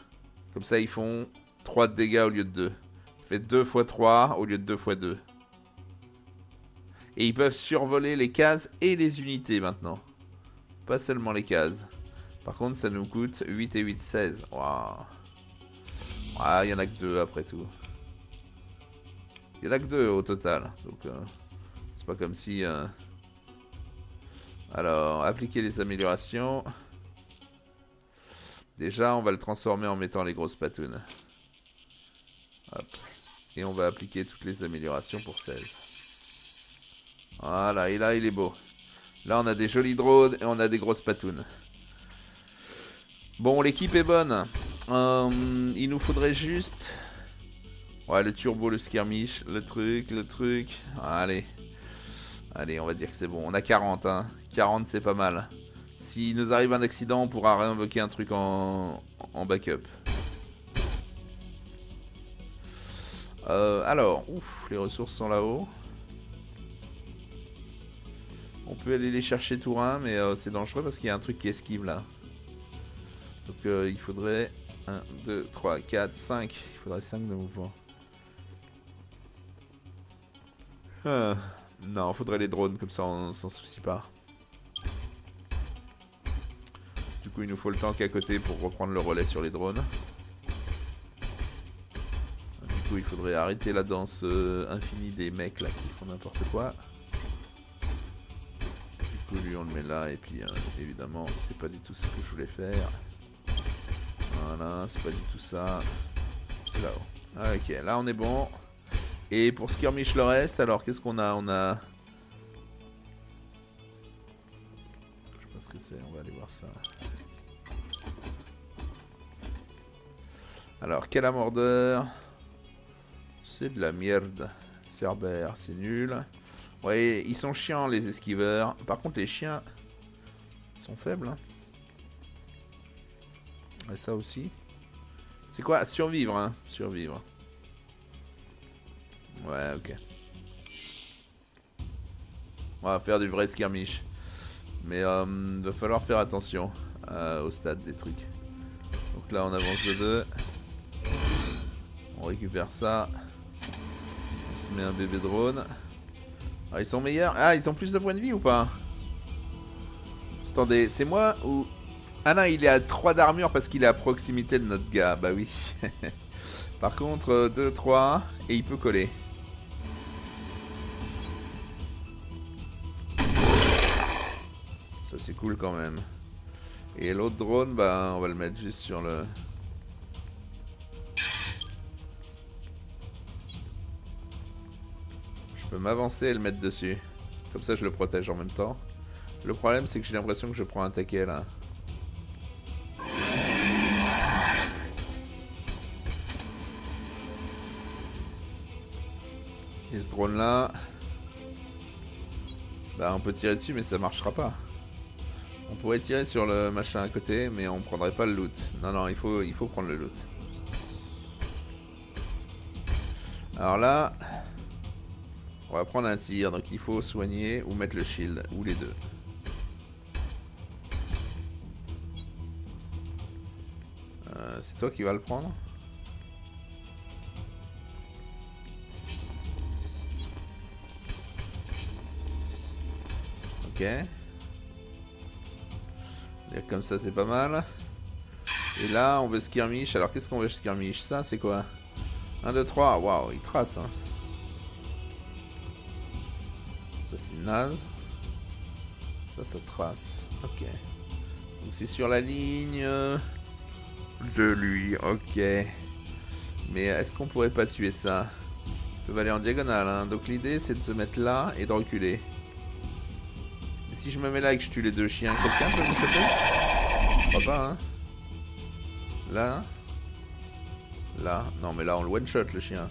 Comme ça, ils font trois de dégâts au lieu de deux. Fait deux fois trois au lieu de deux fois deux. Et ils peuvent survoler les cases et les unités maintenant. Pas seulement les cases. Par contre, ça nous coûte huit et huit, seize. Waouh. Ah, il y en a que deux après tout. Il y en a que deux au total. Donc, euh, c'est pas comme si... Euh... Alors, appliquer les améliorations. Déjà, on va le transformer en mettant les grosses patounes. Hop. Et on va appliquer toutes les améliorations pour seize. Voilà, et là il est beau. Là on a des jolis drones et on a des grosses patounes. Bon, l'équipe est bonne. Euh, il nous faudrait juste... Ouais, le turbo, le skirmish, le truc, le truc. Allez. Allez, on va dire que c'est bon. On a quarante, hein. quarante c'est pas mal. S'il nous arrive un accident, on pourra réinvoquer un truc en, en backup. Euh, alors, ouf, les ressources sont là-haut. On peut aller les chercher tour un, mais euh, c'est dangereux parce qu'il y a un truc qui esquive là. Donc euh, il faudrait un, deux, trois, quatre, cinq. Il faudrait cinq de mouvement. Euh, non, il faudrait les drones, comme ça on s'en soucie pas. Du coup, il nous faut le tank à côté pour reprendre le relais sur les drones. Du coup, il faudrait arrêter la danse euh, infinie des mecs là qui font n'importe quoi. Lui on le met là et puis euh, évidemment c'est pas du tout ce que je voulais faire. Voilà, c'est pas du tout ça. C'est là-haut. Ok, là on est bon. Et pour skirmish le reste, alors qu'est-ce qu'on a? On a... Je sais pas ce que c'est, on va aller voir ça. Alors, calamordeur. C'est de la merde. Cerbère, c'est nul. Vous voyez, ils sont chiants les esquiveurs. Par contre les chiens sont faibles. Hein. Et ça aussi. C'est quoi? Survivre, hein. Survivre. Ouais, ok. On va faire du vrai skirmish. Mais euh, il va falloir faire attention euh, au stade des trucs. Donc là on avance de deux. On récupère ça. On se met un bébé drone. Ah, ils sont meilleurs. Ah, ils ont plus de points de vie ou pas? Attendez, c'est moi ou... Ah non, il est à trois d'armure parce qu'il est à proximité de notre gars. Bah oui. Par contre, deux, trois. Et il peut coller. Ça, c'est cool quand même. Et l'autre drone, bah, on va le mettre juste sur le... Je peux m'avancer et le mettre dessus. Comme ça je le protège en même temps. Le problème c'est que j'ai l'impression que je prends un taquet là. Et ce drone là... Bah on peut tirer dessus mais ça marchera pas. On pourrait tirer sur le machin à côté mais on prendrait pas le loot. Non non, il faut, il faut prendre le loot. Alors là... On va prendre un tir, donc il faut soigner ou mettre le shield, ou les deux. Euh, c'est toi qui vas le prendre? Ok. Et comme ça c'est pas mal. Et là on veut skirmish. Alors qu'est-ce qu'on veut skirmish? Ça c'est quoi? Un, deux, trois. Waouh, il trace hein. Ça c'est naze. Ça ça trace. Ok. Donc c'est sur la ligne de lui. Ok. Mais est-ce qu'on pourrait pas tuer ça? On peut aller en diagonale hein. Donc l'idée c'est de se mettre là et de reculer. Et si je me mets là et que je tue les deux chiens, quelqu'un peut me choper? Je crois pas hein. Là. Là. Non mais là on le one shot le chien.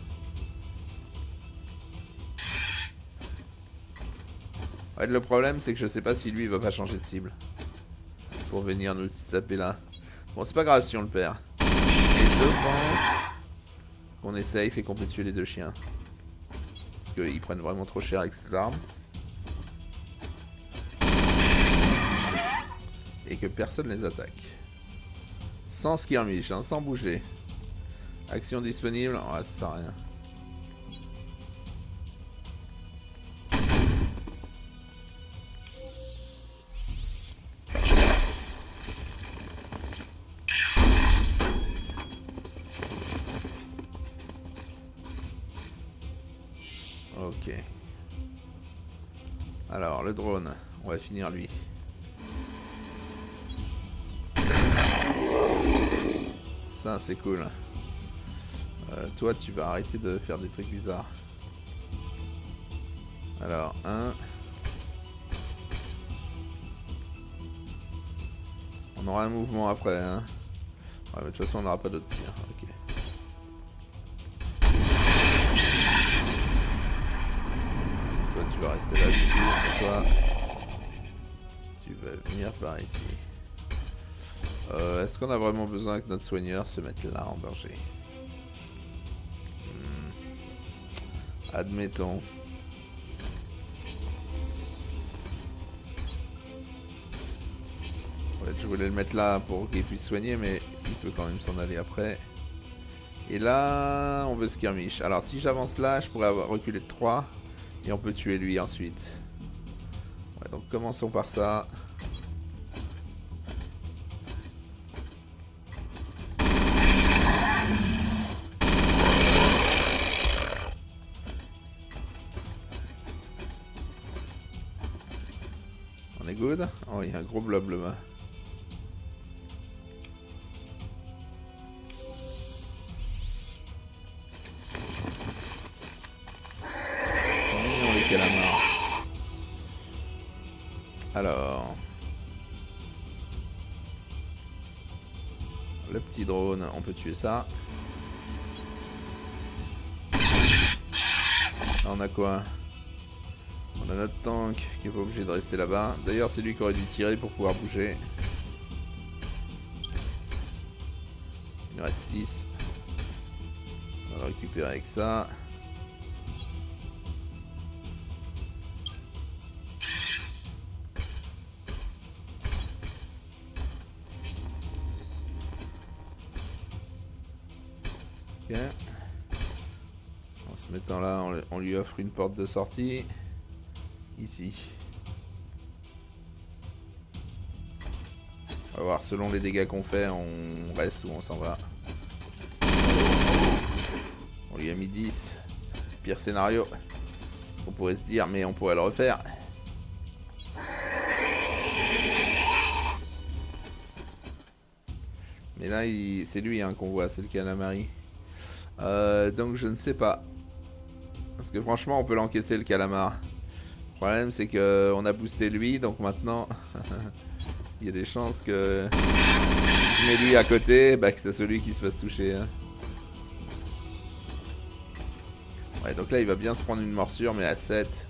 En fait le problème c'est que je sais pas si lui il va pas changer de cible pour venir nous taper là. Bon c'est pas grave si on le perd. Et je pense qu'on est safe et qu'on peut tuer les deux chiens. Parce qu'ils prennent vraiment trop cher avec cette arme. Et que personne les attaque. Sans skirmish, hein, sans bouger. Action disponible, oh, ça sert à rien. Ok. Alors le drone, on va finir lui. Ça c'est cool. Euh, toi tu vas arrêter de faire des trucs bizarres. Alors un. On aura un mouvement après hein. Ouais mais de toute façon on n'aura pas d'autres tirs. Ok. Tu vas rester là du coup, toi. Tu vas venir par ici. Euh, Est-ce qu'on a vraiment besoin que notre soigneur se mette là en danger? hmm. Admettons. En fait, je voulais le mettre là pour qu'il puisse soigner, mais il peut quand même s'en aller après. Et là, on veut skirmish. Alors si j'avance là, je pourrais reculer de trois. Et on peut tuer lui ensuite. Ouais, donc commençons par ça. On est good? Oh, il y a un gros blob là-bas. Alors, le petit drone, on peut tuer ça. Là, on a quoi? On a notre tank qui est pas obligé de rester là-bas. D'ailleurs, c'est lui qui aurait dû tirer pour pouvoir bouger. Il reste six. On va le récupérer avec ça. Okay. En se mettant là, on lui offre une porte de sortie. Ici. On va voir, selon les dégâts qu'on fait, on reste ou on s'en va. On lui a mis dix. Pire scénario. Ce qu'on pourrait se dire, mais on pourrait le refaire. Mais là, il... c'est lui hein, qu'on voit, c'est le calamari. Euh, donc je ne sais pas. Parce que franchement on peut l'encaisser le calamar. Le problème c'est que on a boosté lui. Donc maintenant il y a des chances que je mets lui à côté, bah, que c'est celui qui se fasse toucher hein. Ouais donc là il va bien se prendre une morsure. Mais à sept.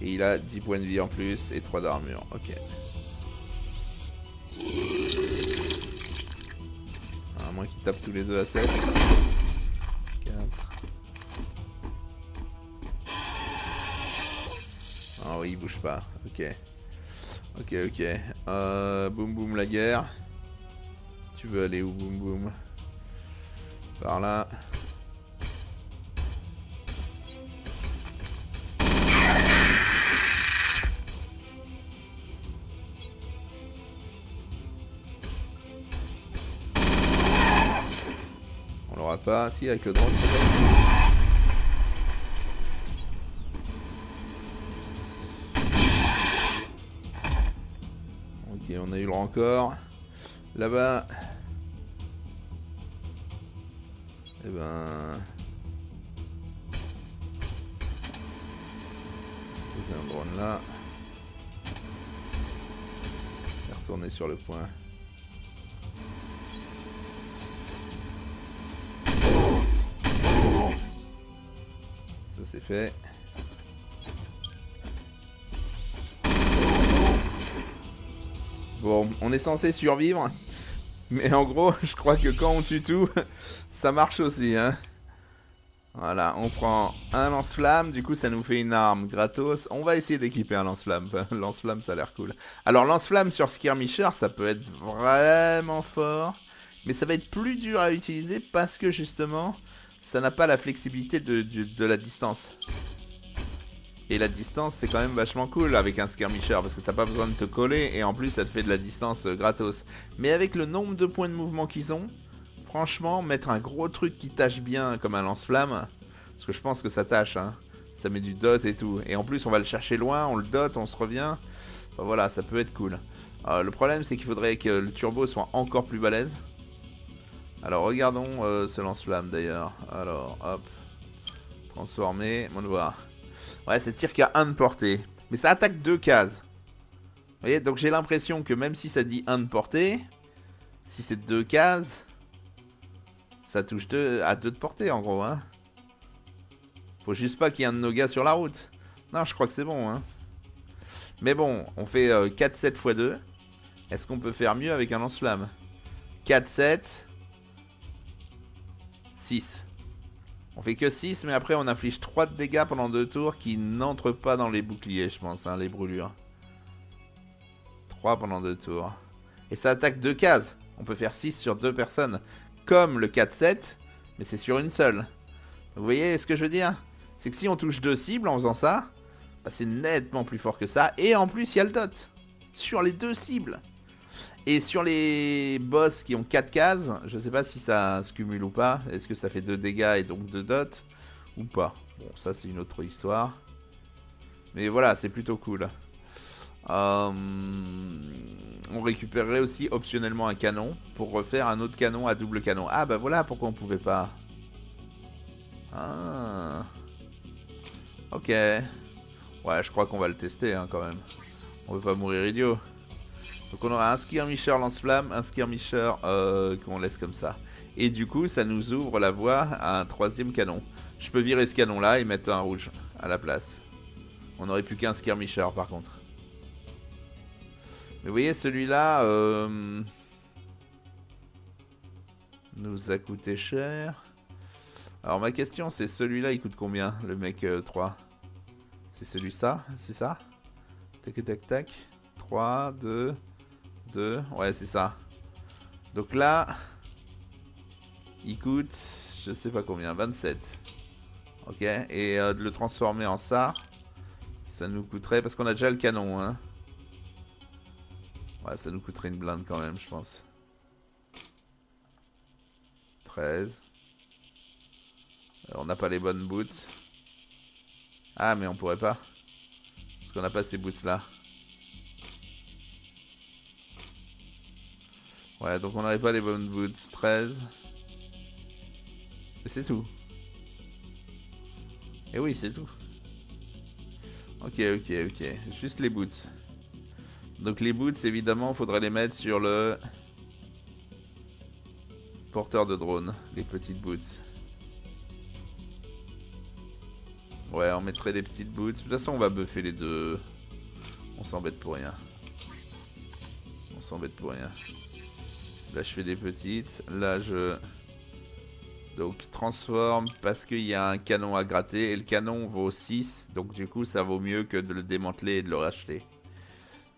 Et il a dix points de vie en plus. Et trois d'armure. Ok. À moins qu'il tape tous les deux à sept. Ah oui, il bouge pas. Ok. Ok, ok. Euh, boum boum la guerre. Tu veux aller où boum boum? Par là. pas. Si, avec le drone. Ok, on a eu le rencor. Là-bas. Eh ben... poser un drone là. Et retourner sur le point. Ça c'est fait. Bon, on est censé survivre. Mais en gros, je crois que quand on tue tout, ça marche aussi, hein. Voilà, on prend un lance-flamme, du coup ça nous fait une arme gratos. On va essayer d'équiper un lance-flamme. Lance-flamme, ça a l'air cool. Alors lance-flamme sur skirmisher, ça peut être vraiment fort. Mais ça va être plus dur à utiliser parce que justement, ça n'a pas la flexibilité de, de, de la distance. Et la distance, c'est quand même vachement cool avec un skirmisher, parce que t'as pas besoin de te coller, et en plus ça te fait de la distance euh, gratos. Mais avec le nombre de points de mouvement qu'ils ont, franchement, mettre un gros truc qui tâche bien comme un lance-flamme, parce que je pense que ça tâche, hein, ça met du dot et tout. Et en plus on va le chercher loin, on le dot, on se revient, enfin, voilà, ça peut être cool. Euh, le problème c'est qu'il faudrait que le turbo soit encore plus balèze. Alors regardons euh, ce lance-flamme d'ailleurs. Alors, hop, transformer, mon devoir. Ouais, ça tire qu'à un de portée. Mais ça attaque deux cases. Vous voyez, donc j'ai l'impression que même si ça dit un de portée, si c'est deux cases, ça touche deux à deux de portée en gros. Hein. Faut juste pas qu'il y ait un de nos gars sur la route. Non, je crois que c'est bon. Hein. Mais bon, on fait euh, quatre sept fois deux. Est-ce qu'on peut faire mieux avec un lance-flamme? Quatre sept six. On fait que six, mais après on inflige trois de dégâts pendant deux tours qui n'entrent pas dans les boucliers, je pense, hein, les brûlures. trois pendant deux tours. Et ça attaque deux cases. On peut faire six sur deux personnes, comme le quatre sept, mais c'est sur une seule. Donc, vous voyez ce que je veux dire? C'est que si on touche deux cibles en faisant ça, bah, c'est nettement plus fort que ça. Et en plus, il y a le dot sur les deux cibles. Et sur les boss qui ont quatre cases, je sais pas si ça se cumule ou pas. Est-ce que ça fait deux dégâts et donc deux dots ou pas? Bon, ça c'est une autre histoire. Mais voilà, c'est plutôt cool. Euh... On récupérerait aussi optionnellement un canon pour refaire un autre canon à double canon. Ah bah voilà pourquoi on pouvait pas. Ah. Ok. Ouais, je crois qu'on va le tester hein, quand même. On veut pas mourir idiot. Donc on aura un skirmisher lance-flamme, un skirmisher euh, qu'on laisse comme ça. Et du coup, ça nous ouvre la voie à un troisième canon. Je peux virer ce canon-là et mettre un rouge à la place. On n'aurait plus qu'un skirmisher par contre. Mais vous voyez, celui-là euh, nous a coûté cher. Alors ma question, c'est celui-là, il coûte combien, le mec euh, trois? C'est celui-là, c'est ça? Tac, tac, tac. trois, deux... deux, ouais c'est ça. Donc là il coûte je sais pas combien, vingt-sept. Ok, et euh, de le transformer en ça, ça nous coûterait, parce qu'on a déjà le canon hein. Ouais, ça nous coûterait une blinde quand même je pense. Treize. Alors, on n'a pas les bonnes boots. Ah mais on pourrait pas, parce qu'on n'a pas ces boots là. Ouais, donc on n'avait pas les bonnes boots. Treize. Et c'est tout. Et oui, c'est tout. Ok, ok, ok. Juste les boots. Donc les boots, évidemment, faudrait les mettre sur le porteur de drone. Les petites boots. Ouais, on mettrait des petites boots. De toute façon, on va buffer les deux. On s'embête pour rien. On s'embête pour rien. Là je fais des petites, là je... Donc transforme parce qu'il y a un canon à gratter et le canon vaut six, donc du coup ça vaut mieux que de le démanteler et de le racheter.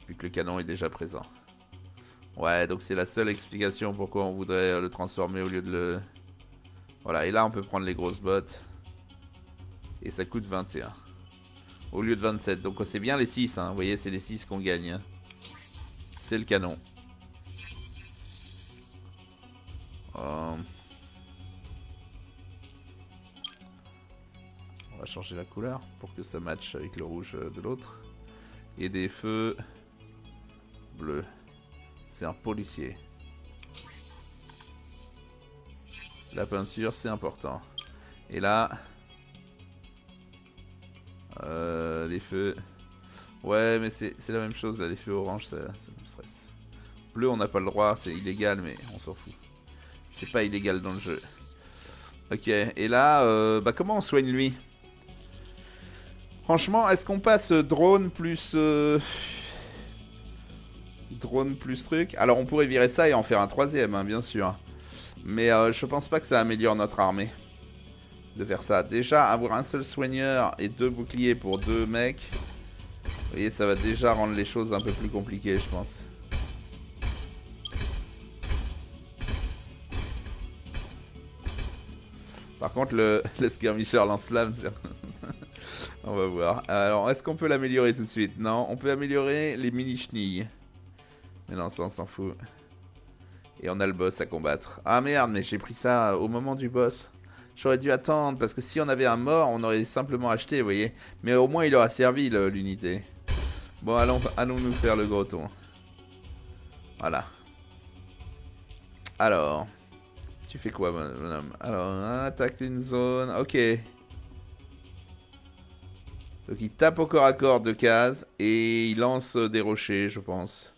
Vu que le canon est déjà présent. Ouais, donc c'est la seule explication pourquoi on voudrait le transformer au lieu de le... Voilà, et là on peut prendre les grosses bottes. Et ça coûte vingt et un. Au lieu de vingt-sept, donc c'est bien les six, hein. Vous voyez c'est les six qu'on gagne. Hein. C'est le canon. va changer la couleur pour que ça matche avec le rouge de l'autre. Et des feux bleus. C'est un policier. La peinture, c'est important. Et là... Euh, les feux... Ouais, mais c'est la même chose, là, les feux orange, ça, ça me stresse. Bleu, on n'a pas le droit, c'est illégal, mais on s'en fout. C'est pas illégal dans le jeu. Ok, et là, euh, bah comment on soigne lui? Franchement, est-ce qu'on passe drone plus... Euh... Drone plus truc? Alors, on pourrait virer ça et en faire un troisième, hein, bien sûr. Mais euh, je pense pas que ça améliore notre armée de faire ça. Déjà, avoir un seul soigneur et deux boucliers pour deux mecs... Vous voyez, ça va déjà rendre les choses un peu plus compliquées, je pense. Par contre, le, le skirmisher lance-flamme, on va voir. Alors, est-ce qu'on peut l'améliorer tout de suite? Non, on peut améliorer les mini-chenilles. Mais non, ça, on s'en fout. Et on a le boss à combattre. Ah merde, mais j'ai pris ça au moment du boss. J'aurais dû attendre, parce que si on avait un mort, on aurait simplement acheté, vous voyez. Mais au moins, il aura servi l'unité. Bon, allons, allons nous faire le gros ton. Voilà. Alors, tu fais quoi, mon homme? Alors, attaque une zone. Ok. Donc, il tape au corps à corps de cases et il lance des rochers, je pense.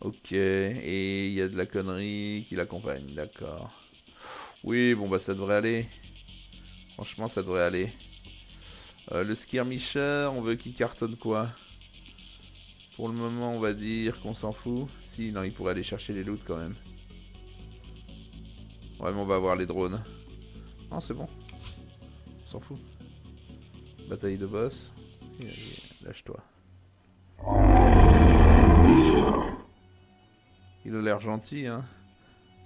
Ok. Et il y a de la connerie qui l'accompagne, d'accord. Oui, bon, bah ça devrait aller. Franchement, ça devrait aller. Euh, le skirmisher, on veut qu'il cartonne quoi? Pour le moment, on va dire qu'on s'en fout. Si, non, il pourrait aller chercher les loots quand même. Ouais, mais on va avoir les drones. Non, c'est bon. On s'en fout. Bataille de boss. Lâche-toi. Il a l'air gentil, hein.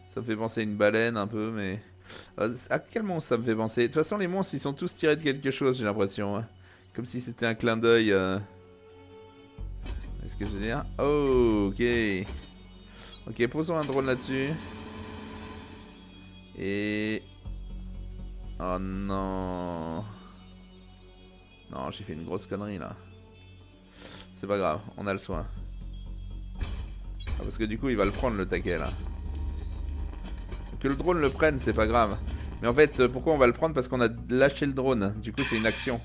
Ça me fait penser à une baleine un peu, mais... À quel monstre ça me fait penser? De toute façon, les monstres, ils sont tous tirés de quelque chose, j'ai l'impression. Hein. Comme si c'était un clin d'œil. Euh... Est-ce que je veux dire? Oh, ok. Ok, posons un drone là-dessus. Et... Oh non... Non, j'ai fait une grosse connerie, là. C'est pas grave, on a le soin. Ah, parce que du coup, il va le prendre, le taquet, là. Que le drone le prenne, c'est pas grave. Mais en fait, pourquoi on va le prendre? Parce qu'on a lâché le drone. Du coup, c'est une action.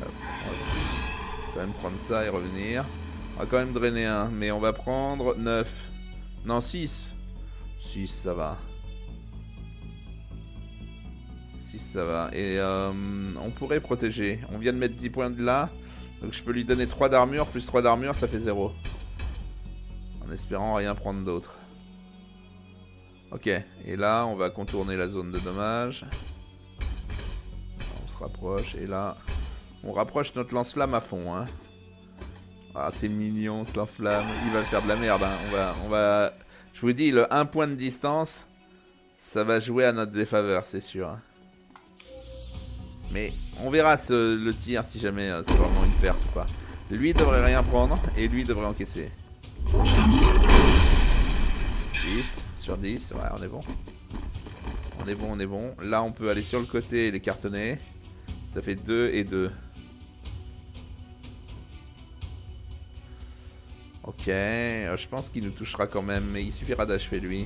Hop, on va quand même prendre ça et revenir. On va quand même drainer un. Mais on va prendre neuf. Non, six. six, ça va. six, ça va. Et euh, on pourrait protéger. On vient de mettre dix points de là. Donc, je peux lui donner trois d'armure. Plus trois d'armure, ça fait zéro. En espérant rien prendre d'autre. Ok, et là on va contourner la zone de dommage. On se rapproche, et là on rapproche notre lance-flamme à fond. Hein. Ah, c'est mignon ce lance-flamme, il va faire de la merde. Hein. On va, on va... Je vous dis, le un point de distance, ça va jouer à notre défaveur, c'est sûr. Hein. Mais on verra ce, le tir si jamais euh, c'est vraiment une perte ou pas. Lui devrait rien prendre, et lui devrait encaisser. six. Sur dix, ouais, on est bon. On est bon, on est bon. Là, on peut aller sur le côté et les cartonner. Ça fait deux et deux. Ok, euh, je pense qu'il nous touchera quand même, mais il suffira d'achever lui.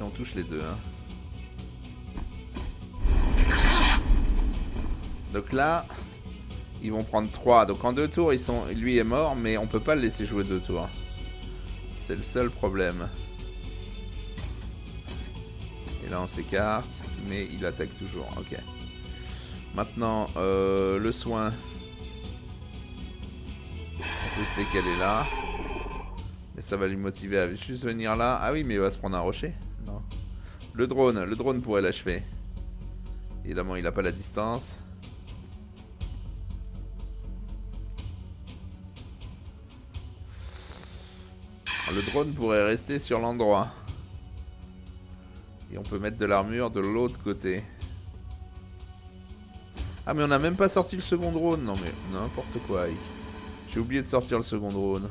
Et on touche les deux. Hein. Donc là... Ils vont prendre trois. Donc en deux tours, ils sont... lui est mort, mais on peut pas le laisser jouer deux tours. C'est le seul problème. Et là, on s'écarte, mais il attaque toujours. Ok. Maintenant, euh, le soin. On peut se décaler là. Mais ça va lui motiver à juste venir là. Ah oui, mais il va se prendre un rocher. Non. Le drone. Le drone pourrait l'achever. Évidemment, il n'a pas la distance. Le drone pourrait rester sur l'endroit. Et on peut mettre de l'armure de l'autre côté. Ah mais on n'a même pas sorti le second drone. Non mais n'importe quoi. J'ai oublié de sortir le second drone.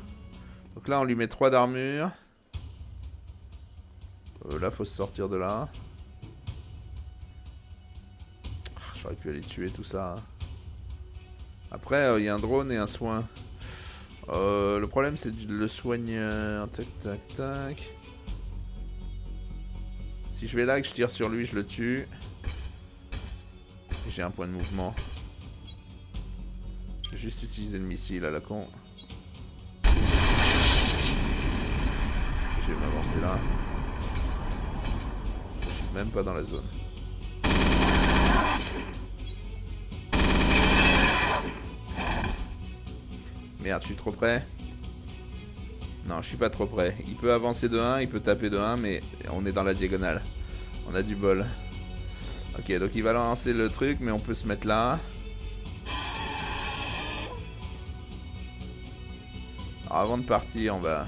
Donc là on lui met trois d'armure. Euh, là, faut se sortir de là. J'aurais pu aller tuer tout ça. Après, il euh, y a un drone et un soin. Euh, le problème, c'est le soigne. Tac, tac, tac. Si je vais là et que je tire sur lui, je le tue. J'ai un point de mouvement. J'ai juste utilisé le missile à la con. Je vais m'avancer là. Je suis même pas dans la zone. Merde, je suis trop près. Non, je suis pas trop près. Il peut avancer de un, il peut taper de un, mais on est dans la diagonale. On a du bol. Ok, donc il va lancer le truc, mais on peut se mettre là. Alors avant de partir, on va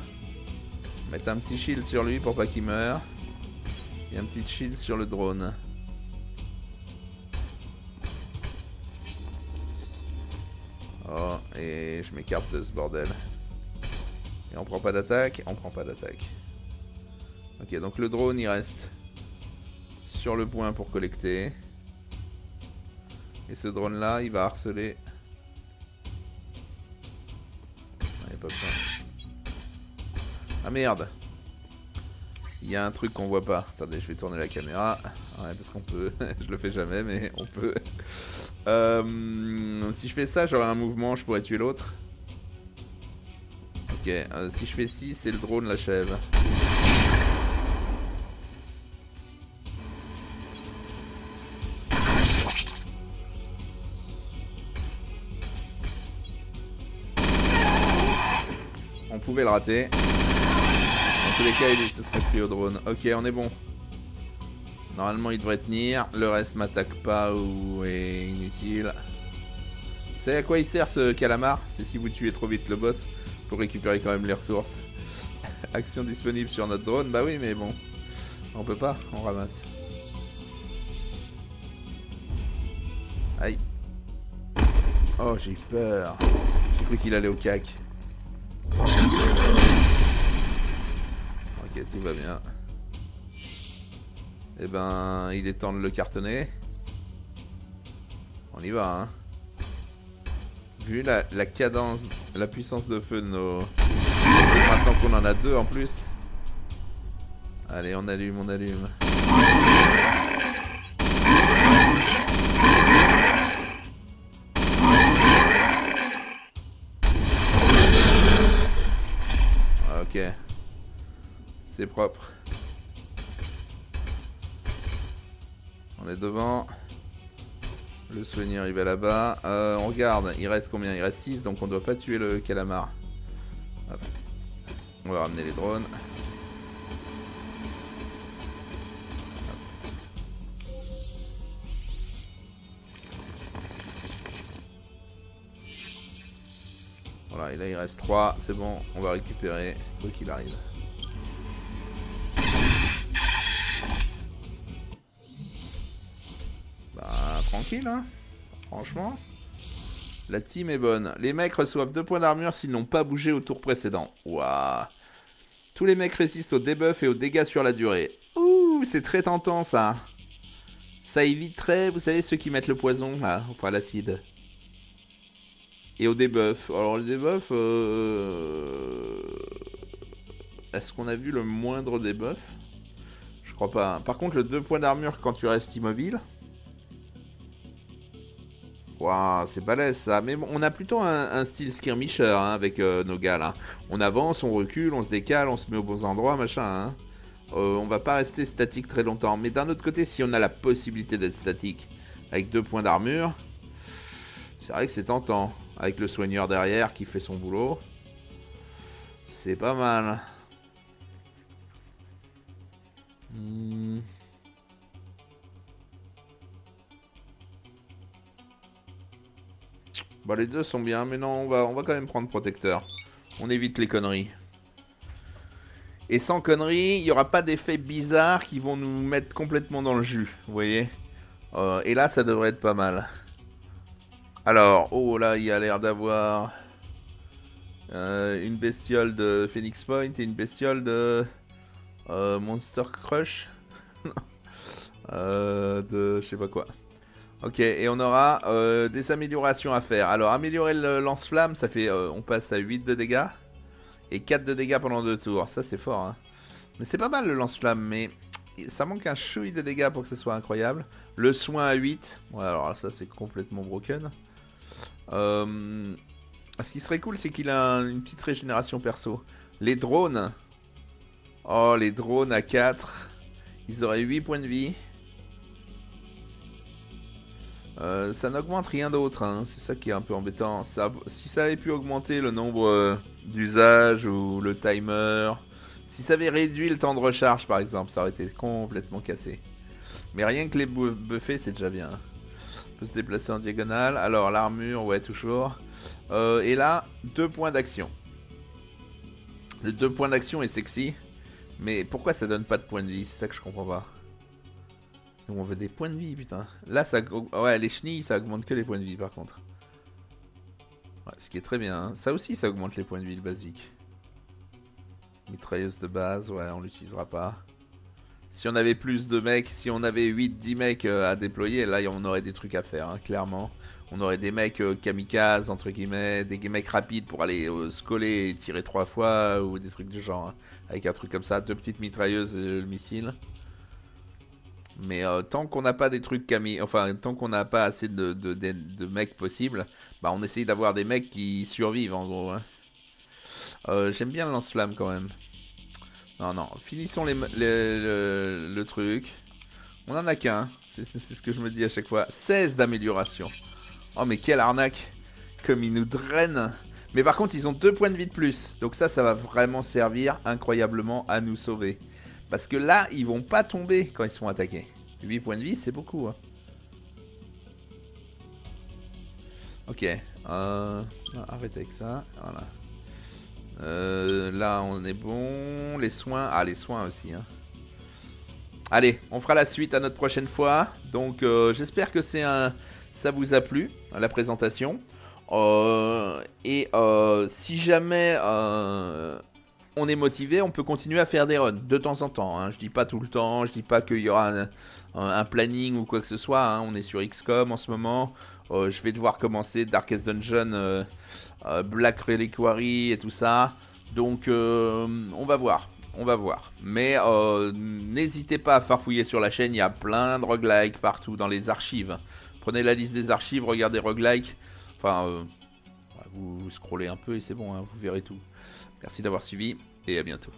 mettre un petit shield sur lui pour pas qu'il meure. Et un petit shield sur le drone. Oh, et je m'écarte de ce bordel. Et on prend pas d'attaque, on prend pas d'attaque. Ok, donc le drone il reste sur le point pour collecter. Et ce drone là, il va harceler. Ah, y a pas besoin. Ah merde! Il y a un truc qu'on voit pas. Attendez, je vais tourner la caméra. Ouais, parce qu'on peut. Je le fais jamais, mais on peut. Euh, si je fais ça, j'aurai un mouvement, je pourrais tuer l'autre. Ok, euh, si je fais ci, c'est le drone l'achève. On pouvait le rater. Dans tous les cas, il se serait pris au drone. Ok, on est bon. Normalement il devrait tenir, le reste m'attaque pas ou est inutile. Vous savez à quoi il sert ce calamar? C'est si vous tuez trop vite le boss pour récupérer quand même les ressources. Action disponible sur notre drone, bah oui mais bon. On peut pas, on ramasse. Aïe. Oh j'ai peur. J'ai cru qu'il allait au cac. Ok tout va bien. Eh ben, il est temps de le cartonner. On y va, hein. Vu la, la cadence, la puissance de feu de nos... Maintenant qu'on en a deux en plus. Allez, on allume, on allume. Ok. C'est propre. On est devant. Le soigneur il va là-bas. Euh, on regarde, il reste combien? Il reste six, donc on doit pas tuer le calamar. Hop. On va ramener les drones. Hop. Voilà, et là il reste trois, c'est bon, on va récupérer quoi qu'il arrive. Tranquille, hein. Franchement, la team est bonne. Les mecs reçoivent deux points d'armure s'ils n'ont pas bougé au tour précédent. Waouh. Tous les mecs résistent aux debuffs et aux dégâts sur la durée. Ouh, c'est très tentant ça. Ça éviterait, vous savez, ceux qui mettent le poison, là, enfin l'acide. Et aux debuffs. Alors, le debuff, euh... est-ce qu'on a vu le moindre debuff? Je crois pas. Par contre, le deux points d'armure quand tu restes immobile. Waouh, c'est balèze ça. Mais bon, on a plutôt un, un style skirmisher hein, avec euh, nos gars là. On avance, on recule, on se décale, on se met aux bons endroits, machin. Hein. Euh, on va pas rester statique très longtemps. Mais d'un autre côté, si on a la possibilité d'être statique avec deux points d'armure, c'est vrai que c'est tentant. Avec le soigneur derrière qui fait son boulot, c'est pas mal. Hmm. Bah les deux sont bien, mais non, on va, on va quand même prendre protecteur. On évite les conneries. Et sans conneries, il n'y aura pas d'effets bizarres qui vont nous mettre complètement dans le jus, vous voyez. euh, Et là, ça devrait être pas mal. Alors, oh là, il y a l'air d'avoir euh, une bestiole de Phoenix Point et une bestiole de euh, Monster Crush. euh, de je sais pas quoi. Ok, et on aura euh, des améliorations à faire. Alors, améliorer le lance-flamme, ça fait, euh, on passe à huit de dégâts et quatre de dégâts pendant deux tours. Ça, c'est fort, hein. Mais c'est pas mal le lance-flamme, mais ça manque un chouï de dégâts pour que ce soit incroyable. Le soin à huit. Ouais, alors ça, c'est complètement broken. Euh, ce qui serait cool, c'est qu'il a une petite régénération perso. Les drones. Oh, les drones à quatre. Ils auraient huit points de vie. Euh, ça n'augmente rien d'autre, hein. C'est ça qui est un peu embêtant. Ça, si ça avait pu augmenter le nombre euh, d'usages ou le timer, si ça avait réduit le temps de recharge par exemple, ça aurait été complètement cassé. Mais rien que les buffets, c'est déjà bien. On peut se déplacer en diagonale. Alors l'armure, ouais, toujours. Euh, et là, deux points d'action. Le deux points d'action est sexy. Mais pourquoi ça donne pas de points de vie? C'est ça que je comprends pas. Nous on veut des points de vie, putain. Là ça... Ouais, les chenilles ça augmente que les points de vie par contre. Ouais, ce qui est très bien, hein. Ça aussi ça augmente les points de vie, le basique. Mitrailleuse de base, ouais, on l'utilisera pas. Si on avait plus de mecs, si on avait huit dix mecs euh, à déployer, là on aurait des trucs à faire, hein, clairement. On aurait des mecs euh, kamikazes, entre guillemets, des mecs rapides pour aller euh, se coller et tirer trois fois, ou des trucs du genre, hein. Avec un truc comme ça, deux petites mitrailleuses et euh, le missile. Mais euh, tant qu'on n'a pas des trucs Camille, enfin tant qu'on n'a pas assez de, de, de, de mecs possibles, bah on essaye d'avoir des mecs qui survivent en gros, hein. euh, J'aime bien le lance-flamme quand même. Non non, finissons les, les, le, le truc. On en a qu'un, c'est ce que je me dis à chaque fois. Seize d'amélioration. Oh mais quelle arnaque. Comme ils nous drainent. Mais par contre ils ont deux points de vie de plus. Donc ça, ça va vraiment servir incroyablement à nous sauver. Parce que là, ils vont pas tomber quand ils sont attaqués. huit points de vie, c'est beaucoup, hein. Ok. Euh... Arrêtez avec ça. Voilà. Euh, là, on est bon. Les soins. Ah, les soins aussi, hein. Allez, on fera la suite à notre prochaine fois. Donc, euh, j'espère que c'est un... ça vous a plu, la présentation. Euh... Et euh, si jamais... Euh... on est motivé, on peut continuer à faire des runs de temps en temps, hein. Je dis pas tout le temps, je dis pas qu'il y aura un, un, un planning ou quoi que ce soit, hein. On est sur X COM en ce moment, euh, je vais devoir commencer Darkest Dungeon, euh, euh, Black Reliquary et tout ça, donc euh, on va voir, on va voir. Mais euh, n'hésitez pas à farfouiller sur la chaîne, il y a plein de roguelikes partout dans les archives. Prenez la liste des archives, regardez roguelikes, enfin euh, vous, vous scrollez un peu et c'est bon, hein, vous verrez tout. Merci d'avoir suivi et à bientôt.